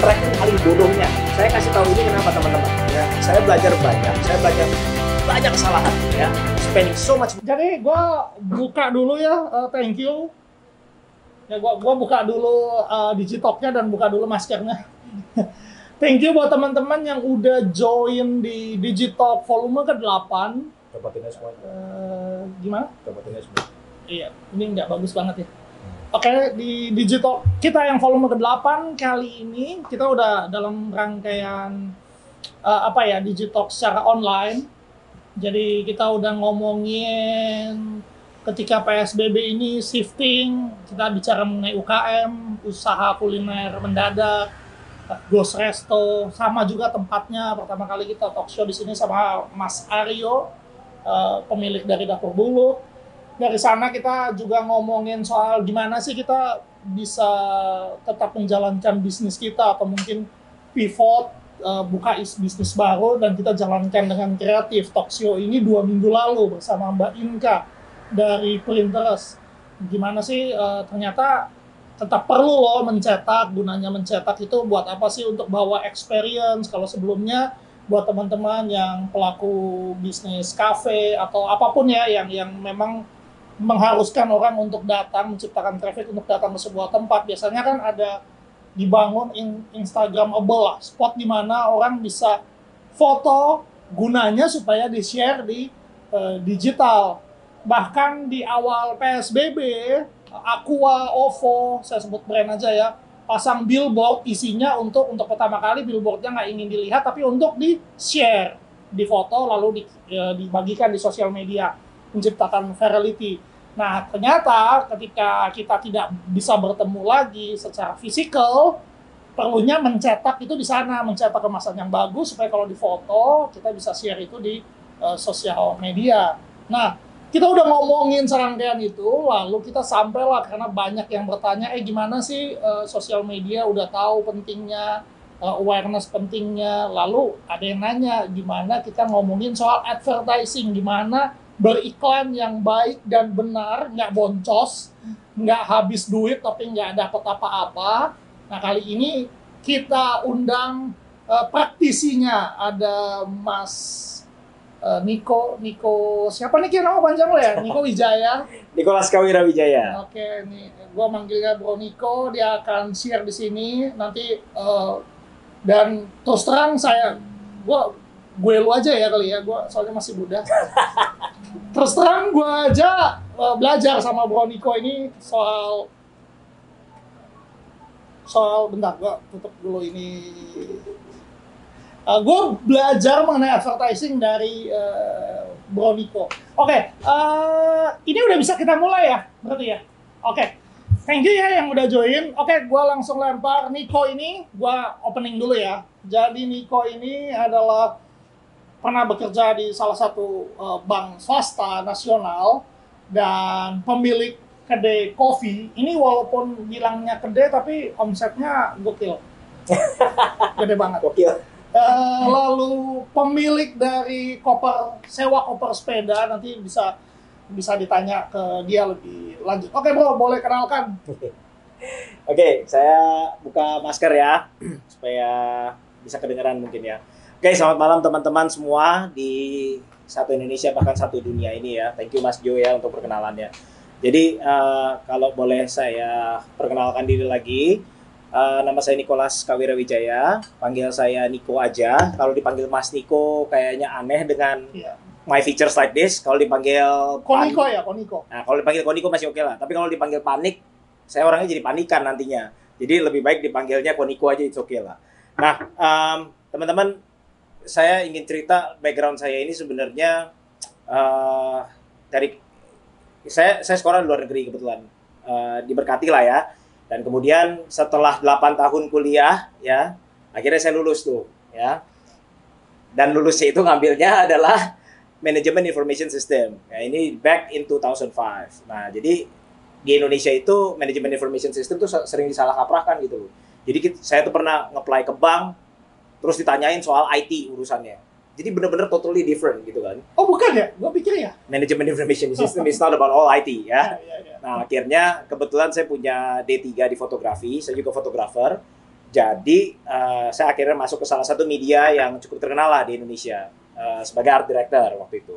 Track paling bodohnya. Saya kasih tahu ini kenapa teman-teman. Ya, saya belajar banyak. Saya belajar banyak kesalahan. Ya, spending so much. Jadi gue buka dulu ya, thank you. Ya, gue buka dulu DigiTalk-nya dan buka dulu maskernya. Thank you buat teman-teman yang udah join di DigiTalk volume ke-8. Dapatinnya semua. Gimana? Dapatinnya semua. Iya, ini nggak bagus banget ya. Oke, di DigiTalk kita yang volume ke-8 kali ini kita udah dalam rangkaian DigiTalk secara online. Jadi kita udah ngomongin ketika PSBB ini shifting, kita bicara mengenai UKM, usaha kuliner mendadak, ghost resto, sama juga tempatnya. Pertama kali kita talk show di sini sama Mas Aryo, pemilik dari Dapur Bulu. Dari sana kita juga ngomongin soal gimana sih kita bisa tetap menjalankan bisnis kita atau mungkin pivot, buka bisnis baru, dan kita jalankan dengan kreatif. Talkshow ini 2 minggu lalu bersama Mbak Inka dari Printerest. Gimana sih ternyata tetap perlu loh mencetak, gunanya mencetak itu buat apa sih, untuk bawa experience kalau sebelumnya. Buat teman-teman yang pelaku bisnis kafe atau apapun ya yang memang mengharuskan orang untuk datang, menciptakan traffic untuk datang ke sebuah tempat. Biasanya kan ada dibangun Instagramable lah, spot di mana orang bisa foto, gunanya supaya di-share di digital. Bahkan di awal PSBB, Aqua, OVO, saya sebut brand aja ya, pasang billboard isinya untuk pertama kali billboardnya nggak ingin dilihat, tapi untuk di-share, difoto, lalu dibagikan di sosial media, menciptakan virality. Nah, ternyata ketika kita tidak bisa bertemu lagi secara fisikal, perlunya mencetak itu di sana, mencetak kemasan yang bagus supaya kalau difoto kita bisa share itu di sosial media. Nah, kita udah ngomongin serangkaian itu, lalu kita sampailah karena banyak yang bertanya, gimana sih sosial media, udah tahu pentingnya, awareness pentingnya, lalu ada yang nanya gimana kita ngomongin soal advertising, gimana beriklan yang baik dan benar, nggak boncos, nggak habis duit tapi nggak dapat apa-apa. Nah, kali ini kita undang praktisinya, ada Mas Niko siapa nih, kira nama panjang lo ya? Niko Wijaya. Nicholas Kawira Wijaya. Oke, nih gue manggilnya Bro Niko, dia akan share di sini nanti dan terus terang saya gue lu aja ya kali ya, gue soalnya masih muda. Terus terang gue aja belajar sama Bro Niko ini soal bentar gue tutup dulu ini. Gue belajar mengenai advertising dari Bro Niko. Oke, ini udah bisa kita mulai ya berarti ya. Oke, thank you ya yang udah join. Oke, gue langsung lempar Niko ini. Gue opening dulu ya. Jadi Niko ini adalah pernah bekerja di salah satu bank swasta nasional dan pemilik kedai kopi. Ini walaupun bilangnya kedai tapi omsetnya gokil, gede banget. Gokil. Lalu pemilik dari koper sewa koper sepeda, nanti bisa ditanya ke dia lebih lanjut. Oke Bro, boleh kenalkan. Oke, saya buka masker ya supaya bisa kedengeran mungkin ya. Oke, selamat malam teman-teman semua di satu Indonesia bahkan satu dunia ini ya. Thank you Mas Jo ya untuk perkenalannya. Jadi kalau boleh saya perkenalkan diri lagi. Nama saya Nicholas Kawira Wijaya, panggil saya Niko aja. Kalau dipanggil Mas Niko kayaknya aneh dengan my features like this. Kalau dipanggil Koniko ya, Koniko. Nah, kalau dipanggil Koniko masih oke lah. Tapi kalau dipanggil Panik, saya orangnya jadi panikan nantinya. Jadi lebih baik dipanggilnya Koniko aja, it's okay lah. Nah, teman-teman, saya ingin cerita background saya ini sebenarnya dari saya sekolah di luar negeri kebetulan, diberkati lah ya. Dan kemudian setelah 8 tahun kuliah ya, akhirnya saya lulus tuh ya. Dan lulusnya itu ngambilnya adalah Management Information System. Ya, ini back in 2005. Nah, jadi di Indonesia itu Management Information System tuh sering disalahkaprahkan gitu loh. Jadi saya tuh pernah nge-apply ke bank, terus ditanyain soal IT urusannya. Jadi benar-benar totally different gitu kan. Oh bukan ya? Gua pikir ya. Management Information System is not about all IT ya. Nah akhirnya kebetulan saya punya D3 di fotografi, saya juga fotografer. Jadi saya akhirnya masuk ke salah satu media yang cukup terkenal lah di Indonesia sebagai art director waktu itu.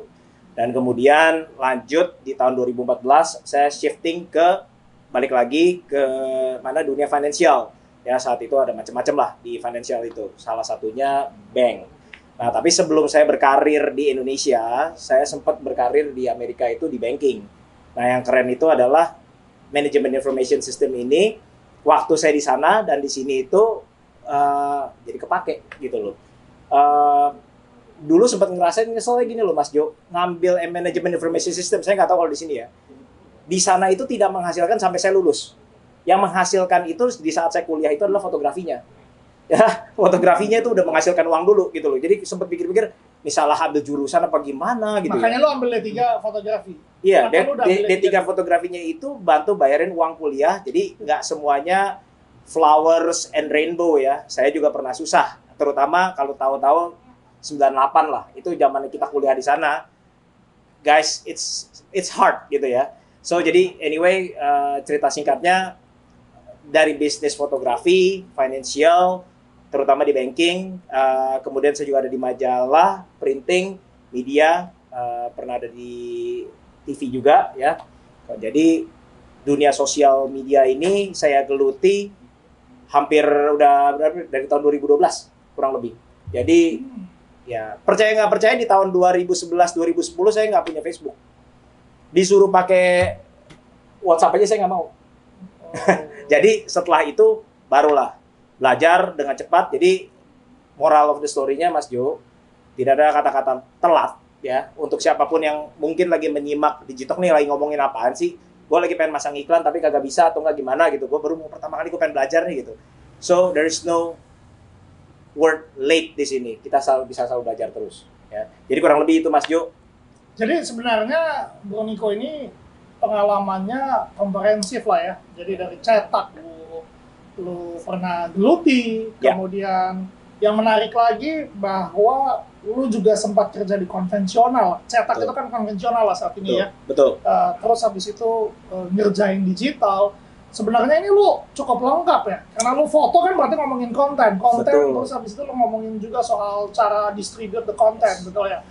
Dan kemudian lanjut di tahun 2014 saya shifting ke balik lagi ke mana dunia financial. Ya saat itu ada macam-macam lah di financial itu. Salah satunya bank. Nah, tapi sebelum saya berkarir di Indonesia, saya sempat berkarir di Amerika itu di banking. Nah, yang keren itu adalah Management Information System ini, waktu saya di sana dan di sini itu jadi kepake gitu loh. Dulu sempat ngerasain ngeselnya gini loh Mas Jo, ngambil Management Information System, saya nggak tahu kalau di sini ya. Di sana itu tidak menghasilkan sampai saya lulus. Yang menghasilkan itu di saat saya kuliah itu adalah fotografinya. Ya, fotografinya itu udah menghasilkan uang dulu gitu loh. Jadi sempat pikir-pikir, misalnya ambil jurusan apa gimana gitu. Makanya ya. Lo ambil D3 fotografi. Iya, D3 fotografinya itu bantu bayarin uang kuliah. Jadi nggak semuanya flowers and rainbow ya. Saya juga pernah susah, terutama kalau tahun-tahun 98 lah. Itu zaman kita kuliah di sana. Guys, it's hard gitu ya. So jadi anyway, cerita singkatnya dari bisnis fotografi, financial, terutama di banking, kemudian saya juga ada di majalah, printing, media, pernah ada di TV juga ya. Jadi dunia sosial media ini saya geluti hampir udah dari tahun 2012 kurang lebih. Jadi ya percaya nggak percaya di tahun 2011-2010 saya nggak punya Facebook. Disuruh pakai WhatsApp aja saya nggak mau. Jadi setelah itu barulah belajar dengan cepat. Jadi moral of the story-nya Mas Jo, tidak ada kata-kata telat ya. Untuk siapapun yang mungkin lagi menyimak DigiTalk nih lagi ngomongin apaan sih, gue lagi pengen masang iklan tapi kagak bisa atau nggak gimana gitu, gue baru mau pertama kali gue pengen belajar nih gitu. So there is no word late di sini. Kita selalu bisa belajar terus ya. Jadi kurang lebih itu Mas Jo. Jadi sebenarnya Bro Niko ini pengalamannya komprehensif lah ya. Jadi dari cetak lu pernah geluti, kemudian yang menarik lagi bahwa lu juga sempat kerja di konvensional. Cetak betul. Itu kan konvensional lah saat ini betul. Ya. Betul. Terus habis itu ngerjain digital. Sebenarnya ini lu cukup lengkap ya. Karena lu foto kan berarti ngomongin konten, betul. Terus habis itu lu ngomongin juga soal cara distribute the content, betul ya?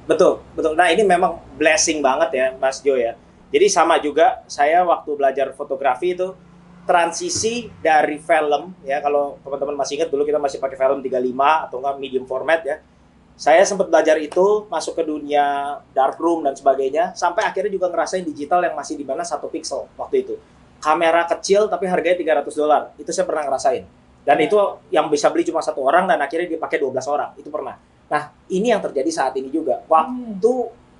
Betul, betul. Nah, ini memang blessing banget ya, Mas Jo ya. Jadi sama juga saya waktu belajar fotografi itu transisi dari film ya, kalau teman-teman masih ingat dulu kita masih pakai film 35 atau enggak medium format ya. Saya sempat belajar itu masuk ke dunia darkroom dan sebagainya sampai akhirnya juga ngerasain digital yang masih di mana 1 pixel waktu itu. Kamera kecil tapi harganya $300. Itu saya pernah ngerasain. Dan itu yang bisa beli cuma 1 orang dan akhirnya dipakai 12 orang. Itu pernah. Nah, ini yang terjadi saat ini juga. Waktu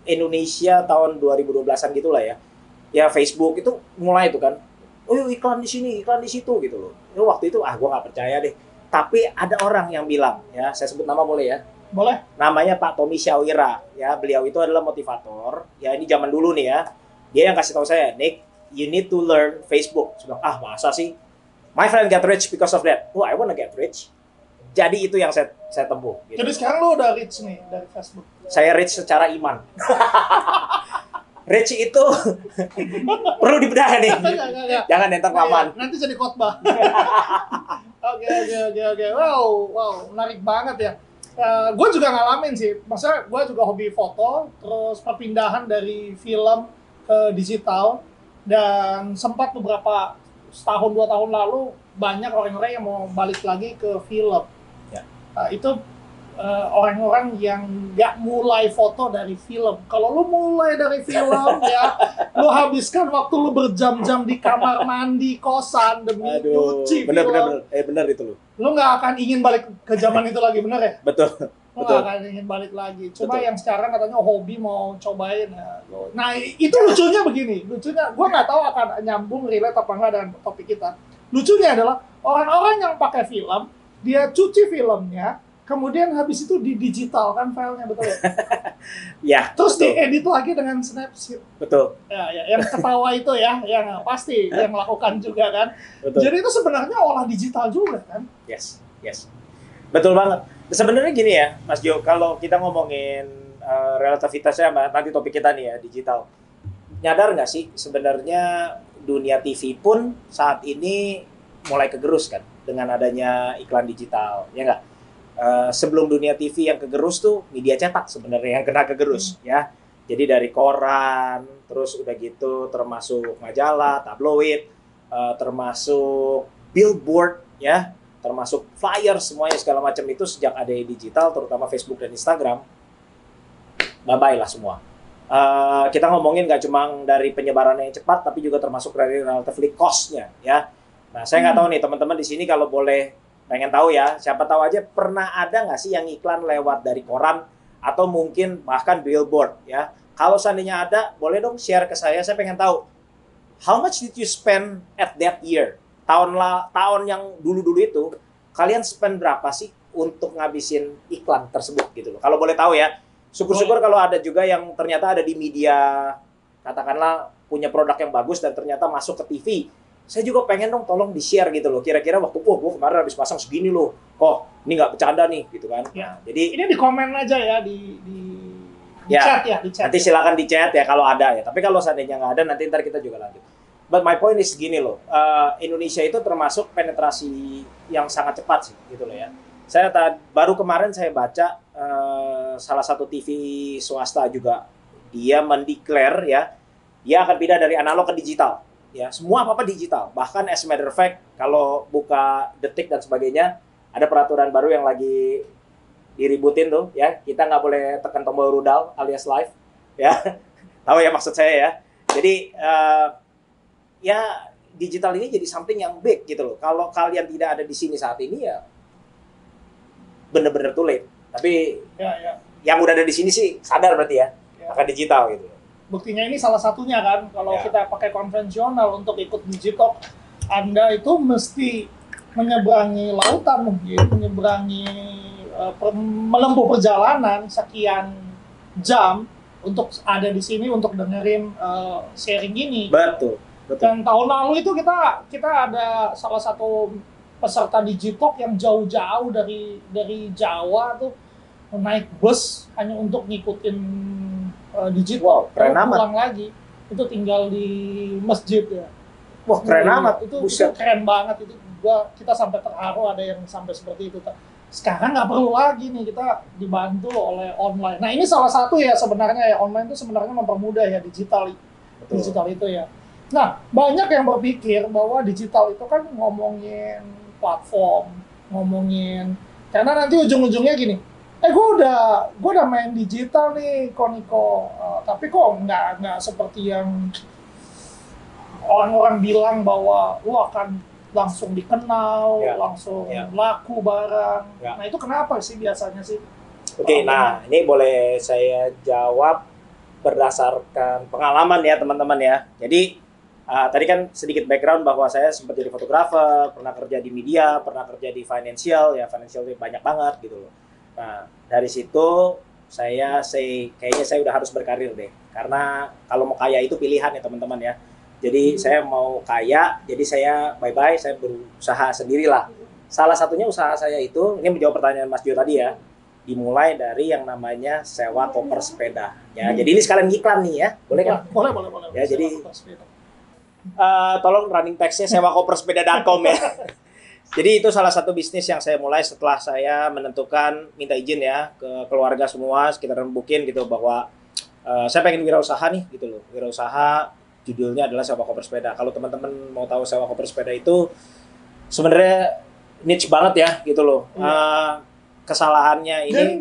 Indonesia tahun 2012-an gitulah ya. Ya Facebook itu mulai itu kan. Oh iklan di sini, iklan di situ gitu loh. Ya, waktu itu gue nggak percaya deh. Tapi ada orang yang bilang ya, saya sebut nama boleh ya? Boleh. Namanya Pak Tommy Syawira ya. Beliau itu adalah motivator. Ya ini zaman dulu nih ya. Dia yang kasih tahu saya, Nick, you need to learn Facebook. Saya bilang, masa sih? My friend get rich because of that. Oh I wanna get rich. Jadi itu yang saya tempuh. Gitu. Jadi sekarang lo udah rich nih dari Facebook. Saya rich secara iman. Rich itu perlu dibedah nih. Jangan entar kaman. Nanti jadi khotbah. Oke. Wow, menarik banget ya. Gue juga ngalamin sih. Maksudnya gue juga hobi foto, terus perpindahan dari film ke digital, dan sempat beberapa setahun 2 tahun lalu banyak orang-orang yang mau balik lagi ke film. Itu orang-orang yang nggak mulai foto dari film. Kalau lu mulai dari film ya, lu habiskan waktu lu berjam-jam di kamar mandi kosan demi nyuci film. Bener itu lu. Lu nggak akan ingin balik ke zaman itu lagi, bener ya? Betul. Lu nggak akan ingin balik lagi. Cuma yang sekarang katanya hobi mau cobain. Ya. Nah itu lucunya begini. Lucunya, gue nggak tahu akan nyambung relate apa nggak dengan topik kita. Lucunya adalah orang-orang yang pakai film, dia cuci filmnya, kemudian habis itu didigitalkan filenya, betul ya? Ya. Terus diedit lagi dengan Snapseed. Betul. Ya, yang ketawa itu ya, yang pasti yang lakukan juga kan. Betul. Jadi itu sebenarnya olah digital juga kan? Yes. Betul banget. Sebenarnya gini ya, Mas Jo, kalau kita ngomongin relativitasnya sama nanti topik kita nih ya, digital. Nyadar nggak sih sebenarnya dunia TV pun saat ini mulai kegerus kan dengan adanya iklan digital, ya nggak? Sebelum dunia TV yang kegerus tuh media cetak sebenarnya yang kena kegerus ya. Jadi dari koran, terus udah gitu termasuk majalah, tabloid, termasuk billboard ya, termasuk flyer, semuanya segala macam itu sejak ada digital, terutama Facebook dan Instagram, bye-bye lah semua. Kita ngomongin nggak cuma dari penyebarannya yang cepat, tapi juga termasuk dari relatively cost-nya, ya. Nah, saya nggak tahu nih teman-teman di sini kalau boleh pengen tahu ya, siapa tahu aja pernah ada nggak sih yang iklan lewat dari koran atau mungkin bahkan billboard, ya. Kalau seandainya ada, boleh dong share ke saya pengen tahu. How much did you spend at that year? Tahun yang dulu-dulu itu, kalian spend berapa sih untuk ngabisin iklan tersebut gitu loh. Kalau boleh tahu ya, syukur-syukur kalau ada juga yang ternyata ada di media, katakanlah punya produk yang bagus dan ternyata masuk ke TV. Saya juga pengen dong tolong di-share gitu loh. Kira-kira waktu gue kemarin habis pasang segini loh. Kok ini nggak bercanda nih gitu kan. Ya. Nah, jadi ini di komen aja ya, di chat ya. Di chat, nanti silakan di chat ya kalau ada ya. Tapi kalau seandainya nggak ada nanti ntar kita juga lanjut. But my point is gini loh, Indonesia itu termasuk penetrasi yang sangat cepat sih, gitu loh ya. Saya baru kemarin saya baca salah satu TV swasta juga, dia mendeklar ya, dia akan pindah dari analog ke digital. Ya, semua apa-apa digital. Bahkan as a matter of fact, kalau buka Detik dan sebagainya, ada peraturan baru yang lagi diributin tuh ya, kita nggak boleh tekan tombol rudal alias live, ya. Tahu ya maksud saya ya. Jadi, ya digital ini jadi something yang big gitu loh. Kalau kalian tidak ada di sini saat ini ya bener-bener too late. Tapi ya. Yang udah ada di sini sih sadar berarti ya. Akan digital gitu. Buktinya ini salah satunya kan. Kalau kita pakai konvensional untuk ikut DigiTalk, Anda itu mesti menyeberangi lautan mungkin, menyeberangi menempuh perjalanan sekian jam untuk ada di sini untuk dengerin sharing ini. Betul. Gitu. Dan tahun lalu itu kita ada salah satu peserta DigiTalk yang jauh-jauh dari Jawa tuh naik bus hanya untuk ngikutin DigiTalk. Wow, keren amat. Pulang lagi itu tinggal di masjid ya. Wah, keren amat. Itu keren banget itu. Kita sampai terharu ada yang sampai seperti itu. Sekarang nggak perlu lagi nih, kita dibantu oleh online. Nah, ini salah satu ya sebenarnya ya, online itu sebenarnya mempermudah ya digital. Betul. Digital itu ya. Nah, banyak yang berpikir bahwa digital itu kan ngomongin platform, karena nanti ujung-ujungnya gini, gue udah main digital nih, Niko, tapi kok nggak seperti yang orang-orang bilang bahwa lu akan langsung dikenal, langsung laku barang. Ya. Nah, itu kenapa sih biasanya sih? Oke, nah ini boleh saya jawab berdasarkan pengalaman ya teman-teman ya. Jadi tadi kan sedikit background bahwa saya sempat jadi fotografer, pernah kerja di media, pernah kerja di financial, ya financial itu banyak banget gitu loh. Nah, dari situ kayaknya saya udah harus berkarir deh. Karena kalau mau kaya itu pilihan ya teman-teman ya. Jadi saya mau kaya, jadi saya bye-bye, saya berusaha sendirilah. Salah satunya usaha saya itu, ini menjawab pertanyaan Mas Jo tadi ya, dimulai dari yang namanya sewa koper sepeda. Ya, jadi ini sekalian iklan nih ya, boleh kan? Boleh. Ya, jadi tolong running text-nya sewakopersepeda.com ya. Jadi itu salah satu bisnis yang saya mulai setelah saya menentukan, minta izin ya ke keluarga semua sekitaran Bukin gitu, bahwa saya pengen wirausaha nih gitu loh. Wirausaha judulnya adalah sewa koper sepeda. Kalau teman-teman mau tahu sewa koper sepeda itu sebenarnya niche banget ya gitu loh. Kesalahannya ini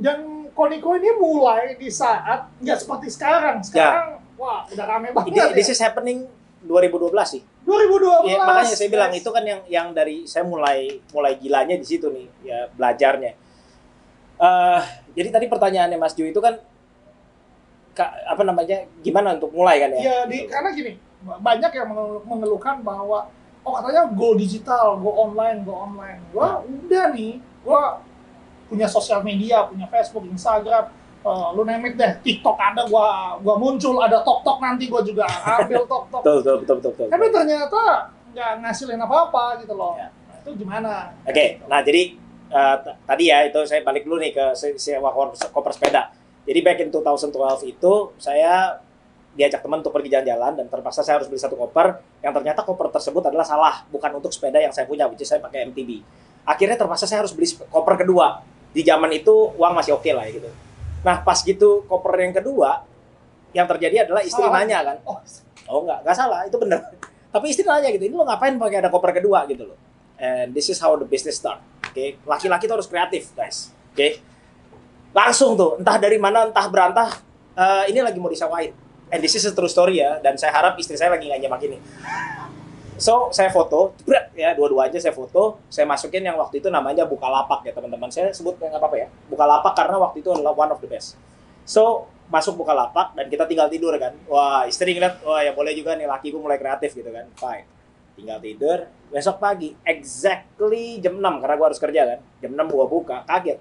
dan Koniko ini mulai di saat nggak seperti sekarang. Wah, udah rame banget. This is happening 2012 sih. 2012. Ya, makanya saya bilang itu kan yang dari saya mulai gilanya di situ nih, ya belajarnya. Jadi tadi pertanyaannya Mas Jo itu kan gimana untuk mulai kan ya? Ya, karena gini, banyak yang mengeluhkan bahwa katanya go digital, go online. Wah, udah nih, gua punya sosial media, punya Facebook, Instagram, lu name it deh, TikTok ada, gua muncul, ada TokTok nanti gua juga ambil TokTok. Betul. Tapi ternyata nggak ngasilin apa-apa gitu loh. Ya. Nah, itu gimana? Oke. Nah, jadi tadi ya, itu saya balik dulu nih ke sewa koper sepeda. Jadi back in 2012 itu saya diajak teman untuk pergi jalan-jalan dan terpaksa saya harus beli satu koper yang ternyata koper tersebut adalah salah, bukan untuk sepeda yang saya punya, which is saya pakai MTB. Akhirnya terpaksa saya harus beli koper kedua. Di zaman itu uang masih oke lah gitu. Nah pas gitu koper yang kedua yang terjadi adalah istri nanya kan, oh nggak salah, itu bener. Tapi istri nanya gitu, ini lo ngapain pakai ada koper kedua gitu loh. And this is how the business start. Oke, laki-laki itu harus kreatif guys. Oke, langsung tuh entah dari mana entah berantah ini lagi mau disewain. And this is a true story ya, dan saya harap istri saya lagi nggak nyemak ini. So, saya foto, ya, dua-duanya saya foto, saya masukin yang waktu itu namanya Bukalapak ya teman-teman. Saya sebut nggak apa-apa ya, Bukalapak karena waktu itu adalah one of the best. So, masuk Bukalapak dan kita tinggal tidur kan. Wah, istri ngeliat, wah ya boleh juga nih, lakiku mulai kreatif gitu kan. Fine, tinggal tidur, besok pagi, exactly jam 6, karena gue harus kerja kan. Jam 6 gue buka, kaget.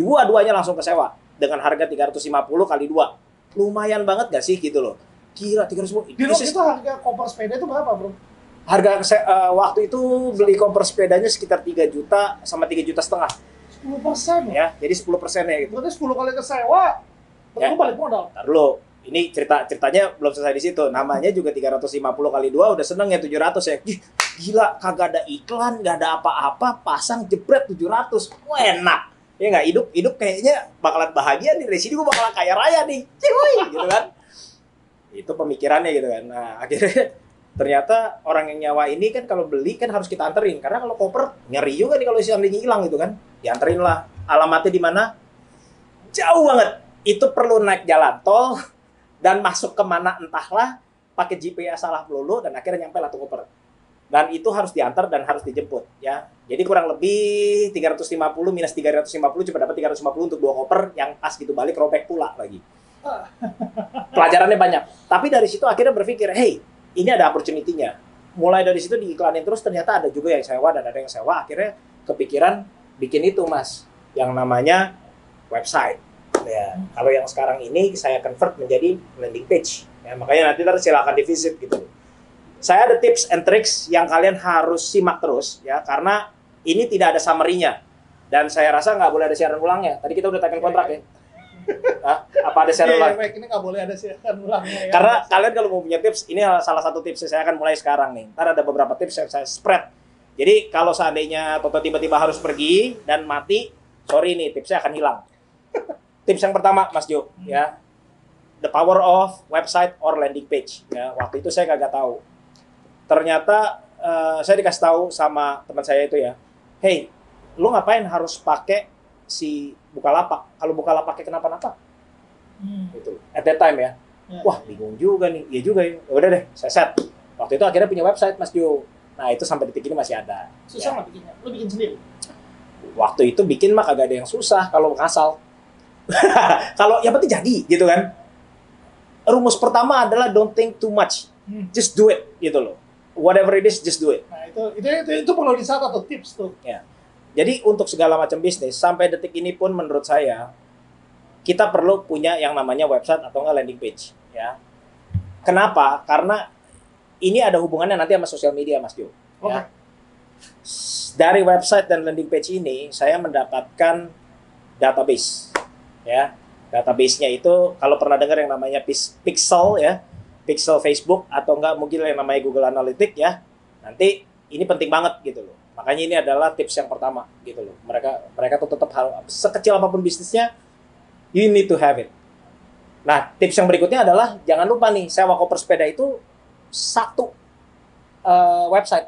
Dua-duanya langsung kesewa, dengan harga 350 kali 2. Lumayan banget gak sih gitu loh. Gila 300.000. Dulu itu harga koper sepeda itu berapa, Bro? Harga waktu itu beli koper sepedanya sekitar 3 juta sama 3 juta setengah. 10% ya. Jadi 10% ya gitu. Berarti 10 kali kesewa. Berarti ya, balik modal. Entar dulu. Ini ceritanya belum selesai di situ. Namanya juga 350 kali 2 udah seneng ya 700 ya. Gila kagak ada iklan, gak ada apa-apa, pasang jebret 700. Wah, enak. Ya nggak, hidup kayaknya bakalan bahagia nih, dari sini gue bakalan kaya raya nih, cuy, gitu kan. Itu pemikirannya gitu kan. Nah akhirnya ternyata orang yang nyawa ini kan kalau beli kan harus kita anterin, karena kalau koper nyeri juga nih kalau isi andinya hilang gitu kan. Dianterin lah, alamatnya di mana? Jauh banget. Itu perlu naik jalan tol dan masuk kemana entahlah, pakai GPS salah melulu dan akhirnya nyampe lah tuh koper. Dan itu harus diantar dan harus dijemput ya. Jadi kurang lebih 350 minus 350 cuma dapat 350 untuk dua koper yang pas gitu, balik robek pula lagi. Pelajarannya banyak. Tapi dari situ akhirnya berpikir, hey ini ada opportunity-nya. Mulai dari situ diiklanin terus, ternyata ada juga yang sewa dan ada yang sewa. Akhirnya kepikiran bikin itu mas, yang namanya website. Ya, kalau yang sekarang ini saya convert menjadi landing page. Ya, makanya nanti silakan divisit gitu. Saya ada tips and tricks yang kalian harus simak terus ya, karena ini tidak ada summary-nya. Dan saya rasa nggak boleh ada siaran ulangnya. Tadi kita udah teken kontrak ya. Hah? Apa ada siaran ulang? Ini nggak boleh ada siaran ulangnya. Ya. Karena kalian kalau mau punya tips, ini salah satu tips saya akan mulai sekarang nih. Ntar ada beberapa tips yang saya spread. Jadi kalau seandainya Toto tiba-tiba harus pergi dan mati, sorry nih tipsnya akan hilang. Tips yang pertama, Mas Jo, ya, the power of website or landing page. Ya, waktu itu saya kagak tahu. Ternyata saya dikasih tahu sama teman saya itu ya, hey, lu ngapain harus pakai si Bukalapak? Kalau Bukalapaknya kenapa-napa? Gitu. At that time ya, wah bingung juga nih, iya juga ya. Udah deh, saya set. Waktu itu akhirnya punya website Mas Jo. Nah itu sampai detik ini masih ada. Susah nggak bikinnya? Lu bikin sendiri? Waktu itu bikin mah kagak ada yang susah kalau ngasal. Kalau yang penting jadi gitu kan. Rumus pertama adalah don't think too much, just do it gitu loh. Whatever it is, just do it. Nah, itu perlu dicatat tuh tips tuh. Ya. Jadi untuk segala macam bisnis sampai detik ini pun menurut saya kita perlu punya yang namanya website atau enggak landing page, ya. Kenapa? Karena ini ada hubungannya nanti sama sosial media, Mas Jo. Okay. Ya. Dari website dan landing page ini saya mendapatkan database, ya. Database-nya itu kalau pernah dengar yang namanya Pixel ya. Pixel Facebook atau enggak mungkin yang namanya Google Analytics ya. Nanti ini penting banget gitu loh. Makanya ini adalah tips yang pertama gitu loh. Mereka tuh tetap sekecil apapun bisnisnya, you need to have it. Nah, tips yang berikutnya adalah jangan lupa nih, sewa koper sepeda itu satu website.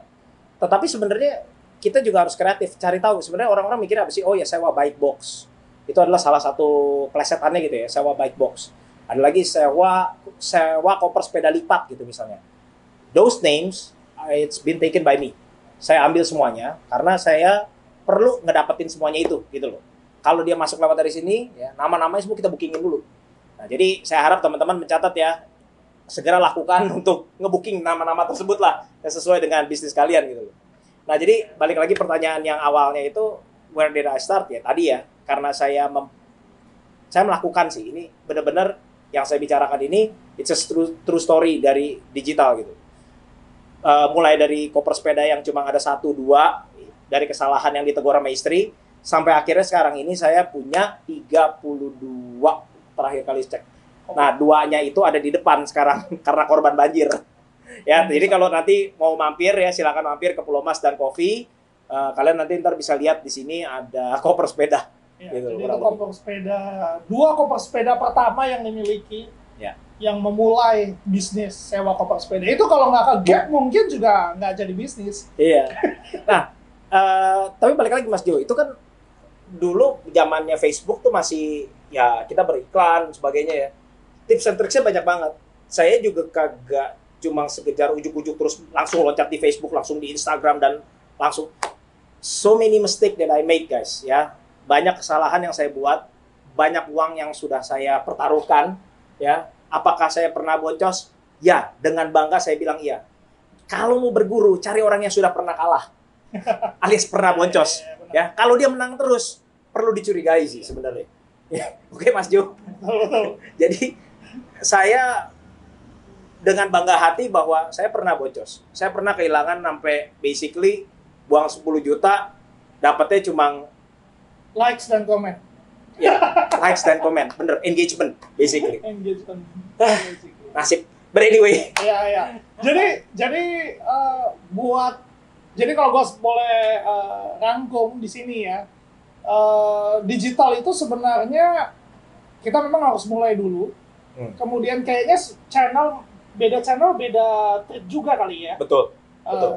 Tetapi sebenarnya kita juga harus kreatif, cari tahu. Sebenarnya orang-orang mikir apa sih? Oh ya sewa bike box. Itu adalah salah satu plesetannya gitu ya, sewa bike box. Ada lagi sewa koper sepeda lipat gitu misalnya. Those names, it's been taken by me. Saya ambil semuanya karena saya perlu ngedapetin semuanya itu gitu loh. Kalau dia masuk lewat dari sini, ya, nama-namanya semua kita bookingin dulu. Nah, jadi saya harap teman-teman mencatat ya, segera lakukan untuk ngebooking nama-nama tersebut lah sesuai dengan bisnis kalian gitu loh. Nah, jadi balik lagi pertanyaan yang awalnya itu, where did I start? Ya tadi ya, karena saya melakukan sih, ini benar-benar yang saya bicarakan ini, it's a true story dari digital gitu. Mulai dari koper sepeda yang cuma ada 1-2, dari kesalahan yang ditegur sama istri, sampai akhirnya sekarang ini saya punya 32 terakhir kali cek. Nah, duanya itu ada di depan sekarang karena korban banjir. Ya, jadi kalau nanti mau mampir ya silakan mampir ke Pulau Mas dan Coffee. Kalian nanti ntar bisa lihat di sini ada koper sepeda. Ya, gitu, jadi itu koper sepeda, 2 koper sepeda pertama yang dimiliki, ya, yang memulai bisnis sewa koper sepeda. Itu kalau nggak ke Gap mungkin juga nggak jadi bisnis. Iya. Nah, tapi balik lagi Mas Jo, itu kan dulu zamannya Facebook tuh masih ya kita beriklan sebagainya ya. Tips and triknya banyak banget. Saya juga kagak cuma sekejar ujuk-ujuk terus langsung loncat di Facebook, langsung di Instagram dan langsung. So many mistake that I made, guys, ya. Banyak kesalahan yang saya buat, banyak uang yang sudah saya pertaruhkan, ya. Apakah saya pernah boncos? Ya, dengan bangga saya bilang iya. Kalau mau berguru, cari orang yang sudah pernah kalah, alias pernah boncos, ya. Kalau dia menang terus, perlu dicurigai sih sebenarnya. Ya. Oke, Mas Jo. Jadi saya dengan bangga hati bahwa saya pernah boncos, saya pernah kehilangan sampai basically buang 10 juta, dapatnya cuma likes dan komen. Ya, likes dan komen, bener, engagement, basically. Engagement. Nasib. But anyway. Iya, iya. Jadi kalau gue boleh rangkum di sini ya, digital itu sebenarnya kita memang harus mulai dulu. Kemudian kayaknya channel, beda trik juga kali ya. Betul.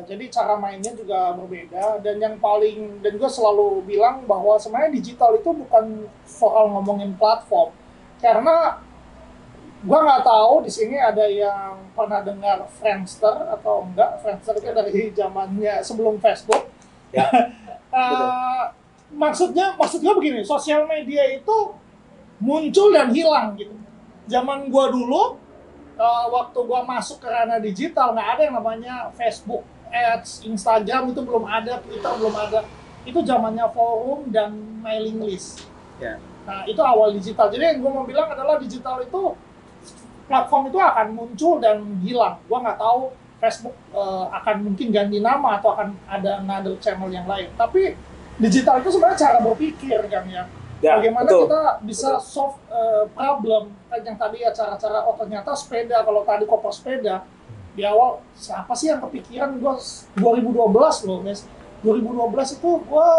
Jadi cara mainnya juga berbeda, dan yang paling, dan gue selalu bilang bahwa sebenarnya digital itu bukan soal ngomongin platform, karena gue nggak tahu di sini ada yang pernah dengar Friendster atau enggak. Friendster itu dari zamannya sebelum Facebook. Ya. maksudnya begini, sosial media itu muncul dan hilang gitu. Zaman gue dulu, waktu gua masuk ke ranah digital, nggak ada yang namanya Facebook Ads, Instagram itu belum ada, Twitter belum ada. Itu zamannya forum dan mailing list. Yeah. Nah, itu awal digital. Jadi yang gua mau bilang adalah digital itu, platform itu akan muncul dan hilang. Gua nggak tahu Facebook akan mungkin ganti nama atau akan ada another channel yang lain. Tapi digital itu sebenarnya cara berpikir kan ya. Ya, bagaimana betul, kita bisa solve problem yang tadi ya, cara-cara oh ternyata sepeda, kalau tadi koper sepeda di awal siapa sih yang kepikiran gue 2012 loh guys, 2012 itu gue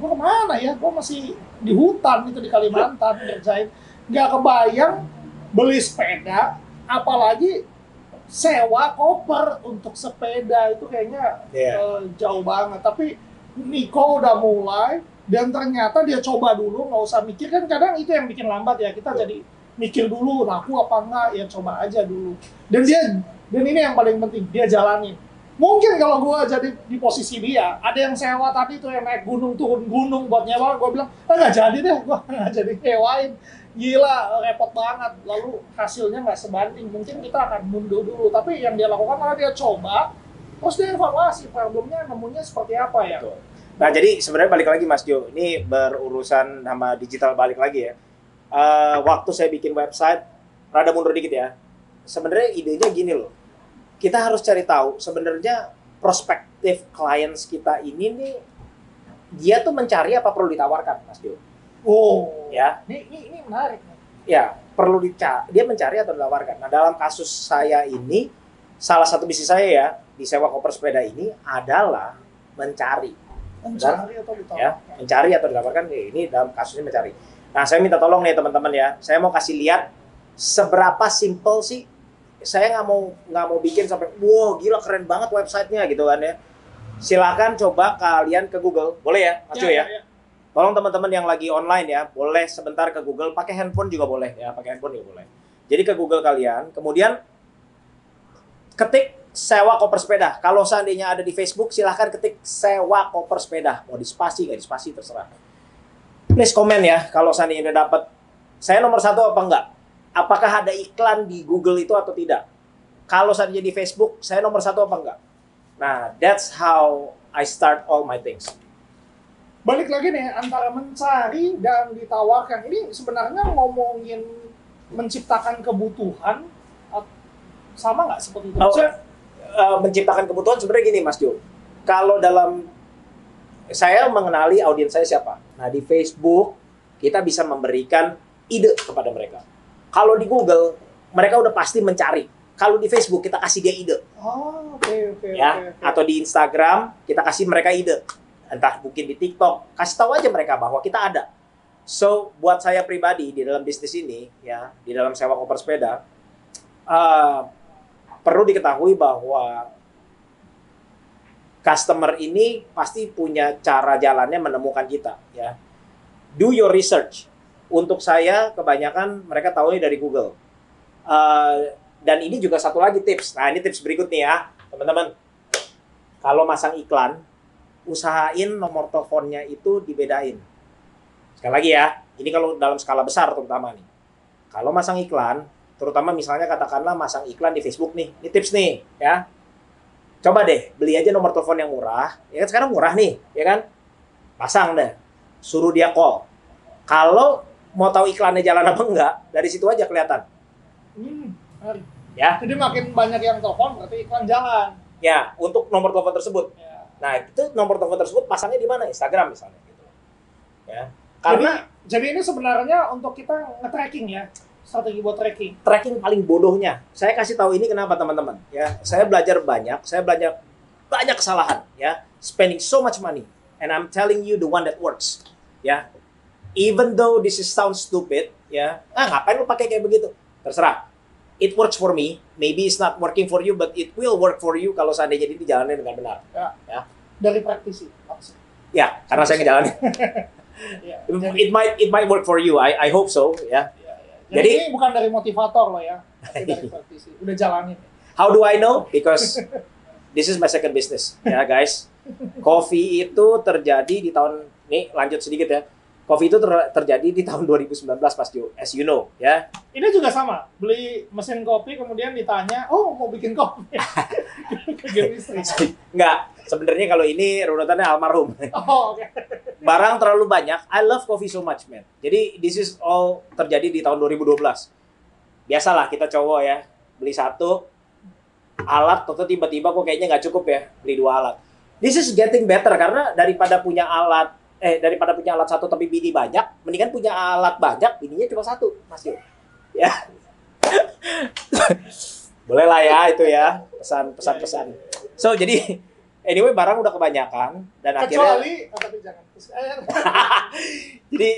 kemana ya, gue masih di hutan itu di Kalimantan kerjain, nggak kebayang beli sepeda apalagi sewa koper untuk sepeda itu kayaknya jauh banget. Tapi Niko udah mulai. Dan ternyata dia coba dulu, nggak usah mikir, kan kadang itu yang bikin lambat ya, kita jadi mikir dulu, laku apa enggak, ya coba aja dulu. Dan ini yang paling penting, dia jalanin. Mungkin kalau gue jadi di posisi dia, ada yang sewa tadi tuh yang naik gunung, turun gunung buat nyewa, gue bilang, nggak jadi deh, gue nggak jadi nyewain. Gila, repot banget, lalu hasilnya nggak sebanding, mungkin kita akan mundur dulu. Tapi yang dia lakukan adalah dia coba, terus dia evaluasi, problemnya nemunya seperti apa ya. Betul. Nah, jadi sebenarnya balik lagi Mas Jo, ini berurusan sama digital balik lagi ya. Waktu saya bikin website, rada mundur dikit ya. Sebenarnya idenya gini loh, kita harus cari tahu sebenarnya prospective clients kita ini nih, dia tuh mencari apa perlu ditawarkan Mas Jo? Oh, ya. Ini menarik. Ya, perlu dia mencari atau ditawarkan. Nah, dalam kasus saya ini, salah satu bisnis saya ya, di sewa koper sepeda ini adalah mencari atau ditawarkan ya, ini dalam kasusnya mencari. Nah, saya minta tolong nih teman-teman ya, saya mau kasih lihat seberapa simple sih. Saya nggak mau bikin sampai wow gila keren banget websitenya gitu kan ya. Silakan coba kalian ke Google, boleh ya Mas Jo ya? Ya. Tolong teman-teman yang lagi online ya, boleh sebentar ke Google, pakai handphone juga boleh ya, pakai handphone juga boleh. Jadi ke Google kalian, kemudian ketik sewa koper sepeda. Kalau seandainya ada di Facebook, silahkan ketik sewa koper sepeda. Mau di spasi, nggak di spasi, terserah. Please komen ya, kalau seandainya udah dapat. Saya nomor satu apa enggak? Apakah ada iklan di Google itu atau tidak? Kalau seandainya di Facebook, saya nomor satu apa enggak? Nah, that's how I start all my things. Balik lagi nih, antara mencari dan ditawarkan. Ini sebenarnya ngomongin menciptakan kebutuhan, sama nggak seperti itu? Menciptakan kebutuhan sebenarnya gini Mas Jo, kalau dalam Saya mengenali audiens saya siapa. Nah, di Facebook kita bisa memberikan ide kepada mereka. Kalau di Google, mereka udah pasti mencari. Kalau di Facebook, kita kasih dia ide. Oh, oke. Ya, atau di Instagram, kita kasih mereka ide. Entah mungkin di TikTok, kasih tahu aja mereka bahwa kita ada. So, buat saya pribadi di dalam bisnis ini, ya, di dalam sewa koper sepeda, perlu diketahui bahwa customer ini pasti punya cara jalannya menemukan kita, ya. Do your research. Untuk saya, kebanyakan mereka tahunya dari Google. Dan ini juga satu lagi tips. Nah, ini tips berikutnya ya, teman-teman. Kalau masang iklan, usahain nomor teleponnya itu dibedain. Sekali lagi ya, ini kalau dalam skala besar terutama nih. Kalau masang iklan, terutama misalnya katakanlah masang iklan di Facebook nih. Ini tips nih ya. Coba deh, beli aja nomor telepon yang murah. Ya kan sekarang murah nih, ya kan? Pasang deh. Suruh dia call. Kalau mau tahu iklannya jalan apa enggak, dari situ aja kelihatan. Ya. Jadi makin banyak yang telepon, berarti iklan jalan. Ya, untuk nomor telepon tersebut. Ya. Nah, itu nomor telepon tersebut pasangnya di mana? Instagram misalnya gitu. Ya. Karena jadi ini sebenarnya untuk kita nge-tracking ya. Strategi buat tracking. Tracking paling bodohnya. Saya kasih tahu ini kenapa teman-teman, ya. Saya belajar banyak, saya belajar kesalahan, ya. Spending so much money and I'm telling you the one that works. Ya. Even though this is sound stupid, ya. Ah, ngapain lu pakai kayak begitu? Terserah. It works for me, maybe it's not working for you, but it will work for you kalau seandainya ini dijalani dengan benar. Ya. Ya. Dari praktisi. Ya, karena saya ngejalanin. Ya, it might work for you. I hope so, ya. Ya, ya. Jadi ini bukan dari motivator loh ya, tapi dari praktisi. Udah jalanin. How do I know? Because this is my second business, ya guys. Co.V itu terjadi di tahun nih, lanjut sedikit ya. Co.V itu terjadi di tahun 2019 Mas Jo, as you know, ya. Ini juga sama, beli mesin kopi kemudian ditanya, oh mau bikin kopi. Enggak, sebenarnya kalau ini runutannya almarhum. Oh, okay. Barang terlalu banyak. I love coffee so much, man. Jadi this is all terjadi di tahun 2012. Biasalah kita cowok ya, beli satu alat, atau tiba-tiba kok kayaknya nggak cukup ya, beli dua alat. This is getting better karena daripada punya alat satu tapi bini banyak, mendingan punya alat banyak, bininya cuma satu, Mas Yo. Ya. Bolehlah ya itu ya, pesan-pesan. So, jadi anyway, barang udah kebanyakan dan kecuali, akhirnya... tapi jangan. Jadi,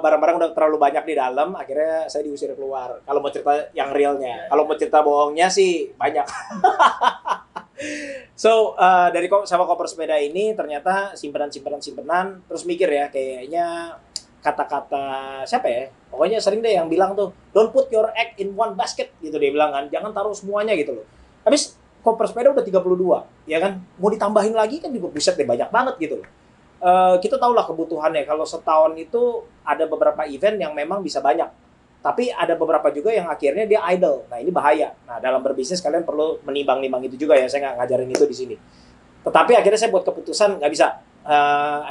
barang-barang udah terlalu banyak di dalam, akhirnya saya diusir keluar. Kalau mau cerita yang realnya. Kalau mau cerita bohongnya sih, banyak. So, dari sama koper sepeda ini, ternyata simpenan. Terus mikir ya, kayaknya kata-kata siapa ya? Pokoknya sering deh yang bilang tuh, don't put your egg in one basket, gitu dia bilang kan. Jangan taruh semuanya gitu loh. Habis... koper sepeda udah 32, ya kan? Mau ditambahin lagi kan juga buset deh, banyak banget gitu loh. Kita tahulah kebutuhannya, kalau setahun itu ada beberapa event yang memang bisa banyak. Tapi ada beberapa juga yang akhirnya dia idle. Nah, ini bahaya. Nah, dalam berbisnis kalian perlu menimbang-nimbang itu juga ya, saya nggak ngajarin itu di sini. Tetapi akhirnya saya buat keputusan, nggak bisa.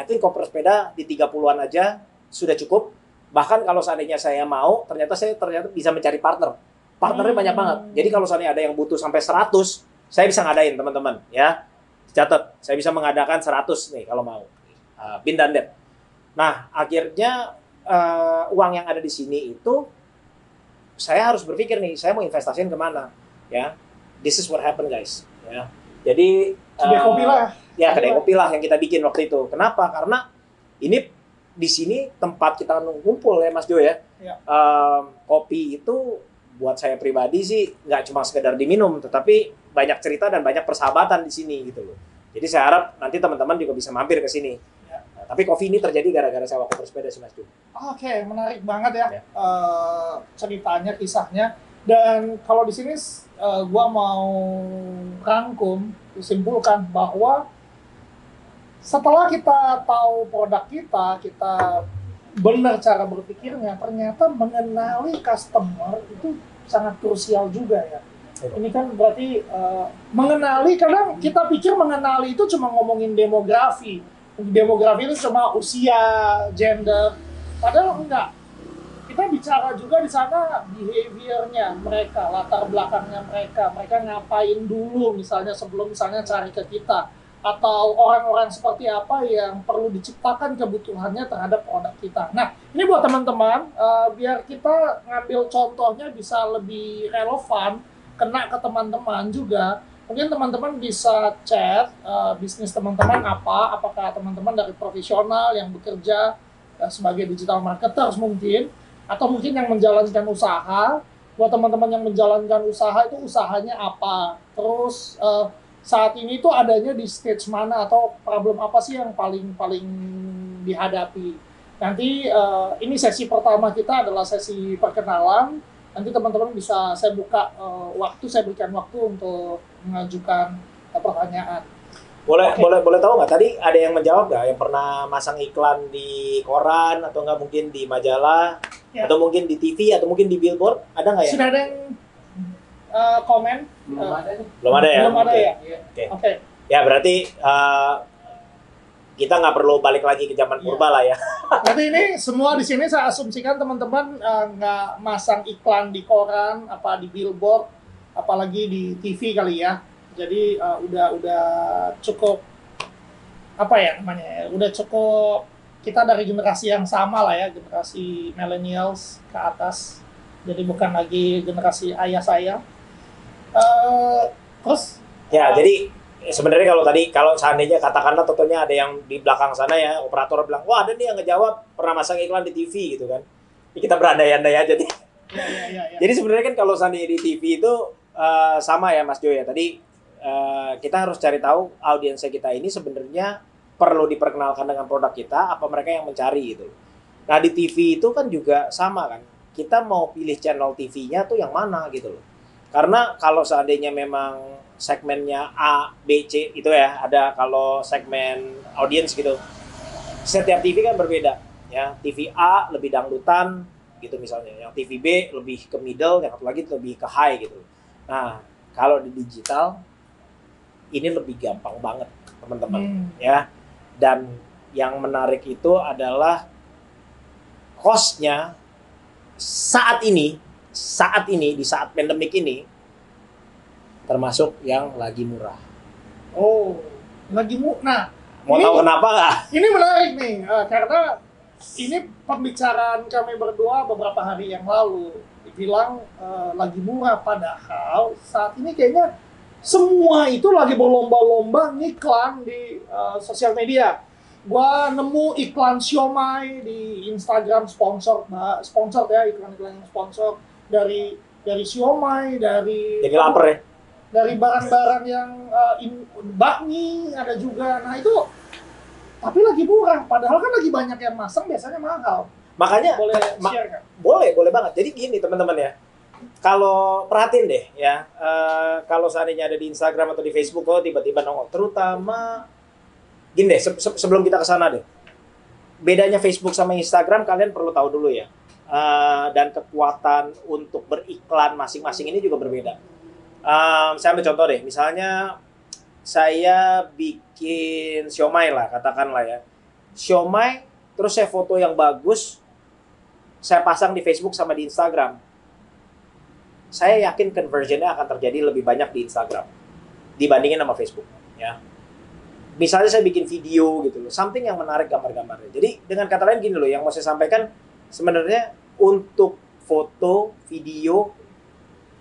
I think koper sepeda di 30-an aja sudah cukup. Bahkan kalau seandainya saya mau, ternyata saya bisa mencari partner. Partnernya banyak banget. Jadi kalau seandainya ada yang butuh sampai 100, saya bisa ngadain teman-teman, ya. Catat, saya bisa mengadakan 100 nih kalau mau. Bin dan det. Nah, akhirnya uang yang ada di sini itu, saya harus berpikir nih, saya mau investasiin kemana, ya. This is what happened, guys. Ya. Jadi, kedai kopi lah yang kita bikin waktu itu. Kenapa? Karena ini di sini tempat kita ngumpul ya, Mas Jo ya. Kopi itu buat saya pribadi sih nggak cuma sekedar diminum, tetapi banyak cerita dan banyak persahabatan di sini gitu loh. Jadi saya harap nanti teman-teman juga bisa mampir ke sini. Ya. Nah, tapi Co.V ini terjadi gara-gara sewa koper sepeda sih Mas Jum. Oke, menarik banget ya, ceritanya, kisahnya. Dan kalau di sini gue mau rangkum, disimpulkan bahwa setelah kita tahu produk kita benar cara berpikirnya, ternyata mengenali customer itu sangat krusial juga ya. Ini kan berarti mengenali, kadang kita pikir mengenali itu cuma ngomongin demografi. Demografi itu cuma usia, gender, padahal enggak. Kita bicara juga di sana behaviornya mereka, latar belakangnya mereka ngapain dulu misalnya sebelum misalnya cari ke kita. atau orang-orang seperti apa yang perlu diciptakan kebutuhannya terhadap produk kita. Nah, ini buat teman-teman, biar kita ngambil contohnya bisa lebih relevan, kena ke teman-teman juga. Mungkin teman-teman bisa chat bisnis teman-teman apa, apakah teman-teman dari profesional yang bekerja sebagai digital marketer mungkin, atau mungkin yang menjalankan usaha. Buat teman-teman yang menjalankan usaha itu usahanya apa, terus saat ini tuh adanya di stage mana atau problem apa sih yang paling dihadapi. Nanti ini sesi pertama kita adalah sesi perkenalan. Nanti teman-teman bisa saya buka saya berikan waktu untuk mengajukan pertanyaan. Boleh, okay. boleh tahu nggak tadi ada yang menjawab nggak, yang pernah masang iklan di koran atau nggak mungkin di majalah, ya, atau mungkin di TV atau mungkin di billboard, ada nggak ya? Sudah ada yang komen? Belum ada ya? Oke. Okay. Ya berarti kita nggak perlu balik lagi ke zaman purba lah ya. Berarti ini semua di sini saya asumsikan teman-teman nggak masang iklan di koran, apa di billboard, apalagi di TV kali ya. Jadi udah cukup apa ya namanya? Udah cukup kita dari generasi yang sama lah ya, generasi millennials ke atas. Jadi bukan lagi generasi ayah saya. Terus? Ya jadi. Sebenarnya kalau tadi, kalau seandainya katakanlah tentunya ada yang di belakang sana ya, operator bilang, wah ada nih yang ngejawab, pernah masang iklan di TV gitu kan. Jadi kita berandai-andai aja nih. Ya. Jadi sebenarnya kan kalau seandainya di TV itu sama ya Mas Jo ya, tadi kita harus cari tahu audiensnya kita ini sebenarnya perlu diperkenalkan dengan produk kita, apa mereka yang mencari gitu. Nah di TV itu kan juga sama kan, kita mau pilih channel TV-nya tuh yang mana gitu loh. Karena kalau seandainya memang segmennya A, B, C itu ya, ada kalau segmen audience gitu. Setiap TV kan berbeda ya. TV A lebih dangdutan gitu misalnya, yang TV B lebih ke middle, yang satu lagi lebih ke high gitu. Nah, kalau di digital ini lebih gampang banget, teman-teman ya. Dan yang menarik itu adalah cost-nya saat ini di saat pandemik ini termasuk yang lagi murah. Oh, lagi murah. Nah, mau tahu kenapa nggak? Ini menarik nih, karena ini pembicaraan kami berdua beberapa hari yang lalu. Dibilang lagi murah, padahal saat ini kayaknya semua itu lagi berlomba-lomba ngiklan di sosial media. Gua nemu iklan siomay di Instagram sponsor ya, iklan-iklan yang sponsor dari siomay, dari jadi lapar ya. Dari barang-barang yang bakmi ada juga. Nah itu tapi lagi murah, padahal kan lagi banyak yang masang biasanya mahal. Makanya boleh share kan? Boleh banget. Jadi gini teman-teman ya, kalau perhatiin deh ya, kalau seandainya ada di Instagram atau di Facebook kalau tiba-tiba nongol, terutama gini deh, sebelum kita kesana deh, bedanya Facebook sama Instagram kalian perlu tahu dulu ya, dan kekuatan untuk beriklan masing-masing ini juga berbeda. Saya ambil contoh deh, misalnya saya bikin siomay lah, katakanlah ya. Siomay, terus saya foto yang bagus, saya pasang di Facebook sama di Instagram. Saya yakin conversionnya akan terjadi lebih banyak di Instagram dibandingin sama Facebook. Ya. Misalnya saya bikin video gitu loh, something yang menarik gambar-gambarnya. Jadi dengan kata lain gini loh, yang mau saya sampaikan sebenarnya untuk foto, video,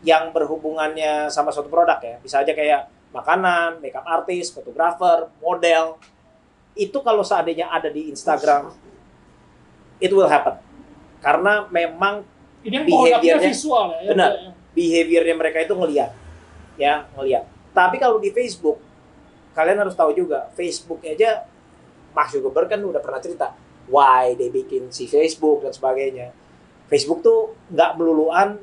yang berhubungannya sama suatu produk ya, bisa aja kayak makanan, makeup artist, fotografer, model, itu kalau seandainya ada di Instagram, it will happen. Karena memang ini behaviornya visual ya, benar, ya. Behaviornya mereka itu ngelihat. Tapi kalau di Facebook, kalian harus tahu juga, Facebook aja, Mark Zuckerberg kan udah pernah cerita, why they bikin si Facebook dan sebagainya. Facebook tuh nggak meluluan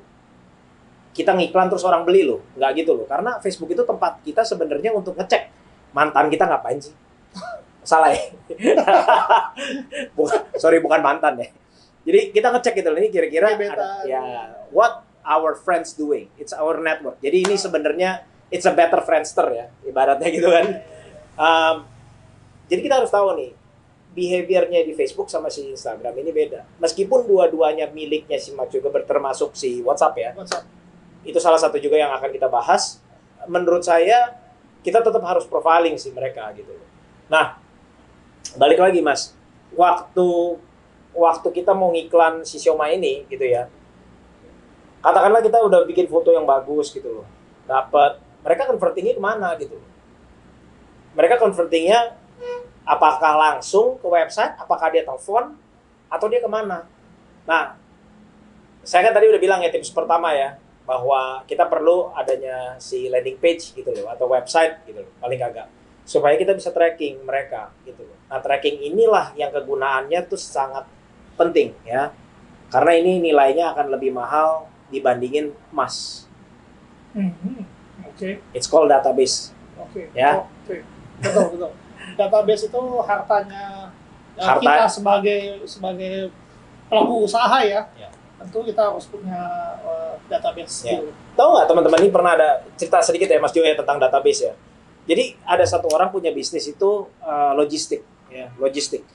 kita ngiklan terus orang beli loh, nggak gitu loh. Karena Facebook itu tempat kita sebenarnya untuk ngecek mantan kita ngapain sih. Salah ya? bukan mantan ya. Jadi kita ngecek gitu loh, ini kira-kira ya what our friends doing, it's our network. Jadi ini sebenarnya it's a better friendster ya, ibaratnya gitu kan. Jadi kita harus tahu nih, behaviornya di Facebook sama si Instagram ini beda. Meskipun dua-duanya miliknya si Mark Zuckerberg termasuk si WhatsApp ya. Itu salah satu juga yang akan kita bahas. Menurut saya kita tetap harus profiling sih mereka gitu. Nah, balik lagi Mas, waktu kita mau ngiklan si siomay ini gitu ya, katakanlah kita udah bikin foto yang bagus gitu loh, dapat, mereka convertingnya kemana gitu? Mereka convertingnya apakah langsung ke website, apakah dia telepon, atau dia kemana? Nah, saya kan tadi udah bilang ya tips pertama ya, bahwa kita perlu adanya si landing page gitu loh, atau website gitu loh, paling kagak. Supaya kita bisa tracking mereka gitu loh. Nah, tracking inilah yang kegunaannya tuh sangat penting ya. Karena ini nilainya akan lebih mahal dibandingin emas. Oke. It's called database. Oke. Ya. Oke. Betul, betul. Database itu hartanya kita sebagai pelaku usaha ya. Ya. Tentu kita harus punya database. Ya. Tahu nggak teman-teman, ini pernah ada cerita sedikit ya Mas Dio ya tentang database ya. Jadi ada satu orang punya bisnis itu logistik, ya, logistik.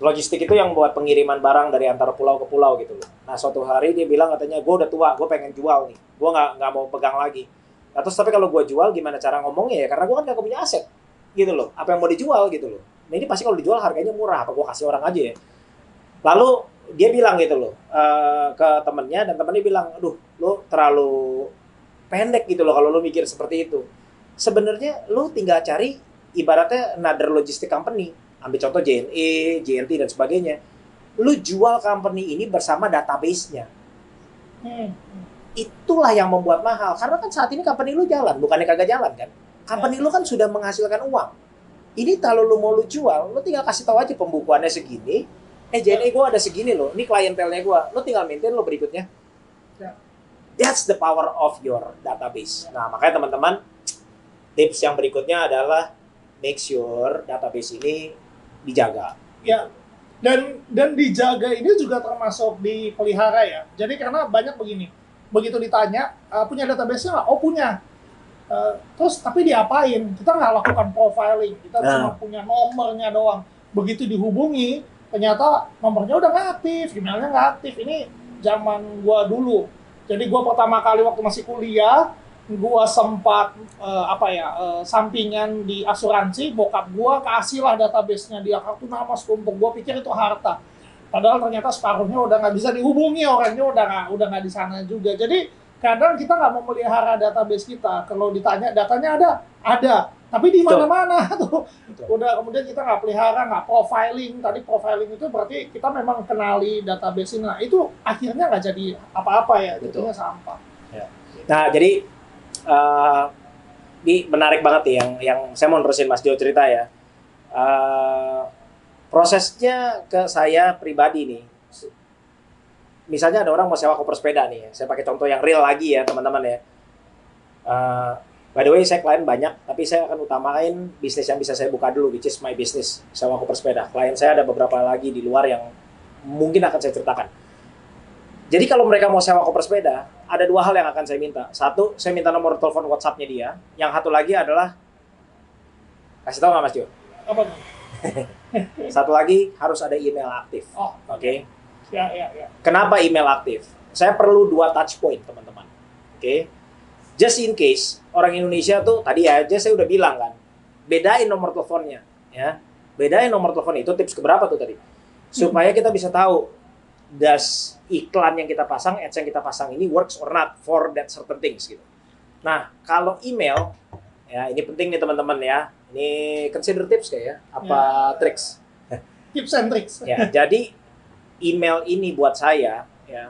Logistik itu yang buat pengiriman barang dari antara pulau ke pulau gitu loh. Nah suatu hari dia bilang katanya, gue udah tua, gue pengen jual nih, gue nggak mau pegang lagi. Nah, terus tapi kalau gue jual gimana cara ngomongnya ya? Karena gue kan nggak punya aset gitu loh. Apa yang mau dijual gitu loh? Nah, ini pasti kalau dijual harganya murah, apa gue kasih orang aja ya? Lalu dia bilang gitu loh ke temennya, dan temennya bilang, aduh lo terlalu pendek gitu loh kalau lo mikir seperti itu. Sebenarnya lo tinggal cari ibaratnya another logistic company, ambil contoh JNE, JNT dan sebagainya. Lo jual company ini bersama database-nya. Itulah yang membuat mahal, karena kan saat ini company lo jalan, bukannya kagak jalan kan? Company lo kan sudah menghasilkan uang. Ini kalau lo mau lo jual, lo tinggal kasih tahu aja pembukuannya segini. JNE gue ada segini loh, ini klientelnya gue, lo tinggal maintain lo berikutnya. That's the power of your database. Nah, makanya teman-teman, tips yang berikutnya adalah make sure database ini dijaga. Ya, dan dijaga ini juga termasuk dipelihara ya. Jadi karena banyak begini, begitu ditanya, punya database-nya nggak? Oh punya. Terus tapi diapain? Kita nggak lakukan profiling, kita cuma punya nomornya doang. Begitu dihubungi, ternyata nomornya udah nggak aktif, emailnya nggak aktif. Ini zaman gua dulu. Jadi gua pertama kali waktu masih kuliah, gua sempat sampingan di asuransi, bokap gua kasihlah database-nya dia. Kartu nama sekumpul, gua pikir itu harta. Padahal ternyata separuhnya udah nggak bisa dihubungi, orangnya udah nggak di sana juga. Jadi kadang kita nggak memelihara database kita. Kalau ditanya datanya ada. Tapi di mana-mana tuh. Udah kemudian kita nggak pelihara, nggak profiling. Tadi profiling itu berarti kita memang kenali database-nya. Nah, itu akhirnya nggak jadi apa-apa ya, jadinya sampah. Ya. Nah, jadi ini menarik banget nih yang saya mau nerusin Mas Dio cerita ya. Prosesnya ke saya pribadi nih. Misalnya ada orang mau sewa koper sepeda nih ya. Saya pakai contoh yang real lagi ya, teman-teman ya. By the way, saya klien banyak, tapi saya akan utamain bisnis yang bisa saya buka dulu, which is my business, sewa koper sepeda. Klien saya ada beberapa lagi di luar yang mungkin akan saya ceritakan. Jadi kalau mereka mau sewa koper sepeda, ada dua hal yang akan saya minta. Satu, saya minta nomor telepon WhatsApp-nya dia. Yang satu lagi adalah, kasih tahu nggak Mas Jo? Apa? Satu lagi, harus ada email aktif. Oh, oke. Ya. Kenapa email aktif? Saya perlu 2 touch point, teman-teman. Oke. Just in case, orang Indonesia tuh tadi aja saya udah bilang kan, bedain nomor teleponnya ya. Bedain nomor telepon itu tips keberapa tuh tadi. Supaya kita bisa tahu does iklan yang kita pasang, ads yang kita pasang ini works or not for that certain things gitu. Nah, kalau email ya ini penting nih teman-teman ya. Ini consider tips kayak ya, apa tricks? Tips and tricks. Ya, jadi email ini buat saya ya,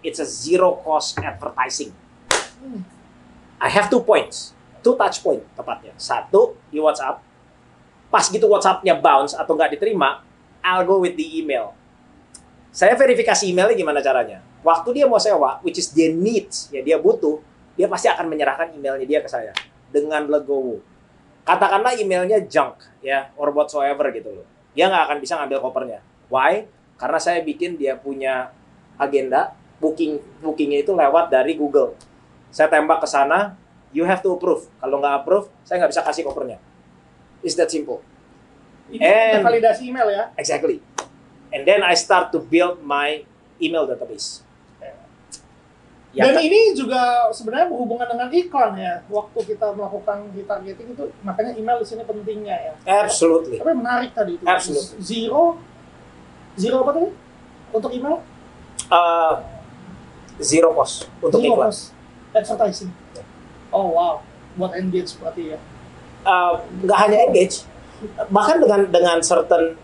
it's a zero cost advertising. I have 2 touch point tepatnya. Satu di WhatsApp, pas gitu WhatsAppnya bounce atau nggak diterima, I'll go with the email. Saya verifikasi emailnya gimana caranya. Waktu dia mau sewa, which is dia needs, ya dia butuh, dia pasti akan menyerahkan emailnya dia ke saya dengan legowo. Katakanlah emailnya junk, ya, or whatsoever gitu loh. Dia nggak akan bisa ngambil kopernya. Why? Karena saya bikin dia punya agenda, bookingnya itu lewat dari Google. Saya tembak ke sana, you have to approve. Kalau nggak approve, saya nggak bisa kasih kopernya. Is that simple? Ini validasi email ya? Exactly. And then I start to build my email database. Ya, dan ini juga sebenarnya berhubungan dengan iklan ya. Waktu kita melakukan targeting itu, makanya email di sini pentingnya ya. Absolutely. Tapi menarik tadi itu. Absolutely. Zero apa tadi? Untuk email? Zero cost untuk iklan. Cost. Advertising. Oh wow, buat engage berarti ya. Nggak hanya engage, bahkan dengan certain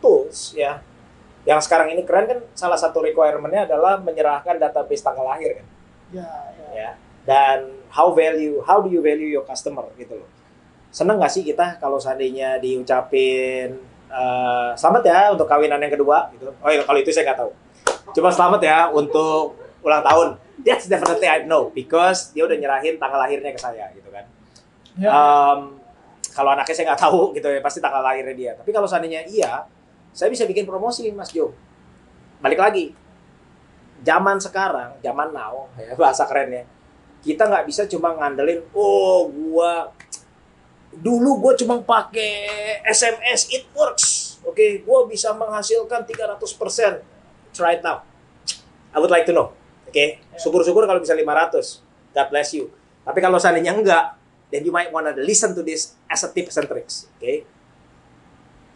tools ya. Yang sekarang ini keren kan, salah satu requirement-nya adalah menyerahkan database tanggal lahir kan. Ya, ya. Ya. Dan how do you value your customer gitu loh. Seneng nggak sih kita kalau seandainya diucapin selamat ya untuk kawinan yang kedua gitu. Oh ya, kalau itu saya nggak tahu. Cuma selamat ya untuk ulang tahun. That's definitely I know because dia udah nyerahin tanggal lahirnya ke saya gitu kan. Ya. Kalau anaknya saya nggak tahu gitu ya, pasti tanggal lahirnya dia. Tapi kalau seandainya iya, saya bisa bikin promosi, Mas Jo. Balik lagi, zaman sekarang, zaman now, ya, bahasa kerennya, kita nggak bisa cuma ngandelin, oh, dulu gue cuma pakai SMS, it works, oke, gue bisa menghasilkan 300%. Try it now. I would like to know, oke? Syukur-syukur kalau bisa 500, God bless you. Tapi kalau seandainya enggak, then you might wanna listen to this as a tips and tricks, oke?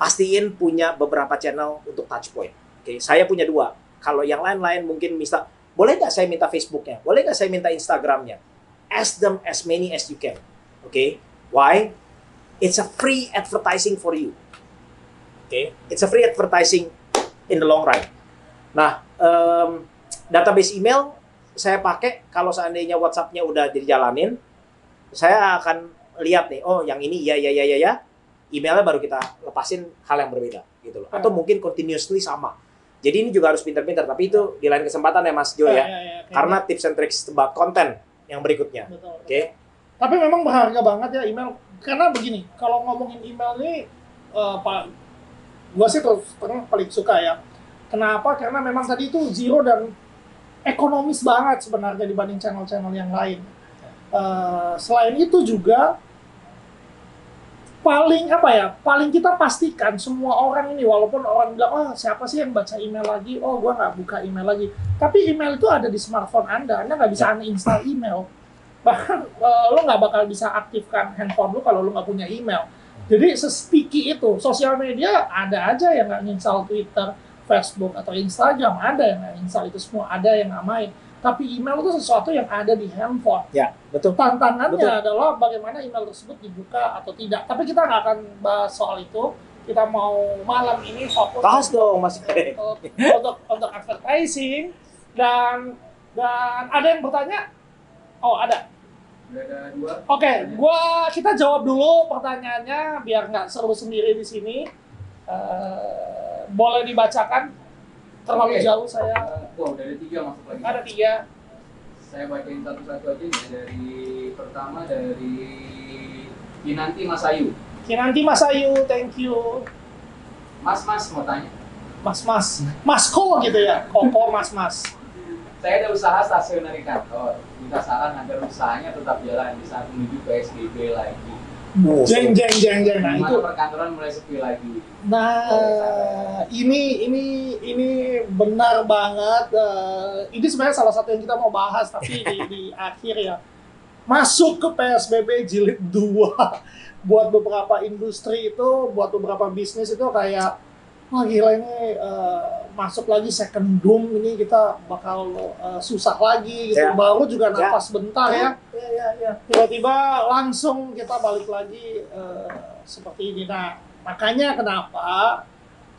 Pastiin punya beberapa channel untuk touch point. Oke, saya punya 2. Kalau yang lain-lain mungkin bisa, boleh nggak saya minta Facebooknya? Boleh nggak saya minta Instagramnya? Ask them as many as you can. Oke, why? It's a free advertising for you. Oke, it's a free advertising in the long run. Nah, database email saya pakai kalau seandainya WhatsApp-nya udah dijalanin, saya akan lihat nih, oh yang ini ya. Emailnya baru kita lepasin hal yang berbeda gitu loh, atau mungkin continuously sama. Jadi ini juga harus pintar-pintar, tapi itu di lain kesempatan ya Mas Jo ya. Karena tips and tricks tentang konten yang berikutnya. Oke. Okay? Tapi memang berharga banget ya email, karena begini, kalau ngomongin email ini, gua sih paling suka ya. Kenapa? Karena memang tadi itu zero dan ekonomis banget sebenarnya dibanding channel-channel yang lain. Selain itu juga paling kita pastikan semua orang ini, walaupun orang bilang, oh siapa sih yang baca email lagi, oh gue nggak buka email lagi, tapi email itu ada di smartphone Anda nggak bisa uninstall email, bahkan lo nggak bakal bisa aktifkan handphone lo kalau lo nggak punya email. Jadi se-sticky itu, sosial media ada aja yang nggak install Twitter, Facebook, atau Instagram, ada yang nggak install itu semua, ada yang nggak main. Tapi email itu sesuatu yang ada di handphone. Ya, betul. Tantangannya adalah bagaimana email tersebut dibuka atau tidak. Tapi kita nggak akan bahas soal itu. Kita mau malam ini fokus. Bahas dong, Mas. Untuk advertising. Dan ada yang bertanya? Oh, ada. Ada 2. Oke, kita jawab dulu pertanyaannya biar nggak seru sendiri di sini. Boleh dibacakan? Terlalu jauh saya. Wow, dari 3 masuk lagi. Ada 3. Saya bacain satu-satu aja nih. Pertama dari Kinanti Mas Ayu. Kinanti Mas Ayu, thank you. Mas mau tanya. Mas gitu ya. Koko Mas. Saya ada usaha stasionari kantor. Minta saran agar usahanya tetap jalan di saat menuju PSBB lagi. Oh, jeng. Nah, itu perkantoran mulai sepi lagi. Nah, ini benar banget. Ini sebenarnya salah satu yang kita mau bahas tapi di akhir ya. Masuk ke PSBB jilid 2. Buat beberapa industri itu, buat beberapa bisnis itu kayak, wah gila ini masuk lagi second doom, ini kita bakal susah lagi gitu. Yeah. Baru juga nafas bentar ya. Ya. Tiba-tiba langsung kita balik lagi seperti ini. Nah, makanya kenapa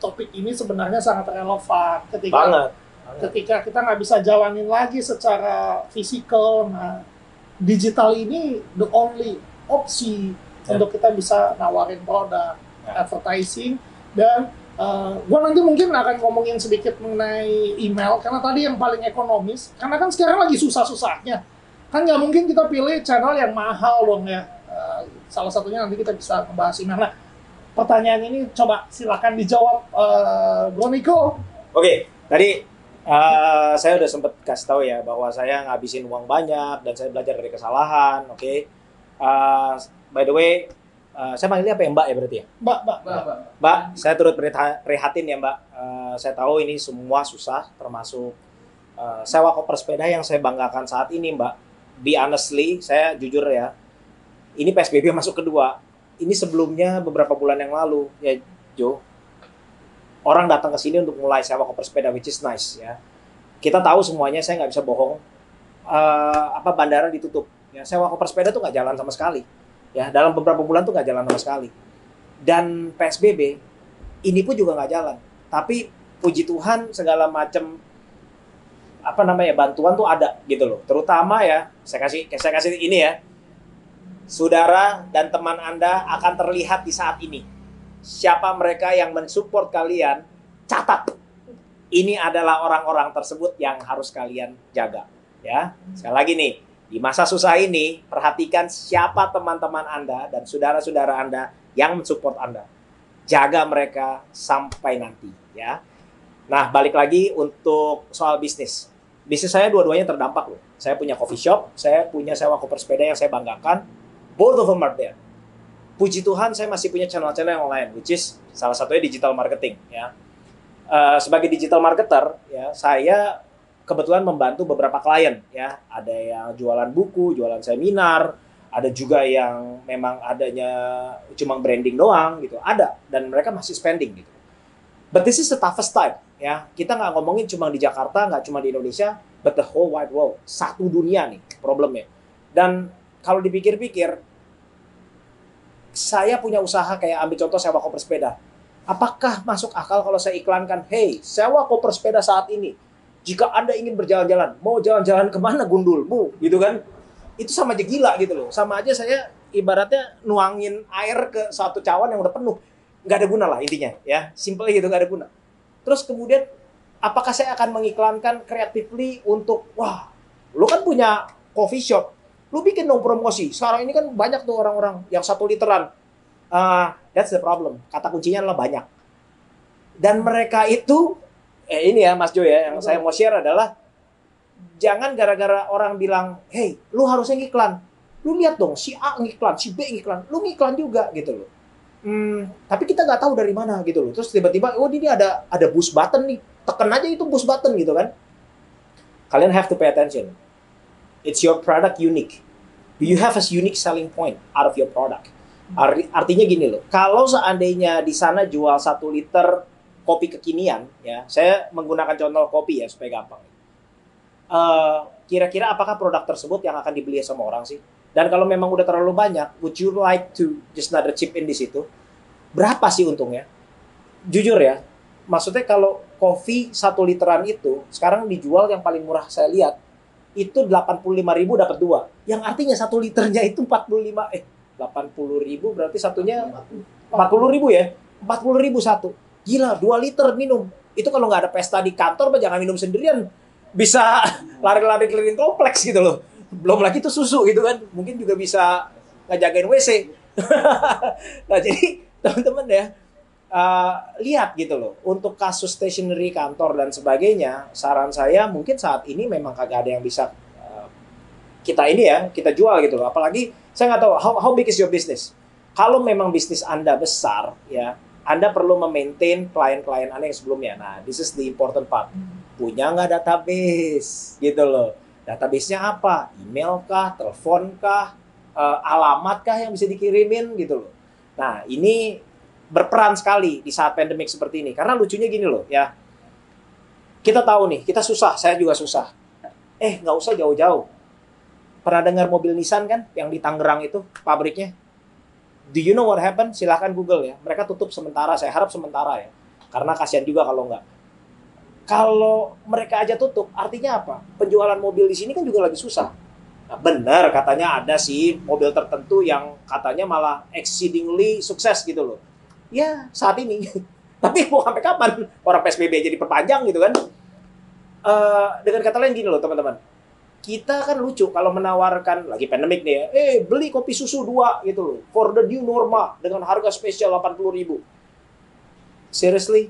topik ini sebenarnya sangat relevan ketika kita nggak bisa jalanin lagi secara fisikal. Nah, digital ini the only opsi untuk kita bisa nawarin produk, advertising, dan gue nanti mungkin akan ngomongin sedikit mengenai email, karena tadi yang paling ekonomis, karena kan sekarang lagi susah-susahnya. Kan nggak mungkin kita pilih channel yang mahal dong ya. Salah satunya nanti kita bisa membahas email. Nah, pertanyaan ini coba silakan dijawab Bro Niko. Oke, tadi saya udah sempet kasih tahu ya bahwa saya ngabisin uang banyak dan saya belajar dari kesalahan. Oke, by the way, saya panggilnya apa ya, Mbak ya berarti ya? Mbak, saya turut prihatin ya Mbak. Saya tahu ini semua susah, termasuk Sewa Koper Sepeda yang saya banggakan saat ini, Mbak. Be honestly, saya jujur ya, ini PSBB masuk kedua. Ini sebelumnya beberapa bulan yang lalu, ya Jo, orang datang ke sini untuk mulai sewa koper sepeda, which is nice ya. Kita tahu semuanya, saya nggak bisa bohong, bandara ditutup. Ya, sewa koper sepeda tuh nggak jalan sama sekali. Ya, dalam beberapa bulan tuh nggak jalan sama sekali. Dan PSBB, ini pun juga nggak jalan. Tapi puji Tuhan segala macam bantuan tuh ada gitu loh. Terutama ya, saya kasih ini ya. Saudara dan teman Anda akan terlihat di saat ini. Siapa mereka yang mensupport kalian, catat. Ini adalah orang-orang tersebut yang harus kalian jaga, ya. Sekali lagi nih, di masa susah ini, perhatikan siapa teman-teman Anda dan saudara-saudara Anda yang mensupport Anda. Jaga mereka sampai nanti, ya. Nah, balik lagi untuk soal bisnis. Bisnis saya dua-duanya terdampak loh. Saya punya coffee shop, saya punya sewa koper sepeda yang saya banggakan. Both of them are there. Puji Tuhan saya masih punya channel-channel yang lain, which is salah satunya digital marketing. Ya. Sebagai digital marketer, ya, saya kebetulan membantu beberapa klien. Ya. Ada yang jualan buku, jualan seminar, ada juga yang memang adanya cuma branding doang gitu. Ada, dan mereka masih spending gitu. But this is the toughest time, ya. Kita nggak ngomongin cuma di Jakarta, nggak cuma di Indonesia, but the whole wide world. Satu dunia nih problemnya. Dan kalau dipikir-pikir, saya punya usaha kayak ambil contoh sewa koper sepeda. Apakah masuk akal kalau saya iklankan, hey, sewa koper sepeda saat ini. Jika Anda ingin berjalan-jalan, mau jalan-jalan kemana gundulmu, gitu kan? Itu sama aja gila gitu loh. Sama aja saya ibaratnya nuangin air ke satu cawan yang udah penuh. Nggak ada guna lah intinya, ya. Simple gitu, nggak ada guna. Terus kemudian, apakah saya akan mengiklankan kreatifly untuk, wah, lu kan punya coffee shop, lu bikin dong promosi. Sekarang ini kan banyak tuh orang-orang yang 1 literan. That's the problem. Kata kuncinya adalah banyak. Dan mereka itu, ini ya Mas Jo ya, yang saya mau share adalah, jangan gara-gara orang bilang, hey, lu harusnya ngiklan. Lu lihat dong, si A ngiklan, si B ngiklan. Lu ngiklan juga, gitu loh. Tapi kita nggak tahu dari mana gitu loh. Terus tiba-tiba, oh ini ada push button nih. Tekan aja itu push button gitu kan. Kalian have to pay attention. It's your product unique. Do you have a unique selling point out of your product? Artinya gini loh. Kalau seandainya di sana jual 1 liter kopi kekinian, ya, saya menggunakan contoh kopi ya supaya gampang. Kira-kira apakah produk tersebut yang akan dibeli sama orang sih? Dan kalau memang udah terlalu banyak, would you like to just another chip in di situ? Berapa sih untungnya? Jujur ya, maksudnya kalau coffee 1 literan itu, sekarang dijual yang paling murah saya lihat, itu 85.000 dapat 2. Yang artinya 1 liternya itu 80.000 berarti satunya 40.000 ya? 40.000 satu. Gila, 2 liter minum. Itu kalau nggak ada pesta di kantor, jangan minum sendirian. Bisa lari-lari keliling kompleks gitu loh. Belum lagi itu susu gitu kan, mungkin juga bisa ngejagain WC. Nah jadi teman-teman ya, lihat gitu loh, untuk kasus stationery kantor dan sebagainya, saran saya mungkin saat ini memang kagak ada yang bisa kita jual gitu loh. Apalagi saya nggak tahu how big is your business. Kalau memang bisnis Anda besar ya, Anda perlu memaintain klien-klien Anda yang sebelumnya. Nah this is the important part. Punya nggak database gitu loh. Database-nya apa? Email kah? Telepon kah? Alamat kah yang bisa dikirimin gitu loh. Nah, ini berperan sekali di saat pandemik seperti ini. Karena lucunya gini loh ya. Kita tahu nih, kita susah. Saya juga susah. Nggak usah jauh-jauh. Pernah dengar mobil Nissan kan? Yang di Tangerang itu, pabriknya. Do you know what happened? Silahkan Google ya. Mereka tutup sementara. Saya harap sementara ya. Karena kasihan juga kalau nggak. Kalau mereka aja tutup, artinya apa? Penjualan mobil di sini kan juga lagi susah. Nah, benar, katanya ada sih mobil tertentu yang katanya malah exceedingly sukses gitu loh. Ya, saat ini. Tapi mau sampai kapan? Orang PSBB aja diperpanjang gitu kan. Dengan kata lain gini loh teman-teman. Kita kan lucu kalau menawarkan, lagi pandemik nih ya, beli kopi susu 2 gitu loh. For the new normal, dengan harga spesial 80.000. Seriously?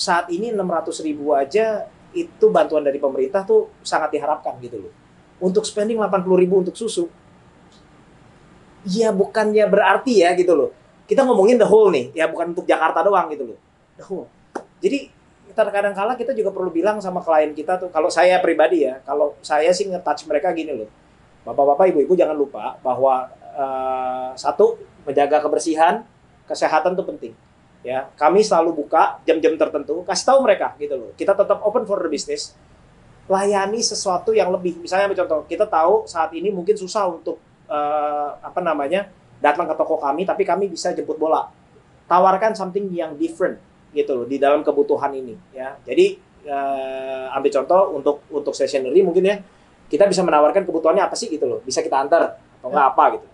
Saat ini 600.000 aja itu bantuan dari pemerintah tuh sangat diharapkan gitu loh. Untuk spending 80.000 untuk susu, ya bukannya berarti ya gitu loh. Kita ngomongin the whole nih, ya bukan untuk Jakarta doang gitu loh. The whole. Jadi kadang-kadang kita juga perlu bilang sama klien kita tuh, kalau saya pribadi ya, kalau saya sih nge-touch mereka gini loh, bapak-bapak, ibu-ibu jangan lupa bahwa satu, menjaga kebersihan, kesehatan tuh penting. Ya, kami selalu buka jam-jam tertentu, kasih tahu mereka gitu loh. Kita tetap open for the business, layani sesuatu yang lebih. Misalnya contoh, kita tahu saat ini mungkin susah untuk datang ke toko kami, tapi kami bisa jemput bola. Tawarkan something yang different gitu loh di dalam kebutuhan ini ya. Jadi ambil contoh untuk stationery mungkin ya, kita bisa menawarkan kebutuhannya apa sih gitu loh, bisa kita antar atau enggak apa gitu.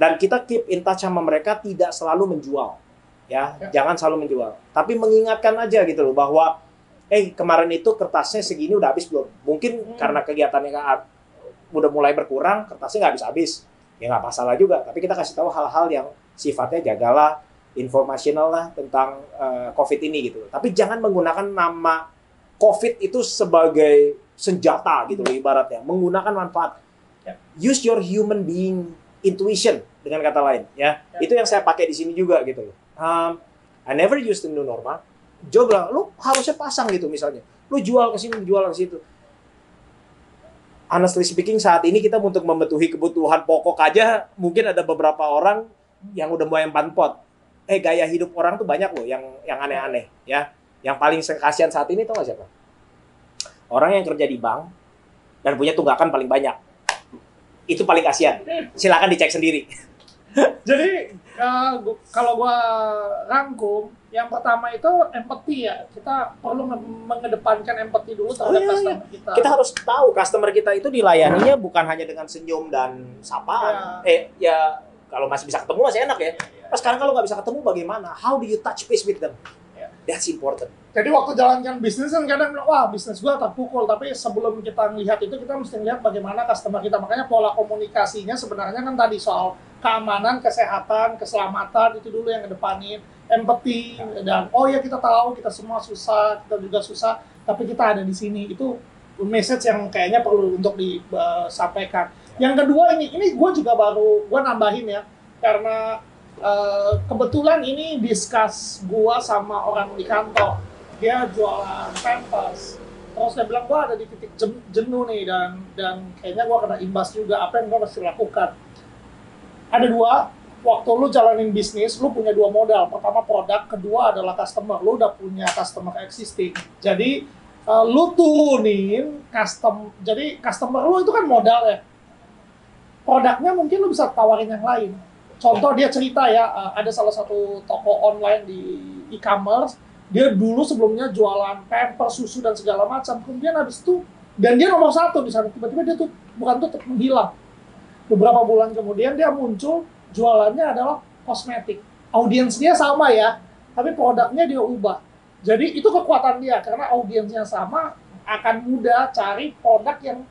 Dan kita keep in touch sama mereka, tidak selalu menjual. Ya, jangan selalu menjual, tapi mengingatkan aja gitu loh bahwa kemarin itu kertasnya segini udah habis belum? Mungkin karena kegiatannya udah mulai berkurang, kertasnya nggak habis-habis. Ya nggak masalah juga, tapi kita kasih tahu hal-hal yang sifatnya jagalah, informasional lah tentang COVID ini gitu loh. Tapi jangan menggunakan nama COVID itu sebagai senjata gitu loh ibaratnya, menggunakan manfaat. Use your human being intuition dengan kata lain ya. Itu yang saya pakai di sini juga gitu loh. I never used the new normal. Joe bilang, lu harusnya pasang gitu misalnya. Lu jual ke sini, jual ke situ. Honestly speaking, saat ini kita untuk mematuhi kebutuhan pokok aja, mungkin ada beberapa orang yang udah mulai empan pot. Gaya hidup orang tuh banyak loh yang aneh-aneh ya. Yang paling kasihan saat ini tau gak siapa? Orang yang kerja di bank dan punya tunggakan paling banyak. Itu paling kasihan. Silakan dicek sendiri. Jadi kalau gue rangkum, yang pertama itu empati ya. Kita perlu mengedepankan empati dulu terhadap customer kita. Kita harus tahu customer kita itu dilayaninya bukan hanya dengan senyum dan sapaan. Kalau masih bisa ketemu masih enak ya. Pas sekarang kalau nggak bisa ketemu bagaimana? How do you touch base with them? That's important. Jadi waktu jalankan bisnis kan kadang bilang, wah bisnis gua terpukul. Tapi sebelum kita melihat itu, kita mesti lihat bagaimana customer kita. Makanya pola komunikasinya sebenarnya kan tadi soal keamanan, kesehatan, keselamatan itu dulu yang kedepanin. Empati dan kita tahu kita semua susah, kita juga susah. Tapi kita ada di sini. Itu message yang kayaknya perlu untuk disampaikan. Yang kedua ini gue juga baru gue nambahin ya, karena kebetulan ini discuss gua sama orang di kantor. Dia jualan pampers. Terus dia bilang gua ada di titik jenuh nih dan kayaknya gua kena imbas juga. Apa yang gua mesti lakukan? Ada dua. Waktu lu jalanin bisnis, lu punya dua modal. Pertama produk, kedua adalah customer. Lu udah punya customer existing. Jadi lu turunin jadi customer lu itu kan modal ya. Produknya mungkin lu bisa tawarin yang lain. Contoh dia cerita ya, ada salah satu toko online di e-commerce, dia dulu sebelumnya jualan pampers, susu dan segala macam, kemudian habis itu, dan dia nomor satu di sana, tiba-tiba dia tuh menghilang. Beberapa bulan kemudian dia muncul, jualannya adalah kosmetik. Audiensnya sama ya, tapi produknya dia ubah. Jadi itu kekuatan dia, karena audiensnya sama, akan mudah cari produk yang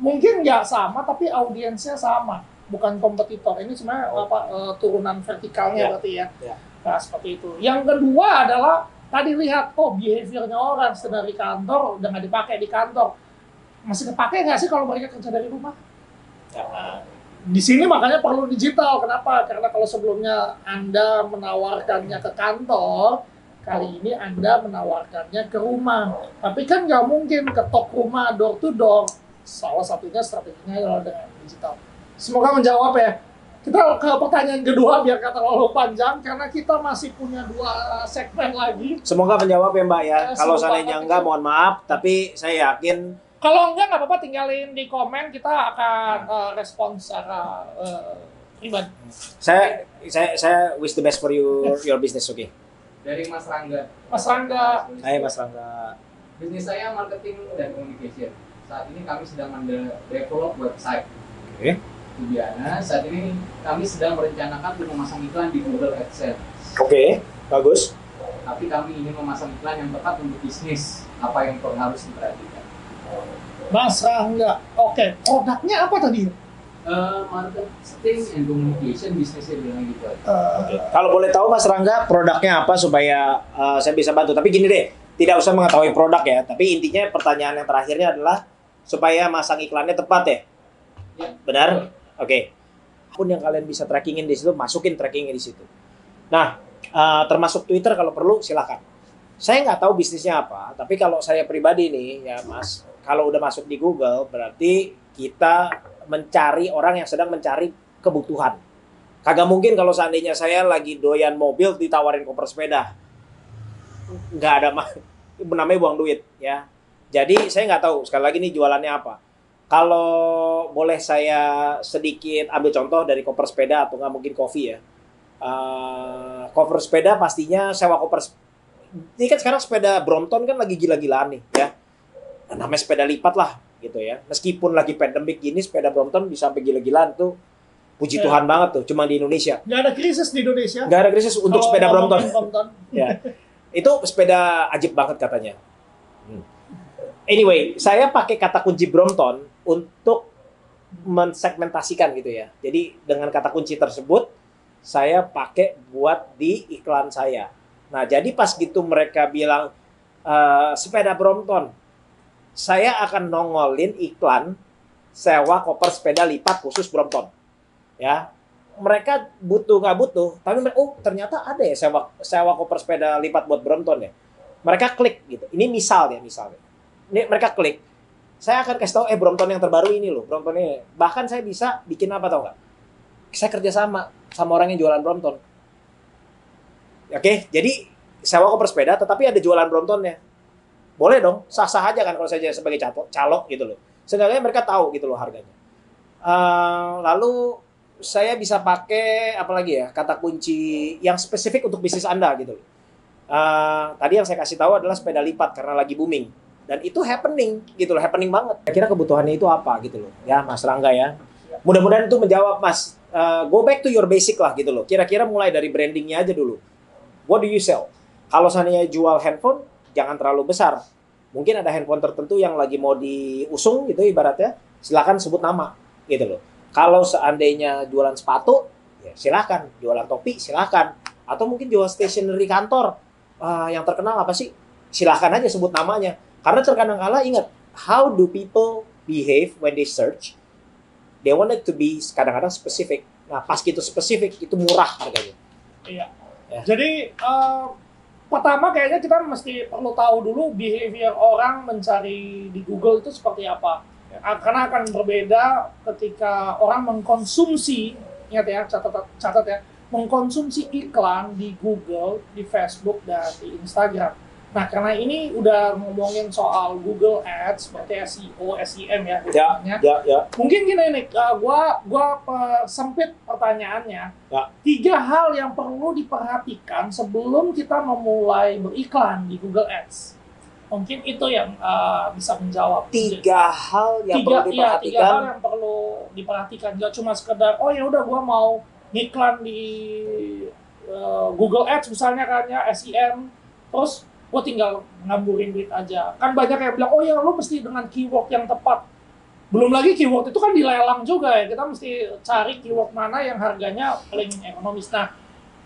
mungkin nggak sama, tapi audiensnya sama. Bukan kompetitor, ini sebenarnya turunan vertikalnya berarti ya. Nah, seperti itu. Yang kedua adalah tadi lihat behaviornya orang dari kantor udah nggak dipakai di kantor, masih kepake nggak sih kalau mereka kerja dari rumah? Nah, di sini makanya perlu digital. Kenapa? Karena kalau sebelumnya Anda menawarkannya ke kantor, kali ini Anda menawarkannya ke rumah. Tapi kan nggak mungkin ketok rumah door to door. Salah satunya strateginya adalah dengan digital. Semoga menjawab ya. Kita ke pertanyaan kedua biar kata terlalu panjang karena kita masih punya dua segmen lagi. Semoga menjawab ya Mbak ya. Kalau seandainya enggak mohon maaf, tapi saya yakin kalau enggak apa-apa, tinggalin di komen, kita akan respon secara pribadi. Saya wish the best for your business, oke? Okay? Dari Mas Rangga. Mas Rangga. Hai Mas Rangga. Bisnis saya marketing dan communication. Saat ini kami sedang mendevelop website. Oke. Tujuannya saat ini kami sedang merencanakan untuk memasang iklan di Google AdSense. Oke, bagus. Tapi kami ingin memasang iklan yang tepat untuk bisnis. Apa yang harus diperhatikan? Mas Rangga, oke. Produknya apa tadi? Marketing and communication bisnisnya bilang gitu. Oke. Kalau boleh tahu Mas Rangga produknya apa supaya saya bisa bantu. Tapi gini deh, tidak usah mengetahui produk ya. Tapi intinya pertanyaan yang terakhirnya adalah supaya masang iklannya tepat ya. Benar? Oke. Akun yang kalian bisa trackingin di situ, masukin trackingnya di situ. Nah, termasuk Twitter kalau perlu silakan. Saya nggak tahu bisnisnya apa, tapi kalau saya pribadi nih ya Mas, kalau udah masuk di Google berarti kita mencari orang yang sedang mencari kebutuhan. Kagak mungkin kalau seandainya saya lagi doyan mobil ditawarin koper sepeda, nggak ada, namanya buang duit ya. Jadi saya nggak tahu sekali lagi nih jualannya apa. Kalau boleh saya sedikit ambil contoh dari koper sepeda atau nggak mungkin coffee ya. Cover sepeda pastinya sewa koper. Ini kan sekarang sepeda Brompton kan lagi gila-gilaan nih ya. Nah, namanya sepeda lipat lah gitu ya. Meskipun lagi pandemik gini, sepeda Brompton bisa sampai gila-gilaan tuh. Puji Tuhan banget tuh, cuma di Indonesia. Nggak ada krisis di Indonesia. Nggak ada krisis untuk sepeda Brompton. Ya. Itu sepeda ajib banget katanya. Anyway, saya pakai kata kunci Brompton untuk mensegmentasikan gitu ya. Jadi dengan kata kunci tersebut, saya pakai buat di iklan saya. Nah, jadi pas gitu mereka bilang sepeda Brompton, saya akan nongolin iklan sewa koper sepeda lipat khusus Brompton. Ya, mereka butuh nggak butuh, tapi mereka, oh ternyata ada ya sewa koper sepeda lipat buat Brompton ya. Mereka klik gitu. Ini misalnya. Ini mereka klik. Saya akan kasih tahu Brompton yang terbaru ini loh, Brompton ini. Bahkan saya bisa bikin apa tau nggak? Saya kerja sama orang yang jualan Brompton. Oke, jadi sewa koper sepeda, tetapi ada jualan Bromptonnya. Boleh dong, sah-sah aja kan kalau saya sebagai calok gitu loh. Seenggaknya mereka tahu gitu loh harganya. Lalu saya bisa pakai apalagi ya, kata kunci yang spesifik untuk bisnis Anda gitu loh. Tadi yang saya kasih tahu adalah sepeda lipat karena lagi booming. Dan itu happening gitu loh, happening banget. Kira-kira kebutuhannya itu apa gitu loh. Ya Mas Rangga ya. Mudah-mudahan itu menjawab Mas. Go back to your basic lah gitu loh. Kira-kira mulai dari brandingnya aja dulu. What do you sell? Kalau seandainya jual handphone, jangan terlalu besar. Mungkin ada handphone tertentu yang lagi mau diusung gitu ibaratnya. Silahkan sebut nama gitu loh. Kalau seandainya jualan sepatu, ya silahkan. Jualan topi, silahkan. Atau mungkin jual stationery kantor. Yang terkenal apa sih? Silahkan aja sebut namanya. Karena terkadang-kala ingat, how do people behave when they search? They wanted to be kadang-kadang spesifik. Nah, pas gitu spesifik, itu murah harganya. Iya. Ya. Jadi pertama kayaknya kita mesti perlu tahu dulu behavior orang mencari di Google itu seperti apa. Ya. Karena akan berbeda ketika orang mengkonsumsi, ingat ya, catat ya, mengkonsumsi iklan di Google, di Facebook, dan di Instagram. Nah, karena ini udah ngomongin soal Google Ads seperti SEO, SEM ya. Ya. Mungkin gini nih, gua sempit pertanyaannya. Ya. 3 hal yang perlu diperhatikan sebelum kita memulai beriklan di Google Ads. Mungkin itu yang bisa menjawab. 3 hal yang perlu diperhatikan. 3 hal yang perlu diperhatikan. Gak cuma sekedar, oh ya udah gua mau iklan di Google Ads misalnya kan ya, SEM, terus gue tinggal ngaburin duit aja. Kan banyak yang bilang, oh ya lo mesti dengan keyword yang tepat. Belum lagi keyword itu kan dilelang juga ya. Kita mesti cari keyword mana yang harganya paling ekonomis. Nah,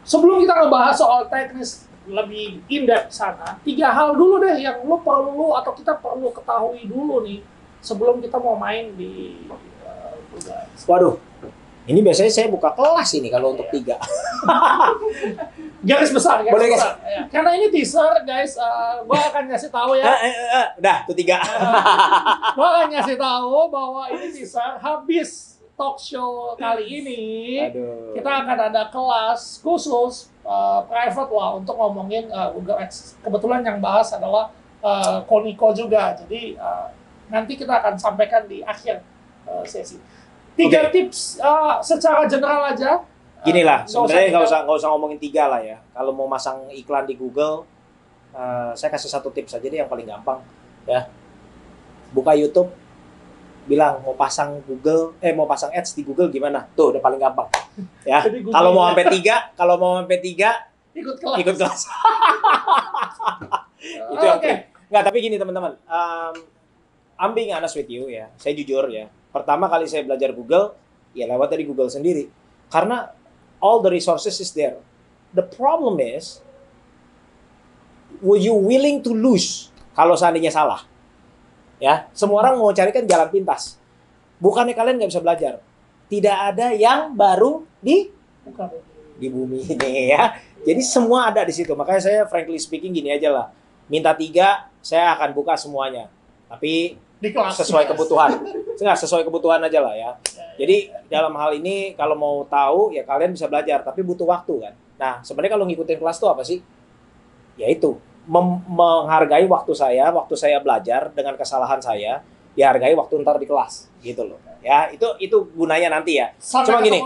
sebelum kita ngebahas soal teknis lebih in-depth sana, 3 hal dulu deh yang lo perlu atau kita perlu ketahui dulu nih sebelum kita mau main di Google. Waduh, ini biasanya saya buka kelas ini kalau untuk 3. Garis besar, guys. Boleh, guys. Ya. Karena ini teaser, guys. Gue akan ngasih tahu ya. Udah, itu 3. Gue akan ngasih tahu bahwa ini teaser. Habis talk show kali ini, kita akan ada kelas khusus private lah untuk ngomongin Google Ads. Kebetulan yang bahas adalah Koniko juga. Jadi nanti kita akan sampaikan di akhir sesi. 3 tips secara general aja. Gini lah, sebenarnya nggak usah ngomongin 3 lah ya. Kalau mau masang iklan di Google, saya kasih 1 tips aja deh yang paling gampang ya. Buka YouTube, bilang mau pasang Google, mau pasang ads di Google gimana? Tuh udah paling gampang ya. Kalau mau sampai 3, ikut kelas. Itu oke. Okay. Nggak, tapi gini teman-teman, I'm being honest with you ya. Saya jujur ya. Pertama kali saya belajar Google, ya lewat dari Google sendiri. Karena all the resources is there. The problem is, were you willing to lose kalau seandainya salah? Ya, semua orang mau carikan jalan pintas. Bukannya kalian nggak bisa belajar. Tidak ada yang baru di bumi ini ya. Jadi semua ada di situ. Makanya saya frankly speaking gini aja lah. minta 3, saya akan buka semuanya. Tapi sesuai kebutuhan. Enggak, sesuai kebutuhan aja lah ya. Jadi dalam hal ini kalau mau tahu ya kalian bisa belajar, tapi butuh waktu kan. Nah, sebenarnya kalau ngikutin kelas itu apa sih? Yaitu menghargai waktu saya belajar dengan kesalahan saya, dihargai waktu ntar di kelas gitu loh. Ya, itu gunanya nanti ya. Cuma gini.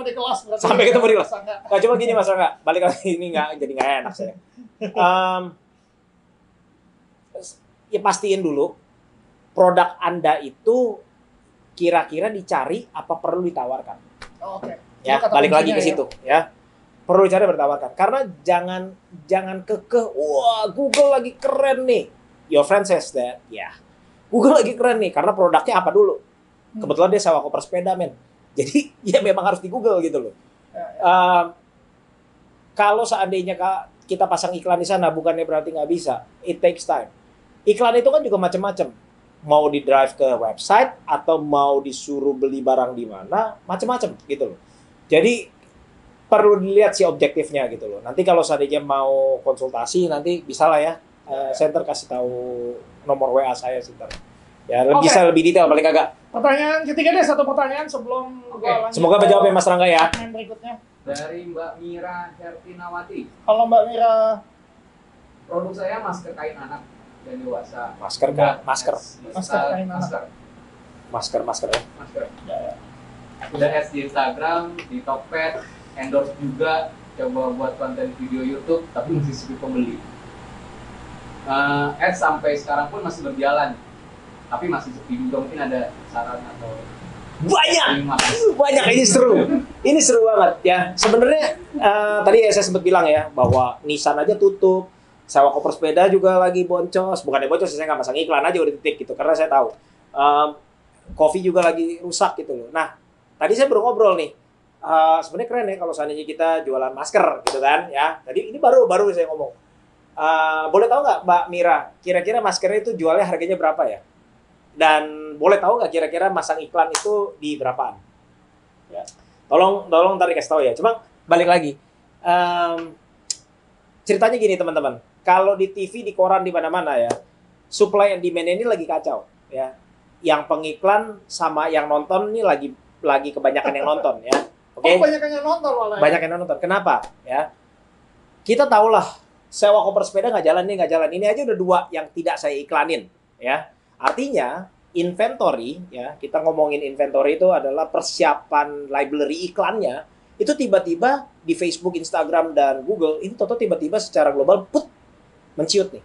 Sampai ketemu di kelas. Nah, cuma gini Mas Rangga, balik lagi ini nggak enak saya. Ya pastiin dulu produk Anda itu kira-kira dicari apa perlu ditawarkan. Oh, oke. Ya, balik lagi ke situ ya. Perlu dicari bertawarkan. Karena jangan kekeh, wah Google lagi keren nih. Your friend says that. Ya. Yeah. Google lagi keren nih karena produknya apa dulu? Kebetulan dia sewa koper sepeda, men. Jadi ya memang harus di Google gitu loh. Kalau seandainya kita pasang iklan di sana, bukannya berarti nggak bisa. It takes time. Iklan itu kan juga macam-macam. Mau di drive ke website atau mau disuruh beli barang di mana, macam-macam gitu loh. Jadi perlu dilihat si objektifnya gitu loh. Nanti kalau seandainya mau konsultasi nanti bisa lah ya. Center kasih tahu nomor WA saya Center. Ya lebih bisa lebih detail paling agak. Pertanyaan ketiga deh, satu pertanyaan sebelum gua lanjut. Semoga menjawab ya Mas Rangga ya. Pertanyaan berikutnya dari Mbak Mira Hertinawati. Halo Mbak Mira. Produk saya masker kain anak dan dewasa. Masker kan? Masker kain anak. Masker ya. Masker. Udah ads di Instagram, di Tokped, endorse juga, coba buat konten video YouTube tapi masih sepi pembeli. Ads sampai sekarang pun masih berjalan. Tapi masih sepi juga, mungkin ada saran atau banyak ini seru. Ini seru banget ya. Sebenarnya tadi ya saya sempat bilang ya bahwa Nissan aja tutup, sewa koper sepeda juga lagi boncos. Bukan boncos, saya nggak pasang iklan aja udah titik gitu karena saya tahu Co.V juga lagi rusak gitu loh. Nah, tadi saya baru ngobrol nih. Sebenarnya keren ya kalau seandainya kita jualan masker gitu kan ya. Tadi ini baru saya ngomong. Boleh tahu nggak Mbak Mira kira-kira maskernya itu jualnya harganya berapa ya? Dan boleh tahu nggak kira-kira masang iklan itu di berapaan? Ya. Tolong ntar dikasih tahu ya. Cuma balik lagi, ceritanya gini teman-teman. Kalau di TV, di koran, di mana-mana ya, supply and demand ini lagi kacau ya. Yang pengiklan sama yang nonton ini lagi kebanyakan yang nonton ya. Okay? Kebanyakan yang nonton malah. Banyak yang nonton. Kenapa? Ya, kita tahulah sewa koper sepeda nggak jalan. Ini aja udah 2 yang tidak saya iklanin ya. Artinya, inventory, ya kita ngomongin inventory itu adalah persiapan library iklannya, itu tiba-tiba di Facebook, Instagram, dan Google, itu tiba-tiba secara global menciut nih.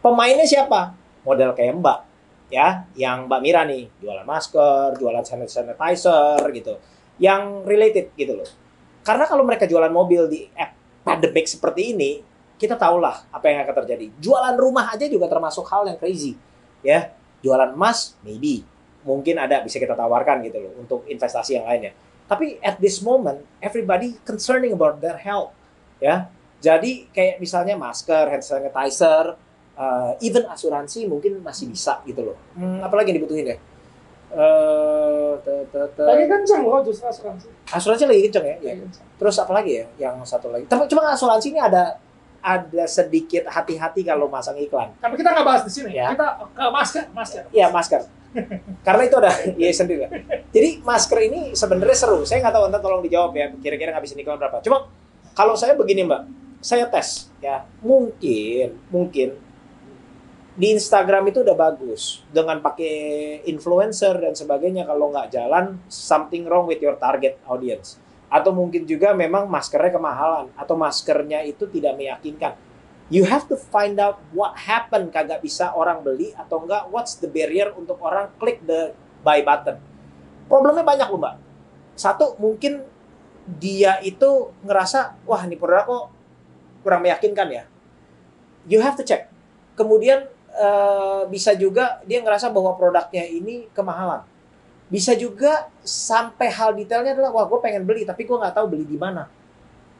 Pemainnya siapa? Model kayak Mbak, ya, yang Mbak Mira nih, jualan masker, jualan sanitizer, gitu. Yang related gitu loh. Karena kalau mereka jualan mobil di app pandemic seperti ini, kita tahulah apa yang akan terjadi. Jualan rumah aja juga termasuk hal yang crazy. Ya, jualan emas, maybe. Mungkin ada, bisa kita tawarkan gitu loh untuk investasi yang lainnya. Tapi at this moment, everybody concerning about their health. Ya, jadi kayak misalnya masker, hand sanitizer, even asuransi mungkin masih bisa gitu loh. Apalagi yang dibutuhin ya? Lagi kenceng loh justru asuransi. Asuransi lagi kenceng ya? Terus apalagi ya yang satu lagi? Cuma asuransi ini ada sedikit hati-hati kalau masang iklan. Tapi kita nggak bahas di sini ya. Kita masker. Iya, masker. Karena itu ada ya sendiri. Jadi masker ini sebenarnya seru. Saya nggak tahu, nanti tolong dijawab ya. Kira-kira ngabisin iklan berapa? Cuma kalau saya begini Mbak, saya tes ya. Mungkin di Instagram itu udah bagus dengan pakai influencer dan sebagainya. Kalau nggak jalan, something wrong with your target audience. Atau mungkin juga memang maskernya kemahalan atau maskernya itu tidak meyakinkan. You have to find out what happened, kagak bisa orang beli atau enggak, what's the barrier untuk orang klik the buy button. Problemnya banyak loh Mbak. Satu, mungkin dia itu ngerasa, wah ini produk kok kurang meyakinkan ya. You have to check. Kemudian bisa juga dia ngerasa bahwa produknya ini kemahalan. Bisa juga sampai hal detailnya adalah, wah gue pengen beli tapi gue nggak tahu beli di mana.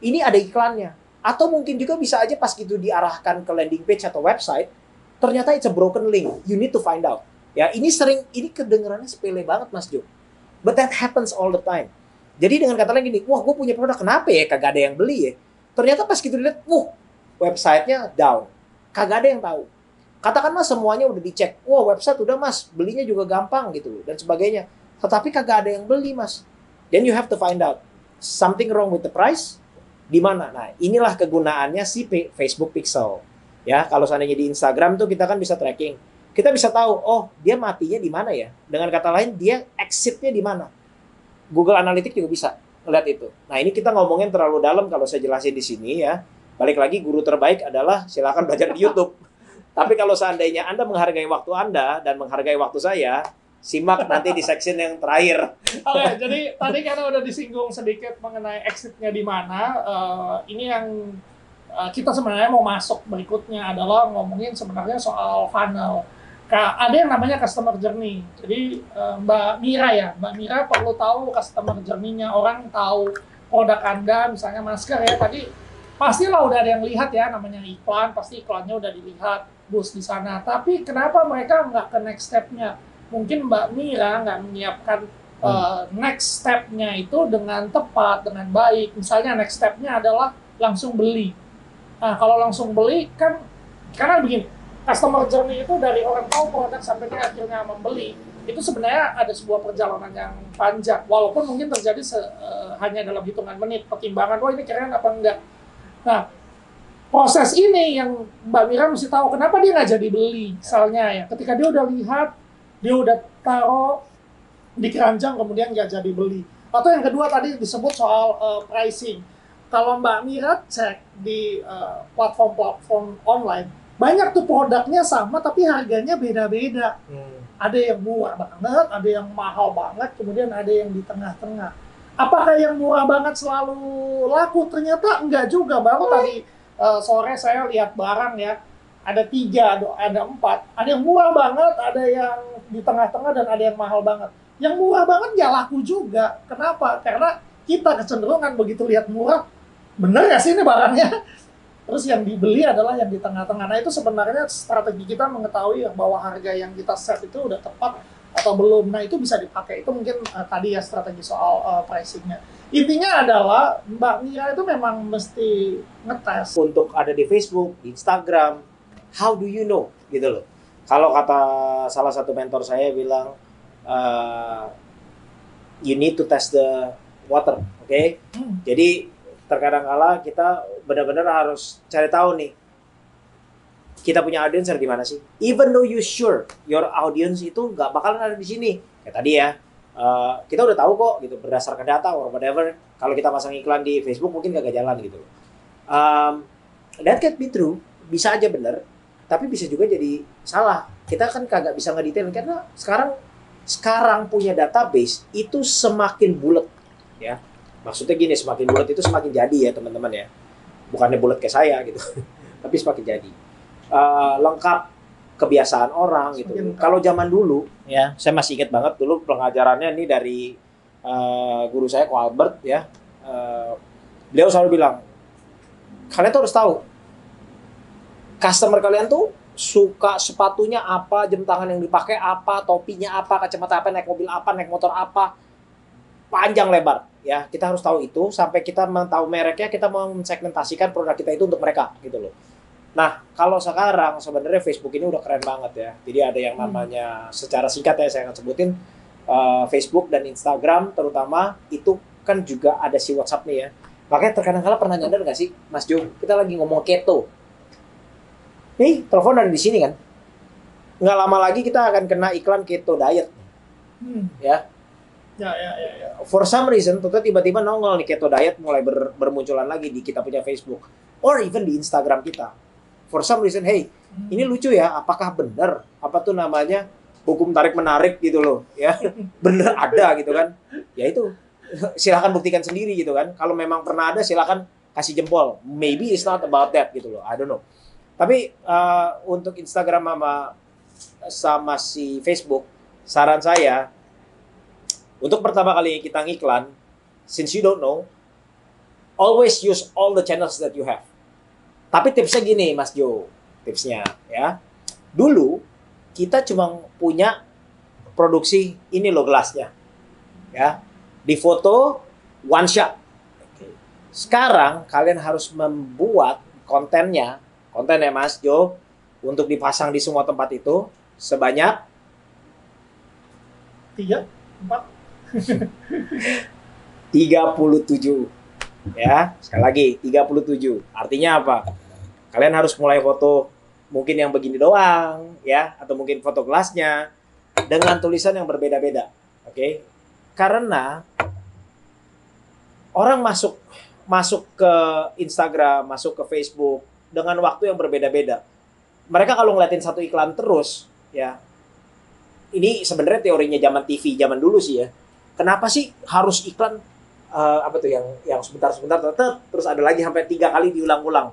Ini ada iklannya. Atau mungkin juga bisa aja pas gitu diarahkan ke landing page atau website, ternyata it's a broken link. You need to find out. Ya, ini kedengarannya sepele banget Mas Jo. But that happens all the time. Jadi dengan kata lain gini, wah gue punya produk kenapa ya kagak ada yang beli ya. Ternyata pas gitu dilihat, websitenya down. Kagak ada yang tahu. Katakanlah semuanya udah dicek, wah website udah mas, belinya juga gampang gitu, dan sebagainya. Tetapi kagak ada yang beli mas. Then you have to find out, something wrong with the price, di mana? Nah, inilah kegunaannya si Facebook Pixel. Ya, kalau seandainya di Instagram tuh kita kan bisa tracking. Kita bisa tahu, oh dia matinya di mana ya? Dengan kata lain, dia exitnya di mana? Google Analytics juga bisa lihat itu. Nah, ini kita ngomongin terlalu dalam kalau saya jelasin di sini ya. Balik lagi, guru terbaik adalah silakan belajar di YouTube. Tapi kalau seandainya Anda menghargai waktu Anda dan menghargai waktu saya, simak nanti di section yang terakhir. Oke, jadi tadi karena udah disinggung sedikit mengenai exitnya di mana, ini yang kita sebenarnya mau masuk berikutnya adalah ngomongin sebenarnya soal funnel. Ada yang namanya customer journey. Jadi Mbak Mira ya, Mbak Mira perlu tahu customer journey-nya, orang tahu produk Anda, misalnya masker ya tadi. Pastilah udah ada yang lihat ya, namanya iklan, pasti iklannya udah dilihat, boost di sana. Tapi kenapa mereka nggak ke next step-nya? Mungkin Mbak Mira nggak menyiapkan next step-nya itu dengan tepat, dengan baik. Misalnya next step-nya adalah langsung beli. Nah, kalau langsung beli kan, karena begini, customer journey itu dari orang tahu produk sampai dia akhirnya membeli, itu sebenarnya ada sebuah perjalanan yang panjang. Walaupun mungkin terjadi hanya dalam hitungan menit, pertimbangan, wah ini keren apa enggak. Nah, proses ini yang Mbak Mira mesti tahu kenapa dia nggak jadi beli, misalnya ya. Ketika dia udah lihat, dia udah taruh di keranjang, kemudian nggak jadi beli. Atau yang kedua tadi disebut soal pricing. Kalau Mbak Mira cek di platform-platform online, banyak tuh produknya sama tapi harganya beda-beda. Ada yang murah banget, ada yang mahal banget, kemudian ada yang di tengah-tengah. Apakah yang murah banget selalu laku? Ternyata enggak juga. Baru tadi sore saya lihat barang ya, ada 3, ada 4. Ada yang murah banget, ada yang di tengah-tengah, dan ada yang mahal banget. Yang murah banget nggak laku juga. Kenapa? Karena kita kecenderungan begitu lihat murah, bener ya sih ini barangnya? Terus yang dibeli adalah yang di tengah-tengah. Nah itu sebenarnya strategi kita mengetahui bahwa harga yang kita set itu udah tepat atau belum. Nah itu bisa dipakai. Itu mungkin tadi ya strategi soal pricingnya. Intinya adalah Mbak Mira itu memang mesti ngetes untuk ada di Facebook, di Instagram. How do you know gitu loh. Kalau kata salah satu mentor saya bilang you need to test the water, oke? Okay? Jadi terkadang-kala kita benar-benar harus cari tahu nih. Kita punya audiens ada di mana sih? Even though you sure your audience itu nggak bakalan ada di sini. Kayak tadi ya, kita udah tahu kok gitu berdasarkan data or whatever. Kalau kita pasang iklan di Facebook mungkin nggak jalan gitu. That can be true, bisa aja bener, tapi bisa juga jadi salah. Kita kan kagak bisa ngedetail karena sekarang punya database itu semakin bulat ya. Maksudnya gini, semakin bulat itu semakin jadi ya teman-teman ya. Bukannya bulat kayak saya gitu, tapi semakin jadi. Lengkap kebiasaan orang gitu. Kalau zaman dulu ya, saya masih ingat banget dulu pengajarannya ini dari guru saya Ko Albert ya. Beliau selalu bilang, kalian tuh harus tahu customer kalian tuh suka sepatunya apa, jam tangan yang dipakai apa, topinya apa, kacamata apa, naik mobil apa, naik motor apa, panjang lebar ya. Kita harus tahu itu sampai kita tahu mereknya, kita mau mensegmentasikan produk kita itu untuk mereka gitu loh. Nah, kalau sekarang sebenarnya Facebook ini udah keren banget ya. Jadi ada yang namanya, secara singkat ya saya akan sebutin, Facebook dan Instagram terutama, itu kan juga ada si WhatsApp nih ya. Makanya terkadang-kadang pernah nyadar nggak sih, Mas Jo, kita lagi ngomong keto. Nih, telepon ada di sini kan. Nggak lama lagi kita akan kena iklan keto diet. Ya. Ya. For some reason, tiba-tiba nongol nih keto diet mulai bermunculan lagi di kita punya Facebook. Or even di Instagram kita. For some reason, hey, ini lucu ya, apakah benar? Apa tuh namanya hukum tarik-menarik gitu loh, ya. Bener ada gitu kan. Ya itu, silahkan buktikan sendiri gitu kan. Kalau memang pernah ada, silahkan kasih jempol. Maybe it's not about that gitu loh, I don't know. Tapi untuk Instagram sama si Facebook, saran saya, untuk pertama kali kita ngiklan, since you don't know, always use all the channels that you have. Tapi tipsnya gini, Mas Jo, tipsnya ya. Dulu kita cuma punya produksi ini loh gelasnya, ya. Di foto one shot. Sekarang kalian harus membuat kontennya, konten ya Mas Jo, untuk dipasang di semua tempat itu sebanyak 37. Ya, sekali lagi 37. Artinya apa? Kalian harus mulai foto mungkin yang begini doang, ya, atau mungkin foto gelasnya dengan tulisan yang berbeda-beda. Oke. Karena orang masuk ke Instagram, masuk ke Facebook dengan waktu yang berbeda-beda. Mereka kalau ngeliatin satu iklan terus, ya. Ini sebenarnya teorinya zaman TV zaman dulu sih ya. Kenapa sih harus iklan yang sebentar-sebentar terus ada lagi sampai 3 kali diulang-ulang?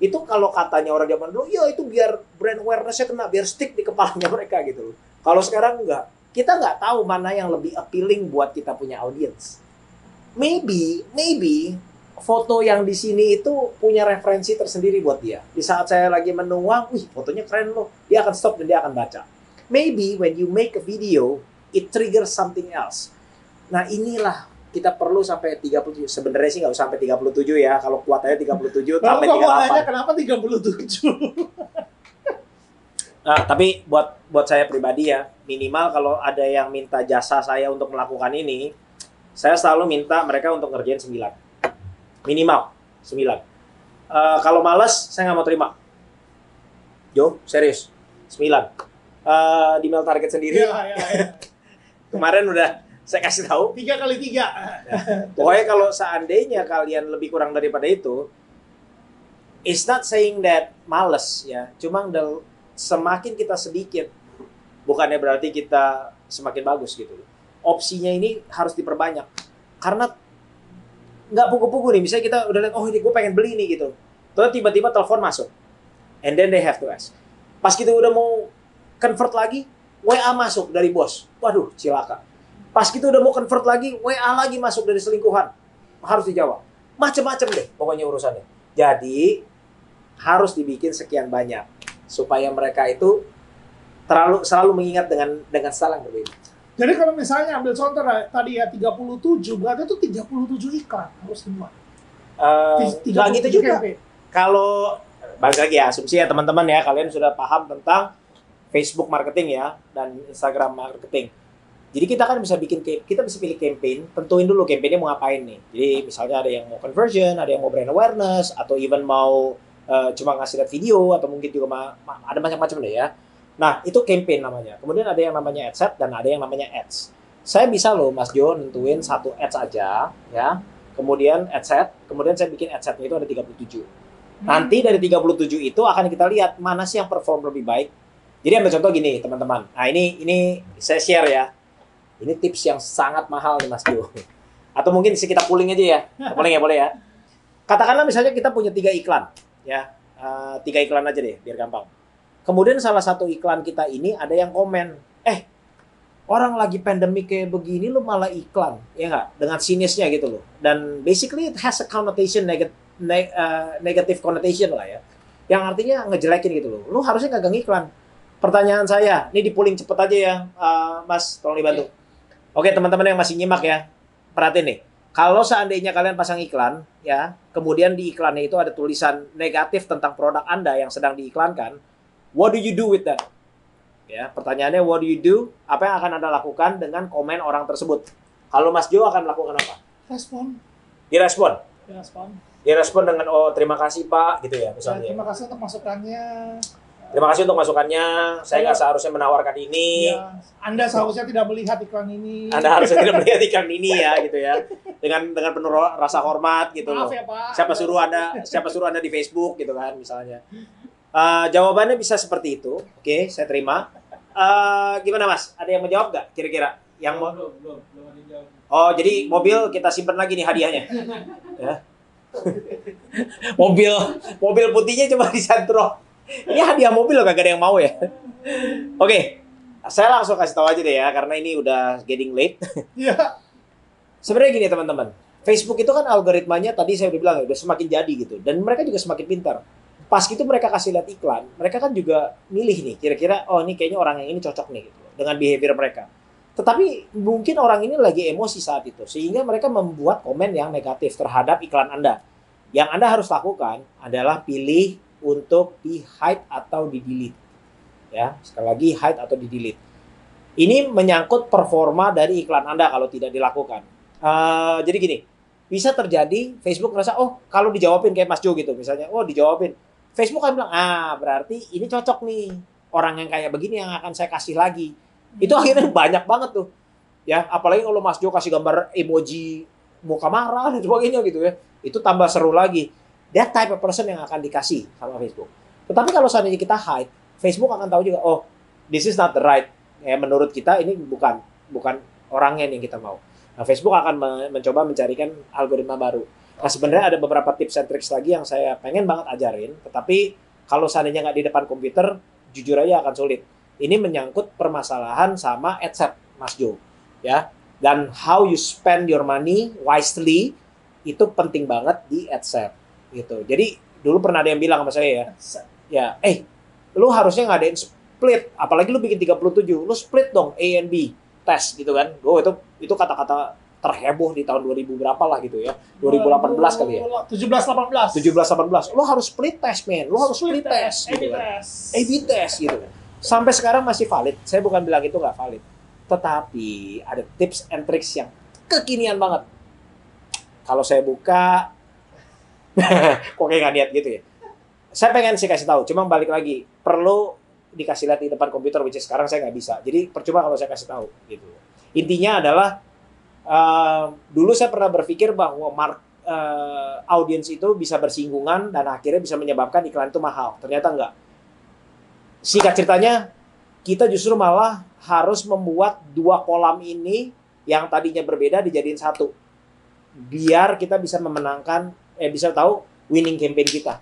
Itu kalau katanya orang zaman dulu, ya itu biar brand awareness-nya kena, biar stick di kepalanya mereka gitu loh. Kalau sekarang enggak. Kita nggak tahu mana yang lebih appealing buat kita punya audience. Maybe foto yang di sini itu punya referensi tersendiri buat dia. Di saat saya lagi menuang, wih fotonya keren loh. Dia akan stop dan dia akan baca. Maybe when you make a video, it triggers something else. Nah inilah kita perlu sampai 37. Sebenarnya sih nggak usah sampai 37 ya. Kalau kuatnya 37 sampai 38. Kenapa 37? Tapi buat saya pribadi ya, minimal kalau ada yang minta jasa saya untuk melakukan ini, saya selalu minta mereka untuk ngerjain 9. Minimal 9. Kalau males, saya nggak mau terima. Jo, serius. 9. Di mail target sendiri. Ya. Kemarin udah saya kasih tahu 3x3. Pokoknya kalau seandainya kalian lebih kurang daripada itu, it's not saying that malas ya. Cuma semakin kita sedikit, bukannya berarti kita semakin bagus gitu. Opsinya ini harus diperbanyak. Karena nggak pugu-pugu nih. Misalnya kita udah lihat, oh ini gue pengen beli nih gitu. Terus tiba-tiba telepon masuk. And then they have to ask. Pas kita udah mau convert lagi, WA masuk dari bos. Waduh, cilaka. Pas gitu udah mau convert lagi, WA lagi masuk dari selingkuhan. Harus dijawab. Macem-macem deh pokoknya urusannya. Jadi, harus dibikin sekian banyak. Supaya mereka itu selalu mengingat dengan style yang berbeda. Jadi kalau misalnya ambil contoh tadi ya 37, berarti itu 37 iklan harus semua. Nggak gitu juga. Kalau, balik lagi ya, asumsi ya teman-teman ya, kalian sudah paham tentang Facebook marketing ya, dan Instagram marketing. Jadi kita kan bisa pilih campaign, tentuin dulu campaignnya mau ngapain nih. Jadi misalnya ada yang mau conversion, ada yang mau brand awareness, atau even mau cuma ngasih lihat video, atau mungkin juga ada macam-macam deh ya. Nah itu campaign namanya. Kemudian ada yang namanya adset dan ada yang namanya ads. Saya bisa loh Mas Jo nentuin satu ads aja ya. Kemudian adset, kemudian saya bikin adsetnya itu ada 37. Nanti dari 37 itu akan kita lihat mana sih yang perform lebih baik. Jadi ambil contoh gini teman-teman. Nah ini saya share ya. Ini tips yang sangat mahal nih Mas Jo. Atau mungkin kita pooling aja ya. Pooling ya boleh ya. Katakanlah misalnya kita punya 3 iklan. Ya, 3 iklan aja deh biar gampang. Kemudian salah satu iklan kita ini ada yang komen. Orang lagi pandemi kayak begini lu malah iklan. Ya nggak? Dengan sinisnya gitu loh. Dan basically it has a connotation, negative connotation lah ya. Yang artinya ngejelekin gitu loh. Lu harusnya kagak ngiklan. Pertanyaan saya, ini di-pooling cepet aja ya Mas, tolong dibantu. Yeah. Oke, teman-teman yang masih nyimak ya, perhatiin nih. Kalau seandainya kalian pasang iklan, ya, kemudian di iklannya itu ada tulisan negatif tentang produk Anda yang sedang diiklankan, what do you do with that? Ya, pertanyaannya what do you do? Apa yang akan Anda lakukan dengan komen orang tersebut? Kalau Mas Jo akan melakukan apa? Respon. Direspon? Direspon. Direspon dengan, oh terima kasih Pak, gitu ya misalnya. Ya, terima kasih untuk masukannya. Terima kasih untuk masukannya. Saya nggak seharusnya menawarkan ini. Ya, Anda seharusnya tidak melihat iklan ini. Anda harusnya tidak melihat iklan ini ya, gitu ya. Dengan penuh rasa hormat gitu. Maaf ya, Pak. Siapa suruh Anda di Facebook gitu kan misalnya. Jawabannya bisa seperti itu. Oke, saya terima. Gimana Mas? Ada yang menjawab nggak kira-kira? Yang mau? Belum ada yang jawab. Oh, jadi mobil kita simpen lagi nih hadiahnya. Ya. mobil putihnya cuma di Santro. Ini hadiah mobil loh, kagak ada yang mau ya. Oke, saya langsung kasih tahu aja deh ya, karena ini udah getting late. Yeah. Sebenarnya gini teman-teman, Facebook itu kan algoritmanya tadi saya udah bilang udah semakin jadi gitu, dan mereka juga semakin pintar. Pas gitu mereka kasih lihat iklan, mereka kan juga milih nih, kira-kira oh ini kayaknya orang yang ini cocok nih gitu, dengan behavior mereka. Tetapi mungkin orang ini lagi emosi saat itu, sehingga mereka membuat komen yang negatif terhadap iklan Anda. Yang Anda harus lakukan adalah pilih untuk di-hide atau di-delete. Ya, sekali lagi hide atau di-delete. Ini menyangkut performa dari iklan Anda kalau tidak dilakukan. Jadi gini, bisa terjadi Facebook merasa, oh kalau dijawabin kayak Mas Jo gitu misalnya, oh dijawabin. Facebook akan bilang, ah berarti ini cocok nih. Orang yang kayak begini yang akan saya kasih lagi. Itu akhirnya banyak banget tuh. Ya, apalagi kalau Mas Jo kasih gambar emoji muka marah dan sebagainya gitu ya. Itu tambah seru lagi. That type of person yang akan dikasih sama Facebook. Tetapi kalau seandainya kita hide, Facebook akan tahu juga, oh this is not the right. Ya, menurut kita ini bukan orangnya yang kita mau. Nah, Facebook akan mencoba mencarikan algoritma baru. Nah, sebenarnya ada beberapa tips and tricks lagi yang saya pengen banget ajarin, tetapi kalau seandainya nggak di depan komputer, jujur aja akan sulit. Ini menyangkut permasalahan sama adset, Mas Jo. Ya, dan how you spend your money wisely, itu penting banget di adset. Gitu. Jadi, dulu pernah ada yang bilang sama saya ya, lu harusnya ngadain split, apalagi lu bikin 37, lu split dong A and B test gitu kan. Gue itu kata-kata terheboh di tahun 2000 berapa lah gitu ya. 2018 kali ya. 17-18. Lu harus split test, men. Lu harus split test. A/B test gitu. Sampai sekarang masih valid. Saya bukan bilang itu nggak valid. Tetapi ada tips and tricks yang kekinian banget. Kalau saya buka, kok kayak nggak niat gitu ya. Saya pengen sih kasih tahu. Cuma balik lagi, perlu dikasih lihat di depan komputer, which is sekarang saya nggak bisa. Jadi percuma kalau saya kasih tahu gitu. Intinya adalah dulu saya pernah berpikir bahwa audience itu bisa bersinggungan dan akhirnya bisa menyebabkan iklan itu mahal. Ternyata enggak. Singkat ceritanya, kita justru malah harus membuat dua kolam ini yang tadinya berbeda dijadiin satu. Biar kita bisa memenangkan, bisa tahu winning campaign kita.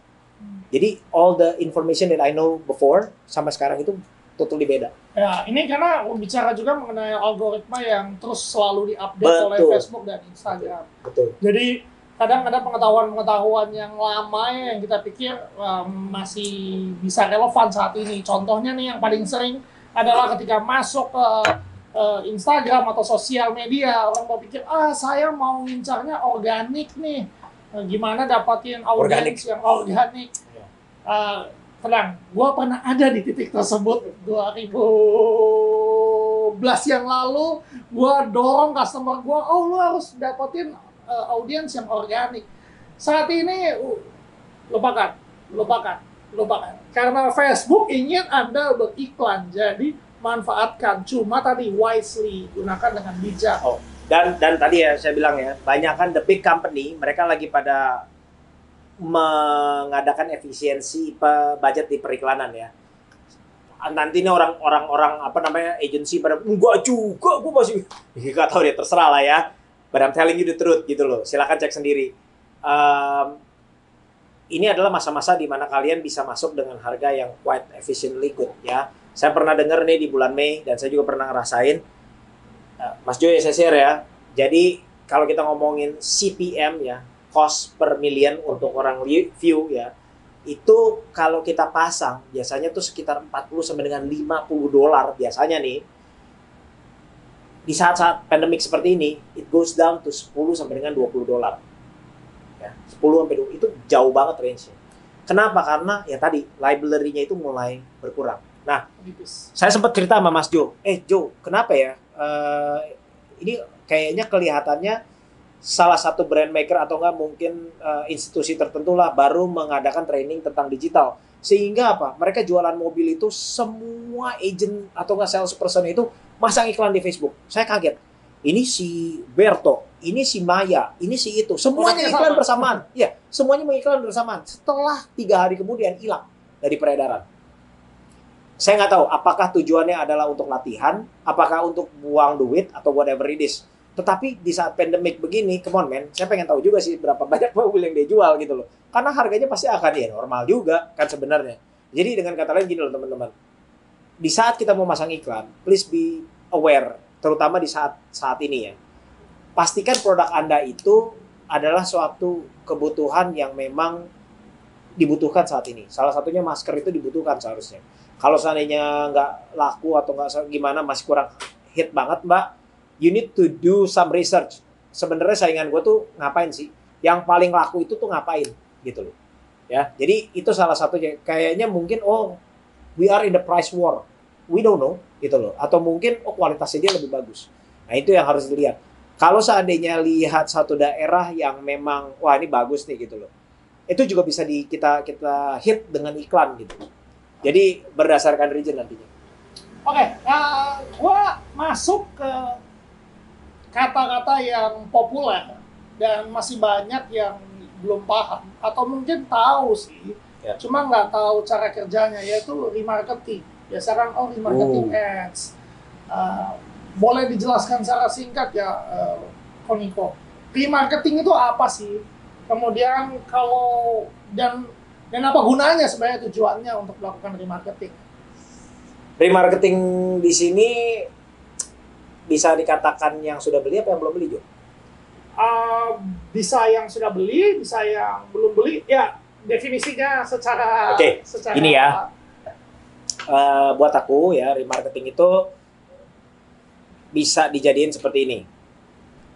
Jadi all the information that I know before sama sekarang itu totally beda. Ya, ini karena bicara juga mengenai algoritma yang terus selalu diupdate oleh Facebook dan Instagram. Betul. Jadi kadang ada pengetahuan-pengetahuan yang lama yang kita pikir masih bisa relevan saat ini. Contohnya nih yang paling sering adalah ketika masuk ke Instagram atau sosial media, orang mau pikir, ah saya mau ngincarnya organik nih. Gimana dapatin audiens yang organik? Tenang, gue pernah ada di titik tersebut 2011 yang lalu. Gue dorong customer gue, oh lu harus dapatin audiens yang organik. Saat ini lupakan. Karena Facebook ingin Anda beriklan, jadi manfaatkan. Cuma tadi wisely, gunakan dengan bijak. Oh. Dan tadi ya saya bilang ya, banyak kan the big company, mereka lagi pada mengadakan efisiensi budget di periklanan ya. Nantinya orang-orang apa namanya agency pada enggak juga, gue masih nggak tahu deh, terserah lah ya. But I'm telling you the truth gitu loh, silakan cek sendiri. Ini adalah masa-masa di mana kalian bisa masuk dengan harga yang quite efficiently good ya. Saya pernah dengar nih di bulan Mei dan saya juga pernah ngerasain. Mas Joy, saya share ya. Jadi kalau kita ngomongin CPM ya, cost per million untuk orang view ya, itu kalau kita pasang biasanya tuh sekitar 40 sampai dengan $50 biasanya nih. Di saat-saat pandemik seperti ini, it goes down to 10 sampai dengan $20. Ya, 10 sampai 20 itu jauh banget range-nya. Kenapa? Karena ya tadi library-nya itu mulai berkurang. Nah, saya sempat cerita sama Mas Jo, Jo, kenapa ya? Ini kayaknya kelihatannya salah satu brand maker atau enggak mungkin institusi tertentu lah baru mengadakan training tentang digital. Sehingga apa? Mereka jualan mobil itu semua agent atau enggak salesperson itu masang iklan di Facebook. Saya kaget. Ini si Berto, ini si Maya, ini si itu. Semuanya iklan bersamaan. Iya, semuanya mengiklan bersamaan. Setelah 3 hari kemudian hilang dari peredaran. Saya nggak tahu apakah tujuannya adalah untuk latihan, apakah untuk buang duit, atau whatever it is. Tetapi di saat pandemic begini, come on man, saya pengen tahu juga sih berapa banyak mobil yang dia jual gitu loh. Karena harganya pasti akan ya normal juga kan sebenarnya. Jadi dengan kata lain gini loh teman-teman. Di saat kita mau masang iklan, please be aware, terutama di saat ini ya. Pastikan produk Anda itu adalah suatu kebutuhan yang memang dibutuhkan saat ini. Salah satunya masker itu dibutuhkan seharusnya. Kalau seandainya nggak laku atau nggak gimana, masih kurang hit banget, Mbak. You need to do some research. Sebenarnya saingan gue tuh ngapain sih? Yang paling laku itu tuh ngapain? Gitu loh. ya. Jadi itu salah satunya. Kayaknya mungkin oh we are in the price war, we don't know gitu loh. Atau mungkin oh kualitasnya dia lebih bagus. Nah itu yang harus dilihat. Kalau seandainya lihat satu daerah yang memang wah ini bagus nih gitu loh, itu juga bisa di, kita hit dengan iklan gitu. Jadi berdasarkan region nantinya. Oke, gue masuk ke kata-kata yang populer dan masih banyak yang belum paham atau mungkin tahu sih, ya, cuma nggak tahu cara kerjanya, yaitu remarketing. Biasanya oh remarketing ads. Boleh dijelaskan secara singkat ya, Koniko. Remarketing itu apa sih? Kemudian kalau dan apa gunanya sebenarnya tujuannya untuk melakukan remarketing? Remarketing di sini bisa dikatakan yang sudah beli apa yang belum beli, Jo? Bisa yang sudah beli, bisa yang belum beli. Ya definisinya secara. Oke. Okay. Ini ya. Buat aku ya remarketing itu bisa dijadiin seperti ini.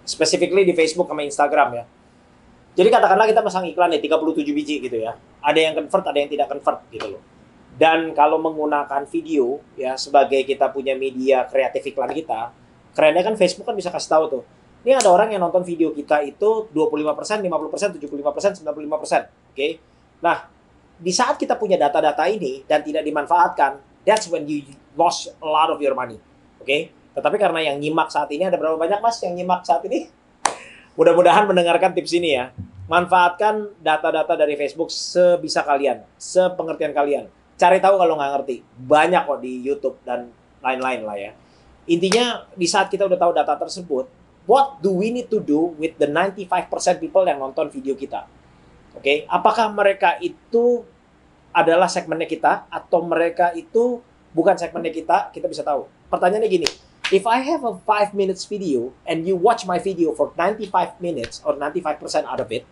Specifically di Facebook sama Instagram ya. Jadi katakanlah kita pasang iklan nih 37 biji gitu ya. Ada yang convert, ada yang tidak convert gitu loh. Dan kalau menggunakan video ya sebagai kita punya media kreatif iklan kita, kerennya kan Facebook kan bisa kasih tahu tuh. Ini ada orang yang nonton video kita itu 25%, 50%, 75%, 95%. Oke. Nah, di saat kita punya data-data ini dan tidak dimanfaatkan, that's when you lost a lot of your money. Oke. Tetapi karena yang nyimak saat ini ada berapa banyak Mas yang nyimak saat ini? Mudah-mudahan mendengarkan tips ini ya. Manfaatkan data-data dari Facebook sebisa kalian, sepengertian kalian. Cari tahu kalau nggak ngerti. Banyak kok di YouTube dan lain-lain lah ya. Intinya di saat kita udah tahu data tersebut, what do we need to do with the 95% people yang nonton video kita? Oke, okay? Apakah mereka itu adalah segmennya kita atau mereka itu bukan segmennya kita bisa tahu. Pertanyaannya gini. If I have a 5 minutes video and you watch my video for 95 minutes or 95% out of it,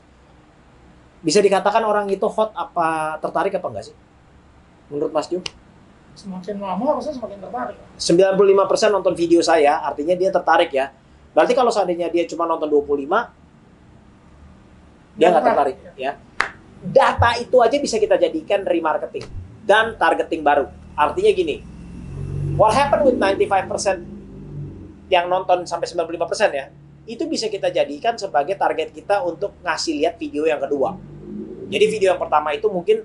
bisa dikatakan orang itu hot apa tertarik apa enggak sih? Menurut Mas Jo? Semakin lama harusnya semakin tertarik. 95% nonton video saya, artinya dia tertarik ya. Berarti kalau seandainya dia cuma nonton 25, dia nggak tertarik ya. Data itu aja bisa kita jadikan remarketing dan targeting baru. Artinya gini, what happened with 95%? Yang nonton sampai 95% ya, itu bisa kita jadikan sebagai target kita untuk ngasih lihat video yang kedua. Jadi video yang pertama itu mungkin,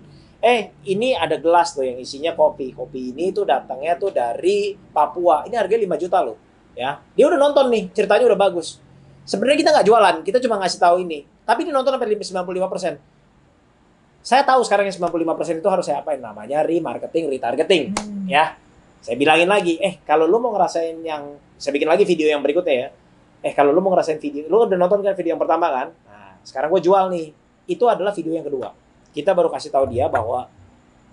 ini ada gelas tuh yang isinya kopi. Kopi ini tuh datangnya tuh dari Papua. Ini harganya 5 juta loh. Ya, dia udah nonton nih, ceritanya udah bagus. Sebenarnya kita nggak jualan, kita cuma ngasih tahu ini. Tapi dia nonton sampai 95%. Saya tahu sekarang yang 95% itu harus saya apain, namanya remarketing, retargeting. Ya, saya bilangin lagi, kalau lu mau ngerasain yang saya bikin lagi video yang berikutnya ya. Kalau lu mau ngerasain video, lu udah nonton kan video yang pertama kan? Nah, sekarang gue jual nih. Itu adalah video yang kedua. Kita baru kasih tahu dia bahwa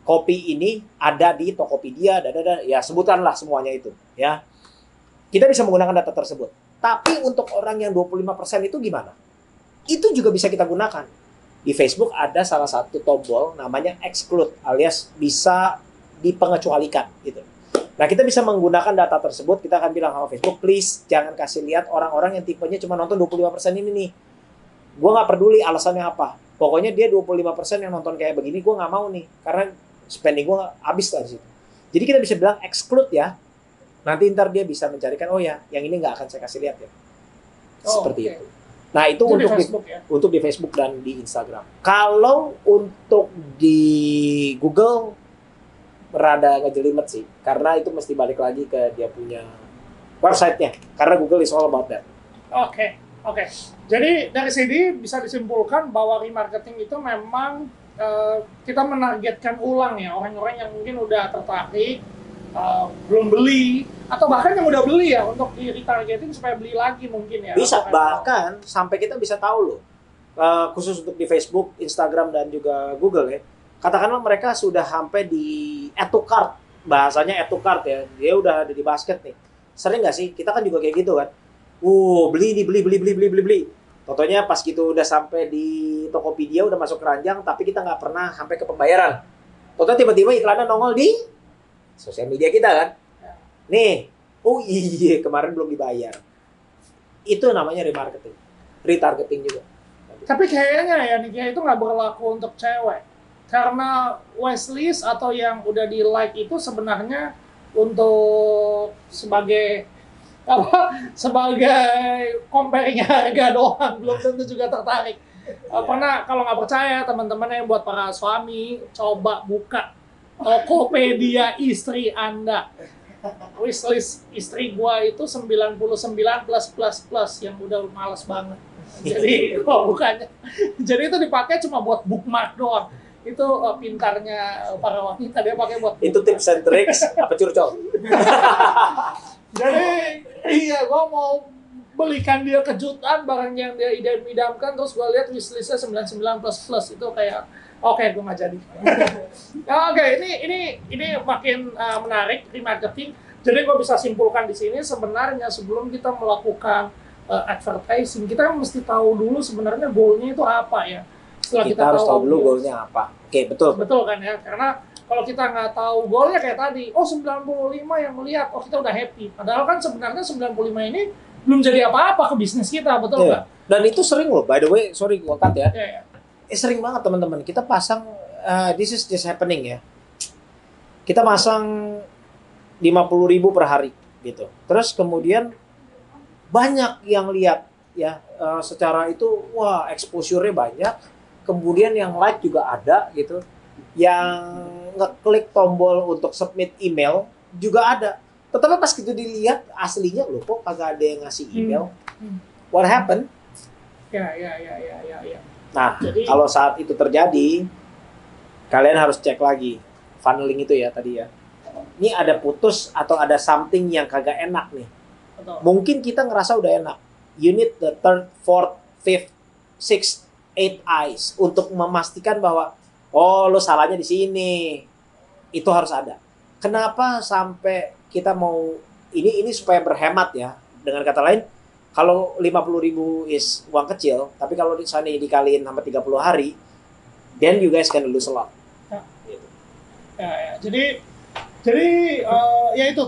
kopi ini ada di Tokopedia, ada ya sebutanlah semuanya itu, ya. Kita bisa menggunakan data tersebut. Tapi untuk orang yang 25% itu gimana? Itu juga bisa kita gunakan. Di Facebook ada salah satu tombol namanya exclude alias bisa dipengecualikan gitu. Nah, kita bisa menggunakan data tersebut, kita akan bilang sama Facebook, please jangan kasih lihat orang-orang yang tipenya cuma nonton 25% ini nih. Gue nggak peduli alasannya apa. Pokoknya dia 25% yang nonton kayak begini, gue nggak mau nih. Karena spending gue habis dari situ. Jadi kita bisa bilang exclude ya. Nanti ntar dia bisa mencarikan, oh ya, yang ini nggak akan saya kasih lihat ya. Seperti itu. Nah, itu untuk di Facebook, ya? Untuk di Facebook dan di Instagram. Kalau untuk di Google, rada ngejelimet sih, karena itu mesti balik lagi ke dia punya websitenya, karena Google is all about that. Oke. Jadi dari sini bisa disimpulkan bahwa remarketing itu memang kita menargetkan ulang ya orang-orang yang mungkin udah tertarik, belum beli, atau bahkan yang udah beli ya untuk di retargeting supaya beli lagi mungkin ya. Bisa, bahkan sampai kita bisa tahu loh, khusus untuk di Facebook, Instagram, dan juga Google ya. Katakanlah mereka sudah sampai di add to cart, bahasanya add to cart ya, dia udah ada di basket nih. Sering nggak sih? Kita kan juga kayak gitu kan. Beli. Totonya pas gitu udah sampai di Tokopedia, udah masuk keranjang, tapi kita nggak pernah sampai ke pembayaran. Totonya tiba-tiba iklannya nongol di sosial media kita kan. Nih, kemarin belum dibayar. Itu namanya remarketing, retargeting juga. Tapi kayaknya ya, Nikia itu nggak berlaku untuk cewek. Karena wishlist atau yang udah di like itu sebenarnya untuk sebagai apa? Sebagai comparingnya harga doang, belum tentu juga tertarik. Pernah kalau nggak percaya teman-teman yang buat para suami, coba buka Tokopedia istri Anda. Wishlist istri gua itu 99++++ yang udah males banget. Jadi oh, bukannya. Jadi itu dipakai cuma buat bookmark doang. Itu pintarnya para wanita, dia pakai buat bookmark. Itu tips and tricks apa curcol? Jadi iya, gua mau belikan dia kejutan barang yang dia idam-idamkan, terus gua lihat wishlistnya 99++ itu kayak oke, gue nggak jadi. Oke, ini makin menarik remarketing. Jadi gue bisa simpulkan di sini sebenarnya sebelum kita melakukan advertising, kita mesti tahu dulu sebenarnya goalnya itu apa ya. Setelah kita harus tahu dulu goalnya apa. Oke, betul. Betul kan ya, karena kalau kita nggak tahu goalnya kayak tadi, oh 95 yang melihat, oh kita udah happy. Padahal kan sebenarnya 95 ini belum jadi apa-apa ke bisnis kita, betul nggak? Yeah. Dan itu sering loh, by the way, sorry gue cut ya. Yeah. Sering banget teman-teman, kita pasang, this is just happening ya. Kita pasang 50.000 per hari gitu. Terus kemudian banyak yang lihat ya, secara itu wah exposure-nya banyak. Kemudian yang like juga ada gitu. Yang ngeklik tombol untuk submit email juga ada. Tetapi pas gitu dilihat aslinya loh kok kagak ada yang ngasih email. What happened? Ya. Nah, jadi, kalau saat itu terjadi, kalian harus cek lagi funneling itu ya tadi ya. Ini ada putus atau ada something yang kagak enak nih. Betul. Mungkin kita ngerasa udah enak. You need the third, fourth, fifth, sixth, eighth eyes untuk memastikan bahwa oh lo salahnya di sini. Itu harus ada. Kenapa sampai kita mau ini supaya berhemat ya? Dengan kata lain, kalau 50.000 is uang kecil, tapi kalau misalnya dikaliin sampai 30 hari, then you guys can lose a lot. Ya. Jadi ya itu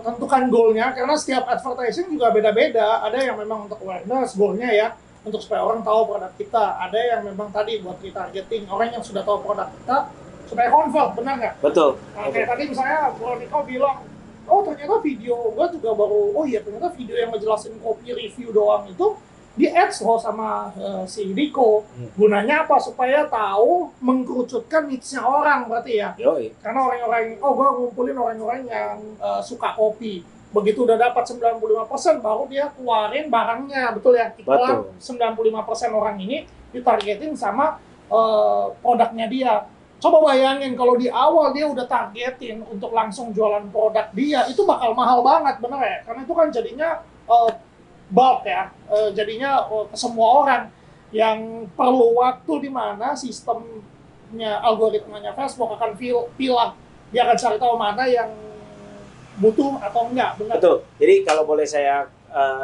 tentukan goalnya, karena setiap advertising juga beda-beda. Ada yang memang untuk awareness goalnya ya, untuk supaya orang tahu produk kita. Ada yang memang tadi buat retargeting orang yang sudah tahu produk kita supaya convert, benar nggak? Betul. Nah, kayak tadi misalnya Bro Niko bilang, oh ternyata video gue juga baru, oh iya ternyata video yang ngejelasin kopi review doang itu di ads loh sama si Rico. Gunanya apa? Supaya tahu mengkerucutkan niche-nya orang berarti ya. Yoi. Karena orang-orang, oh gue ngumpulin orang-orang yang suka kopi. Begitu udah dapat 95% baru dia keluarin barangnya, betul ya? Iklan 95% orang ini ditargetin sama produknya dia. Coba bayangin kalau di awal dia udah targetin untuk langsung jualan produk dia, itu bakal mahal banget, bener ya? Karena itu kan jadinya bulk ya, jadinya semua orang yang perlu waktu di mana sistemnya, algoritmanya Facebook akan pilih, dia akan cari tahu mana yang butuh atau enggak, bener? Betul, jadi kalau boleh saya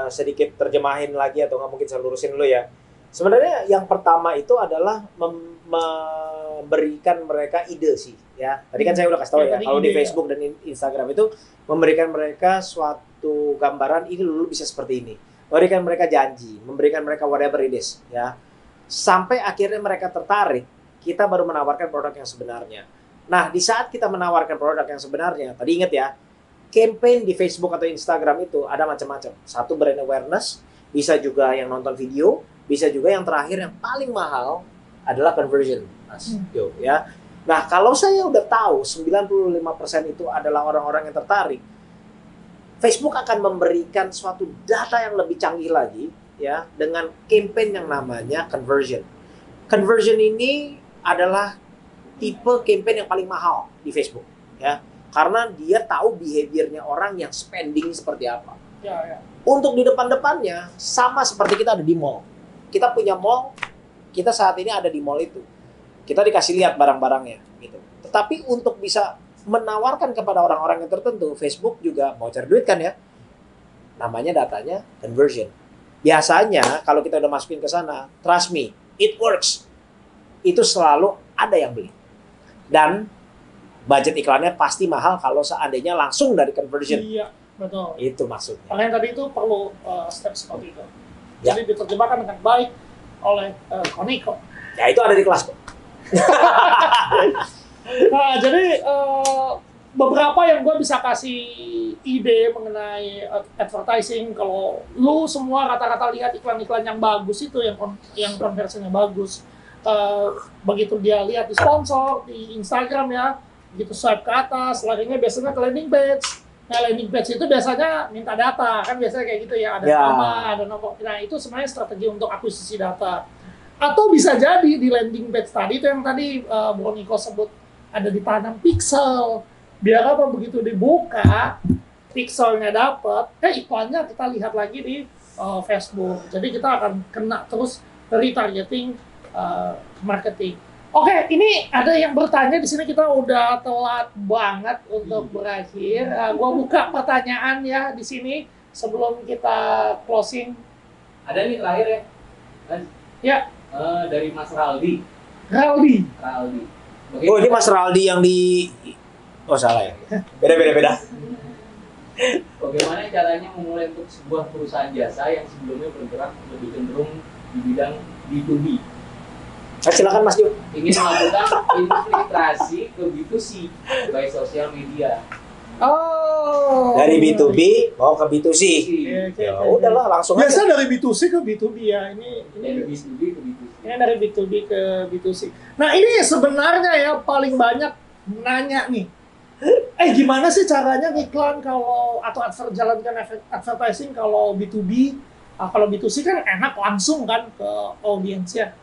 sedikit terjemahin lagi atau nggak mungkin saya lurusin dulu ya. Sebenarnya yang pertama itu adalah memberikan mereka ide sih ya. Tadi kan saya udah kasih tahu ya, kalau di Facebook dan Instagram itu memberikan mereka suatu gambaran ini dulu bisa seperti ini. Memberikan mereka janji, memberikan mereka whatever it is ya. Sampai akhirnya mereka tertarik, kita baru menawarkan produk yang sebenarnya. Nah, di saat kita menawarkan produk yang sebenarnya, tadi ingat ya, campaign di Facebook atau Instagram itu ada macam-macam. Satu brand awareness, bisa juga yang nonton video, bisa juga yang terakhir yang paling mahal adalah conversion. Ya. Nah, kalau saya udah tahu 95% itu adalah orang-orang yang tertarik, Facebook akan memberikan suatu data yang lebih canggih lagi ya dengan campaign yang namanya conversion. Conversion ini adalah tipe campaign yang paling mahal di Facebook ya. Karena dia tahu behavior-nya orang yang spending seperti apa. Ya. Untuk di depan-depannya sama seperti kita ada di mall. Kita punya mall, kita saat ini ada di mall itu. Kita dikasih lihat barang-barangnya gitu. Tetapi untuk bisa menawarkan kepada orang-orang yang tertentu, Facebook juga mau cari duit kan ya. Namanya datanya conversion. Biasanya kalau kita udah masukin ke sana, trust me, it works. Itu selalu ada yang beli. Dan budget iklannya pasti mahal kalau seandainya langsung dari conversion. Iya, betul. Itu maksudnya. Makanya tadi itu perlu step seperti itu. Jadi diterjemahkan dengan baik oleh Koniko. Ya itu ada di kelas kok. Nah, jadi beberapa yang gue bisa kasih ide mengenai advertising, kalau lu semua rata-rata lihat iklan-iklan yang bagus itu, yang konversinya bagus, begitu dia lihat di sponsor, di Instagram ya, begitu swipe ke atas, larinya biasanya ke landing page. Nah, landing page itu biasanya minta data, kan biasanya kayak gitu ya, ada nama, ada nomor. Nah, itu sebenarnya strategi untuk akuisisi data. Atau bisa jadi di landing page tadi itu yang tadi Bro Niko sebut, ada ditanam pixel. Biar apa, begitu dibuka, pixelnya dapat, iklannya kita lihat lagi di Facebook. Jadi kita akan kena terus retargeting marketing. Oke, ini ada yang bertanya di sini, kita udah telat banget untuk berakhir. Gua buka pertanyaan ya di sini sebelum kita closing. Ada nih terakhir ya. Ya. Dari Mas Raldi. Raldi. Bagaimana? Oh, ini Mas Raldi yang di... Oh, salah ya? Beda. Bagaimana caranya memulai untuk sebuah perusahaan jasa yang sebelumnya bergerak lebih cenderung di bidang B2B? Silakan Mas Juk. Ingin melakukan infiltrasi ke B2C by sosial media. Oh. Dari B2B mau ke B2C. Ya udahlah, langsung aja. Biasa dari B2C ke B2B ya. Ini dari B2B ke B2C. Ini dari B2B ke B2C. Nah, ini sebenarnya ya paling banyak nanya nih. Gimana sih caranya iklan kalau atau jalankan advertising kalau B2B? Kalau B2C kan enak langsung kan ke audiensnya.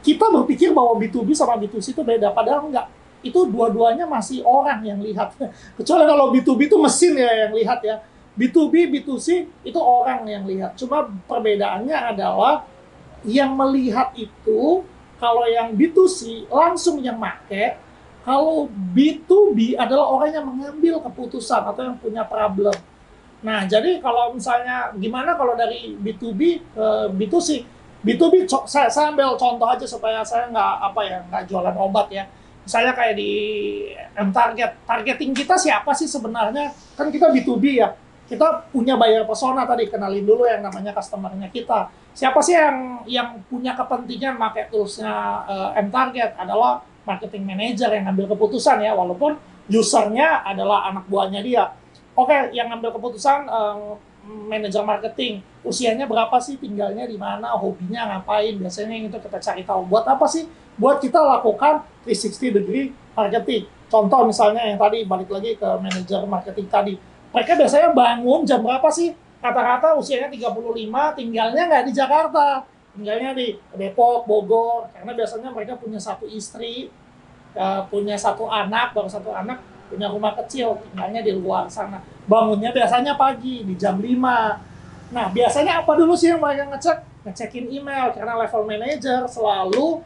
Kita berpikir bahwa B2B sama B2C itu beda, padahal enggak. Itu dua-duanya masih orang yang lihat. Kecuali kalau B2B itu mesin ya yang lihat ya. B2B, B2C itu orang yang lihat. Cuma perbedaannya adalah yang melihat itu, kalau yang B2C langsung yang make, kalau B2B adalah orang yang mengambil keputusan atau yang punya problem. Nah, jadi kalau misalnya gimana kalau dari B2B ke B2C? B2B, saya ambil contoh aja supaya saya nggak jualan obat ya. Misalnya kayak di MTARGET, targeting kita siapa sih sebenarnya? Kan kita B2B ya. Kita punya buyer persona tadi, kenalin dulu yang namanya customer-nya kita. Siapa sih yang punya kepentingan pakai toolsnya MTARGET? Adalah marketing manager yang ngambil keputusan ya, walaupun usernya adalah anak buahnya dia. Oke, yang ngambil keputusan manajer marketing, usianya berapa sih, tinggalnya di mana, hobinya ngapain, biasanya itu kita cari tahu. Buat apa sih? Buat kita lakukan 360 degree marketing. Contoh misalnya yang tadi, balik lagi ke manajer marketing tadi. Mereka biasanya bangun jam berapa sih? Kata-kata usianya 35, tinggalnya nggak di Jakarta. Tinggalnya di Depok, Bogor, karena biasanya mereka punya satu istri, punya satu anak, baru satu anak, punya rumah kecil, tinggalnya di luar sana. Bangunnya biasanya pagi, di jam 5. Nah, biasanya apa dulu sih yang mereka ngecek? Ngecekin email, karena level manager selalu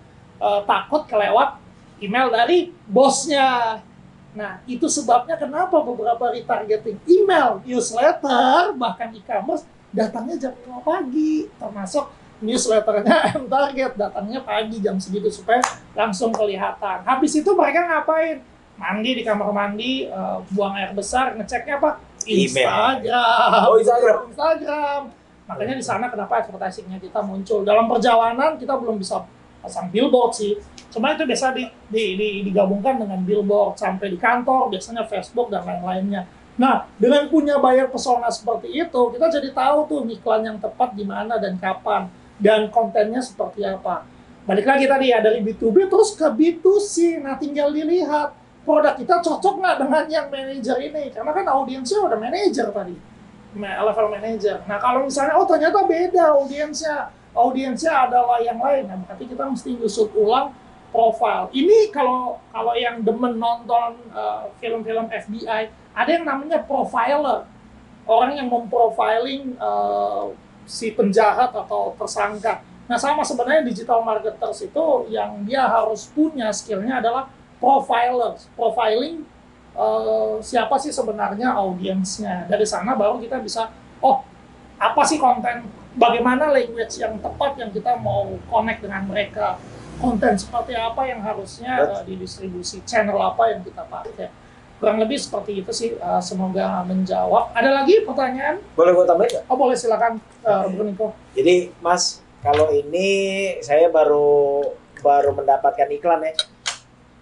takut kelewat email dari bosnya. Nah, itu sebabnya kenapa beberapa retargeting email, newsletter, bahkan e-commerce, datangnya jam 5 pagi, termasuk newsletternya MTARGET datangnya pagi jam segitu supaya langsung kelihatan. Habis itu mereka ngapain? Mandi di kamar mandi, buang air besar, ngeceknya apa? Instagram. Oh, Instagram. Makanya di sana kenapa advertisingnya kita muncul. Dalam perjalanan kita belum bisa pasang billboard sih. Cuma itu biasa digabungkan dengan billboard sampai di kantor, biasanya Facebook dan lain-lainnya. Nah, dengan punya buyer persona seperti itu, kita jadi tahu tuh iklan yang tepat di mana dan kapan, dan kontennya seperti apa. Balik lagi tadi ya, dari B2B terus ke B2C. Nah, tinggal dilihat produk kita cocok nggak dengan yang manajer ini, karena kan audiensnya udah manajer tadi, level manajer. Nah, kalau misalnya, oh ternyata beda audiensnya adalah yang lain, nah berarti kita mesti ngusut ulang profile. Ini kalau yang demen nonton film-film FBI, ada yang namanya profiler. Orang yang memprofiling si penjahat atau tersangka. Nah, sama sebenarnya digital marketers itu yang dia harus punya skillnya adalah profiler. Profiling siapa sih sebenarnya audiensnya. Dari sana baru kita bisa, oh apa sih konten, bagaimana language yang tepat yang kita mau connect dengan mereka. Konten seperti apa yang harusnya didistribusi, channel apa yang kita pakai. Kurang lebih seperti itu sih, semoga menjawab. Ada lagi pertanyaan? Boleh gue tambahin nggak? Oh boleh, silakan Bro Niko. Jadi Mas, Kalau ini saya baru mendapatkan iklan ya.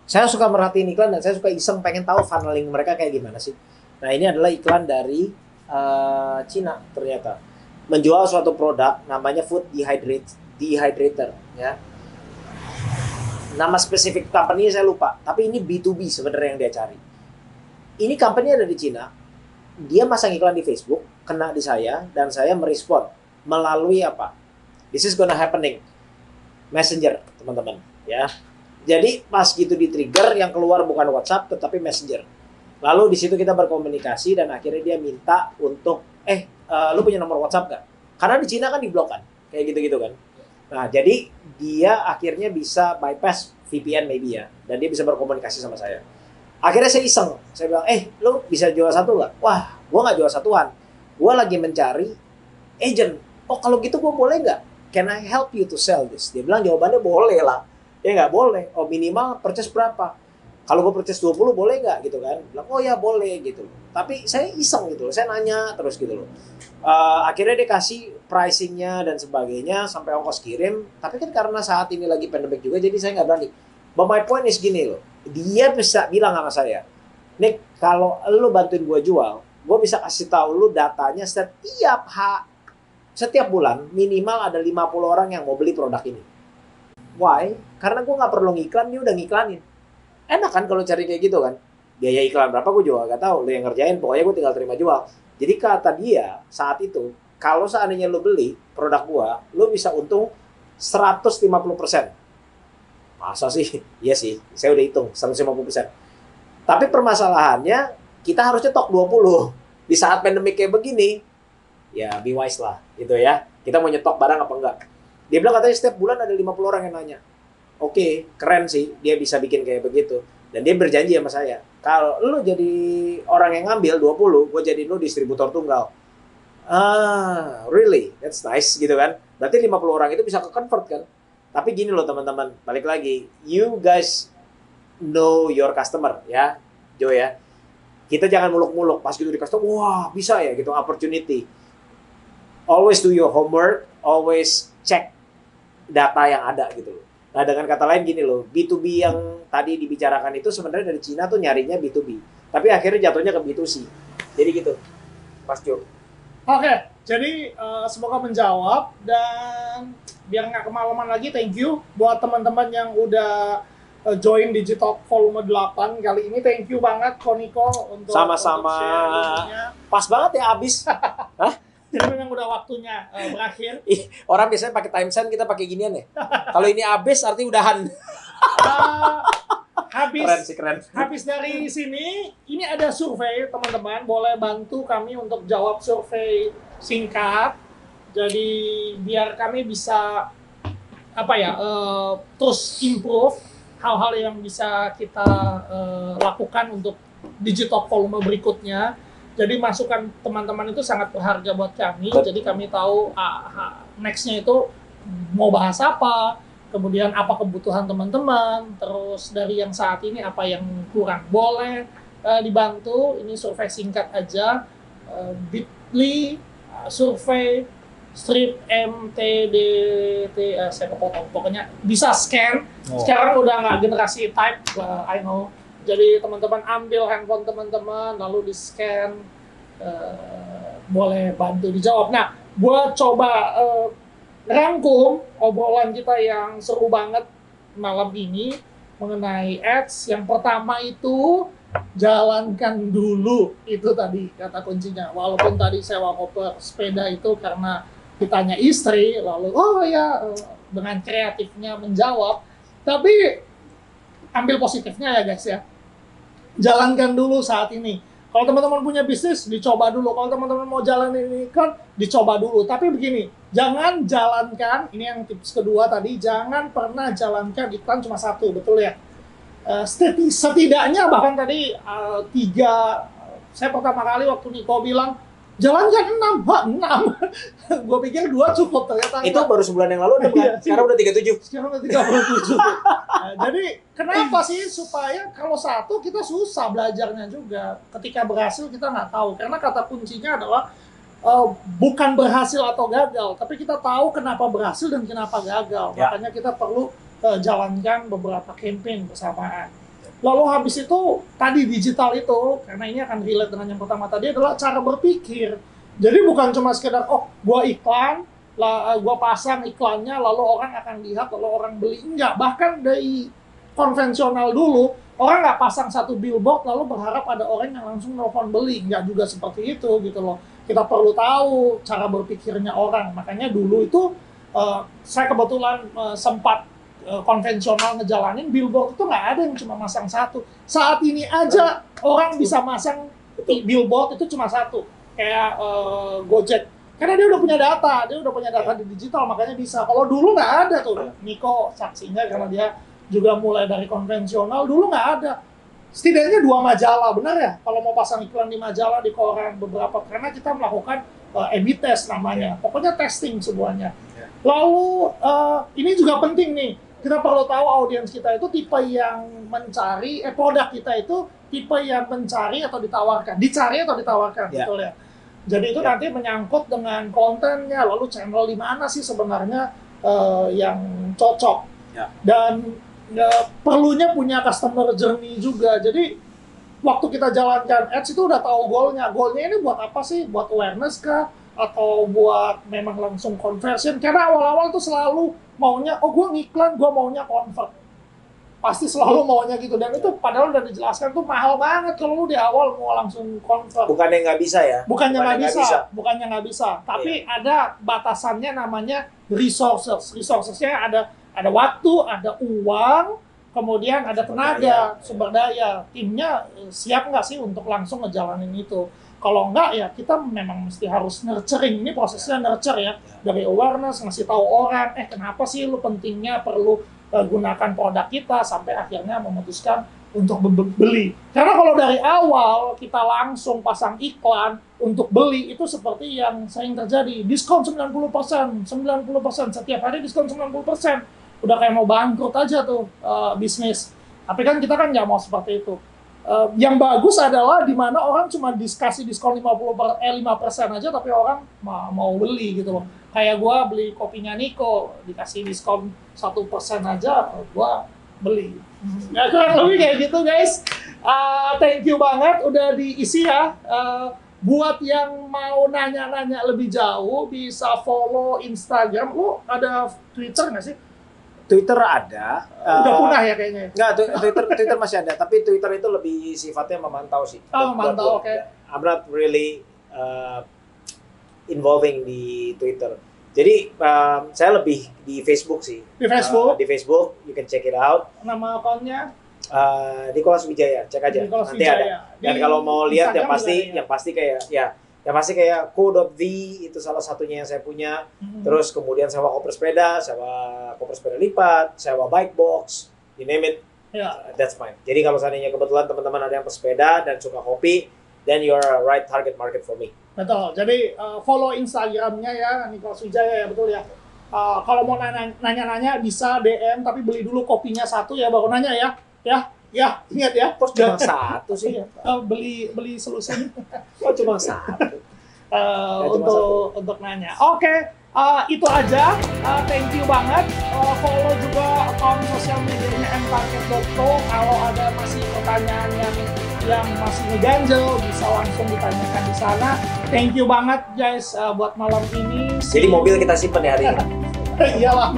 Saya suka merhatiin iklan dan saya suka iseng pengen tahu funneling mereka kayak gimana sih. Nah ini adalah iklan dari Cina ternyata. Menjual suatu produk namanya food dehydrator ya. Nama spesifik company saya lupa, tapi ini B2B sebenarnya yang dia cari. Ini company ada di Cina, dia masang iklan di Facebook, kena di saya, dan saya merespon melalui apa? This is gonna happening. Messenger, teman-teman, ya. Jadi pas gitu di trigger yang keluar bukan WhatsApp tetapi Messenger. Lalu di situ kita berkomunikasi dan akhirnya dia minta untuk lu punya nomor WhatsApp gak? Karena di Cina kan diblok kan, kayak gitu-gitu kan. Nah, jadi dia akhirnya bisa bypass VPN maybe ya. Dan dia bisa berkomunikasi sama saya. Akhirnya saya iseng. Saya bilang, lu bisa jual satu nggak? Wah, gue nggak jual satuan. Gue lagi mencari agent. Oh, kalau gitu gue boleh nggak? Can I help you to sell this? Dia bilang jawabannya boleh lah. Ya nggak boleh. Oh, minimal purchase berapa? Kalau gue purchase 20 boleh nggak? Gitu kan. Dia bilang, oh ya boleh gitu. Tapi saya iseng gitu loh. Saya nanya terus gitu loh. Akhirnya dia kasih pricingnya dan sebagainya sampai ongkos kirim. Tapi kan karena saat ini lagi pandemic juga, jadi saya nggak berani. But my point is gini loh, dia bisa bilang sama saya, Nick, kalau lo bantuin gue jual, gue bisa kasih tahu lo datanya setiap bulan minimal ada 50 orang yang mau beli produk ini. Why? Karena gue nggak perlu ngiklan, dia udah ngiklanin. Enak kan kalau cari kayak gitu kan? Biaya iklan berapa gue juga nggak tahu, lo yang ngerjain, pokoknya gue tinggal terima jual. Jadi kata dia saat itu, kalau seandainya lo beli produk gua, lo bisa untung 150%. Masa sih? Iya sih, saya udah hitung 150%. Tapi permasalahannya, kita harus nyetok 20. Di saat pandemi kayak begini, ya be wise lah gitu ya. Kita mau nyetok barang apa enggak? Dia bilang katanya setiap bulan ada 50 orang yang nanya. Oke, keren sih dia bisa bikin kayak begitu. Dan dia berjanji sama saya, kalau lu jadi orang yang ngambil 20, gue jadi lu distributor tunggal. Ah, really? That's nice gitu kan. Berarti 50 orang itu bisa ke-convert kan. Tapi gini loh teman-teman, balik lagi. You guys know your customer ya, Jo ya. Kita jangan muluk-muluk. Pas gitu di customer, wah bisa ya gitu, opportunity. Always do your homework, always check data yang ada gitu. Nah dengan kata lain gini loh, B2B yang tadi dibicarakan itu sebenarnya dari Cina tuh nyarinya B2B, tapi akhirnya jatuhnya ke B2C. Jadi gitu, Mas Jo. Oke, jadi semoga menjawab dan biar nggak kemalaman lagi. Thank you buat teman-teman yang udah join DigiTalk volume 8 kali ini. Thank you banget Koniko untuk sama-sama. Pas banget ya abis. Hah? Jadi memang udah waktunya berakhir. Orang biasanya pakai timestamp, kita pakai ginian ya. Kalau ini abis artinya udahan. Habis dari sini, ini ada survei teman-teman, boleh bantu kami untuk jawab survei singkat. Jadi biar kami bisa apa ya, terus improve hal-hal yang bisa kita lakukan untuk DigiTalk volume berikutnya. Jadi masukan teman-teman itu sangat berharga buat kami. Jadi kami tahu next-nya itu mau bahas apa. Kemudian apa kebutuhan teman-teman, terus dari yang saat ini apa yang kurang. Boleh dibantu, ini survei singkat aja, bit.ly, survei, strip MTDT, saya kepotong, pokoknya bisa scan, sekarang udah nggak generasi type, I know. Jadi teman-teman ambil handphone teman-teman, lalu di-scan, boleh bantu dijawab. Nah, gua coba rangkum obrolan kita yang seru banget malam ini mengenai ads. Yang pertama itu jalankan dulu, itu tadi kata kuncinya. Walaupun tadi sewa koper sepeda itu karena ditanya istri, lalu oh ya dengan kreatifnya menjawab. Tapi ambil positifnya ya guys ya. Jalankan dulu saat ini. Kalau teman-teman punya bisnis, dicoba dulu. Kalau teman-teman mau jalan ini kan, dicoba dulu. Tapi begini, jangan jalankan, ini yang tips kedua tadi, jangan pernah jalankan iklan cuma satu, betul ya? Setidaknya bahkan tadi saya pertama kali waktu Niko bilang, jalankan 6. Gue pikir 2 cukup, ternyata. Itu baru sebulan yang lalu, sekarang udah 37. Sekarang udah 37. Jadi kenapa sih? Supaya kalau satu kita susah belajarnya juga. Ketika berhasil kita nggak tahu. Karena kata kuncinya adalah bukan berhasil atau gagal, tapi kita tahu kenapa berhasil dan kenapa gagal. Ya. Makanya kita perlu jalankan beberapa campaign bersamaan. Lalu habis itu, tadi digital itu, karena ini akan relate dengan yang pertama tadi, adalah cara berpikir. Jadi bukan cuma sekedar, oh gua iklan, gua pasang iklannya, lalu orang akan lihat, lalu orang beli. Enggak, bahkan dari konvensional dulu, orang nggak pasang satu billboard, lalu berharap ada orang yang langsung nelfon beli. Enggak juga seperti itu, gitu loh. Kita perlu tahu cara berpikirnya orang. Makanya dulu itu saya kebetulan sempat konvensional ngejalanin billboard itu nggak ada yang cuma masang satu. Saat ini aja orang bisa masang billboard itu cuma satu. Kayak Gojek. Karena dia udah punya data. Dia udah punya data di digital, makanya bisa. Kalau dulu nggak ada tuh. Niko saksinya karena dia juga mulai dari konvensional. Dulu nggak ada. Setidaknya 2 majalah, benar ya? Kalau mau pasang iklan di majalah, di koran, beberapa. Karena kita melakukan A/B test namanya. Pokoknya testing semuanya. Lalu, ini juga penting nih. Kita perlu tahu audiens kita itu tipe yang mencari, produk kita itu tipe yang mencari atau ditawarkan. Dicari atau ditawarkan, betul ya? Jadi itu nanti menyangkut dengan kontennya, lalu channel di mana sih sebenarnya yang cocok. Dan perlunya punya customer journey juga. Jadi waktu kita jalankan ads itu udah tahu goalnya. Goalnya ini buat apa sih? Buat awareness kah? Atau buat memang langsung conversion? Karena awal-awal tuh selalu maunya, oh gue ngiklan, gue maunya convert. Pasti selalu maunya gitu. Dan itu padahal udah dijelaskan tuh mahal banget kalau lu di awal mau langsung convert. Bukannya nggak bisa ya? Bukannya nggak bisa. Tapi ada batasannya namanya resources. Resourcesnya ada waktu, ada uang, kemudian ada tenaga, sumber daya. Timnya siap nggak sih untuk langsung ngejalanin itu? Kalau nggak ya kita memang mesti harus nurturing. Ini prosesnya nurture ya. Dari awareness, ngasih tahu orang, kenapa sih lu pentingnya perlu gunakan produk kita sampai akhirnya memutuskan untuk beli. Karena kalau dari awal kita langsung pasang iklan untuk beli, itu seperti yang sering terjadi. Diskon 90%, 90%, setiap hari diskon 90%. Udah kayak mau bangkrut aja tuh bisnis. Tapi kan kita kan nggak mau seperti itu. Yang bagus adalah di mana orang cuma kasih diskon 5% aja, tapi orang mau beli gitu loh. Kayak gue beli kopinya Niko, dikasih diskon 1% aja, gue beli. Ya kurang lebih kayak gitu guys. Thank you banget udah diisi ya. Buat yang mau nanya-nanya lebih jauh, bisa follow Instagram. Lu ada Twitter nggak sih? Twitter ada. Udah punah ya kayaknya. Enggak, Twitter masih ada, tapi Twitter itu lebih sifatnya memantau sih. Oh, memantau, oke. I'm not really involving di Twitter. Jadi saya lebih di Facebook sih. Di Facebook? Di Facebook, you can check it out. Nama akunnya? Nicholas Wijaya, cek aja. Nicholas nanti Wijaya. Ada. Dan kalau mau lihat yang pasti kayak ya pasti kayak Co.V itu salah satunya yang saya punya. Terus kemudian sewa koper sepeda, sewa koper sepeda lipat, sewa bike box, you name it, that's mine. Jadi kalau seandainya kebetulan teman-teman ada yang bersepeda dan suka kopi, then you are a right target market for me. Betul, jadi follow Instagramnya ya, Nicholas Wijaya ya, betul ya. Kalau mau nanya-nanya bisa DM, tapi beli dulu kopinya satu ya, baru nanya ya. Ya, ingat ya. Kok cuma satu sih? Beli solusinya. Kok cuma satu? Untuk nanya. Oke, itu aja. Thank you banget. Follow juga akun sosial medianya mtarget.co. Kalau ada masih pertanyaan yang masih ngeganjel, bisa langsung ditanyakan di sana. Thank you banget guys buat malam ini. Jadi mobil kita simpen ya hari ini. Iyalah.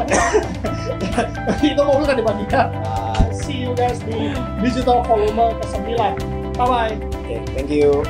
Itu mobil kan dibandingkan. See you guys di DigiTalk volume ke-9. Bye-bye. Okay, thank you.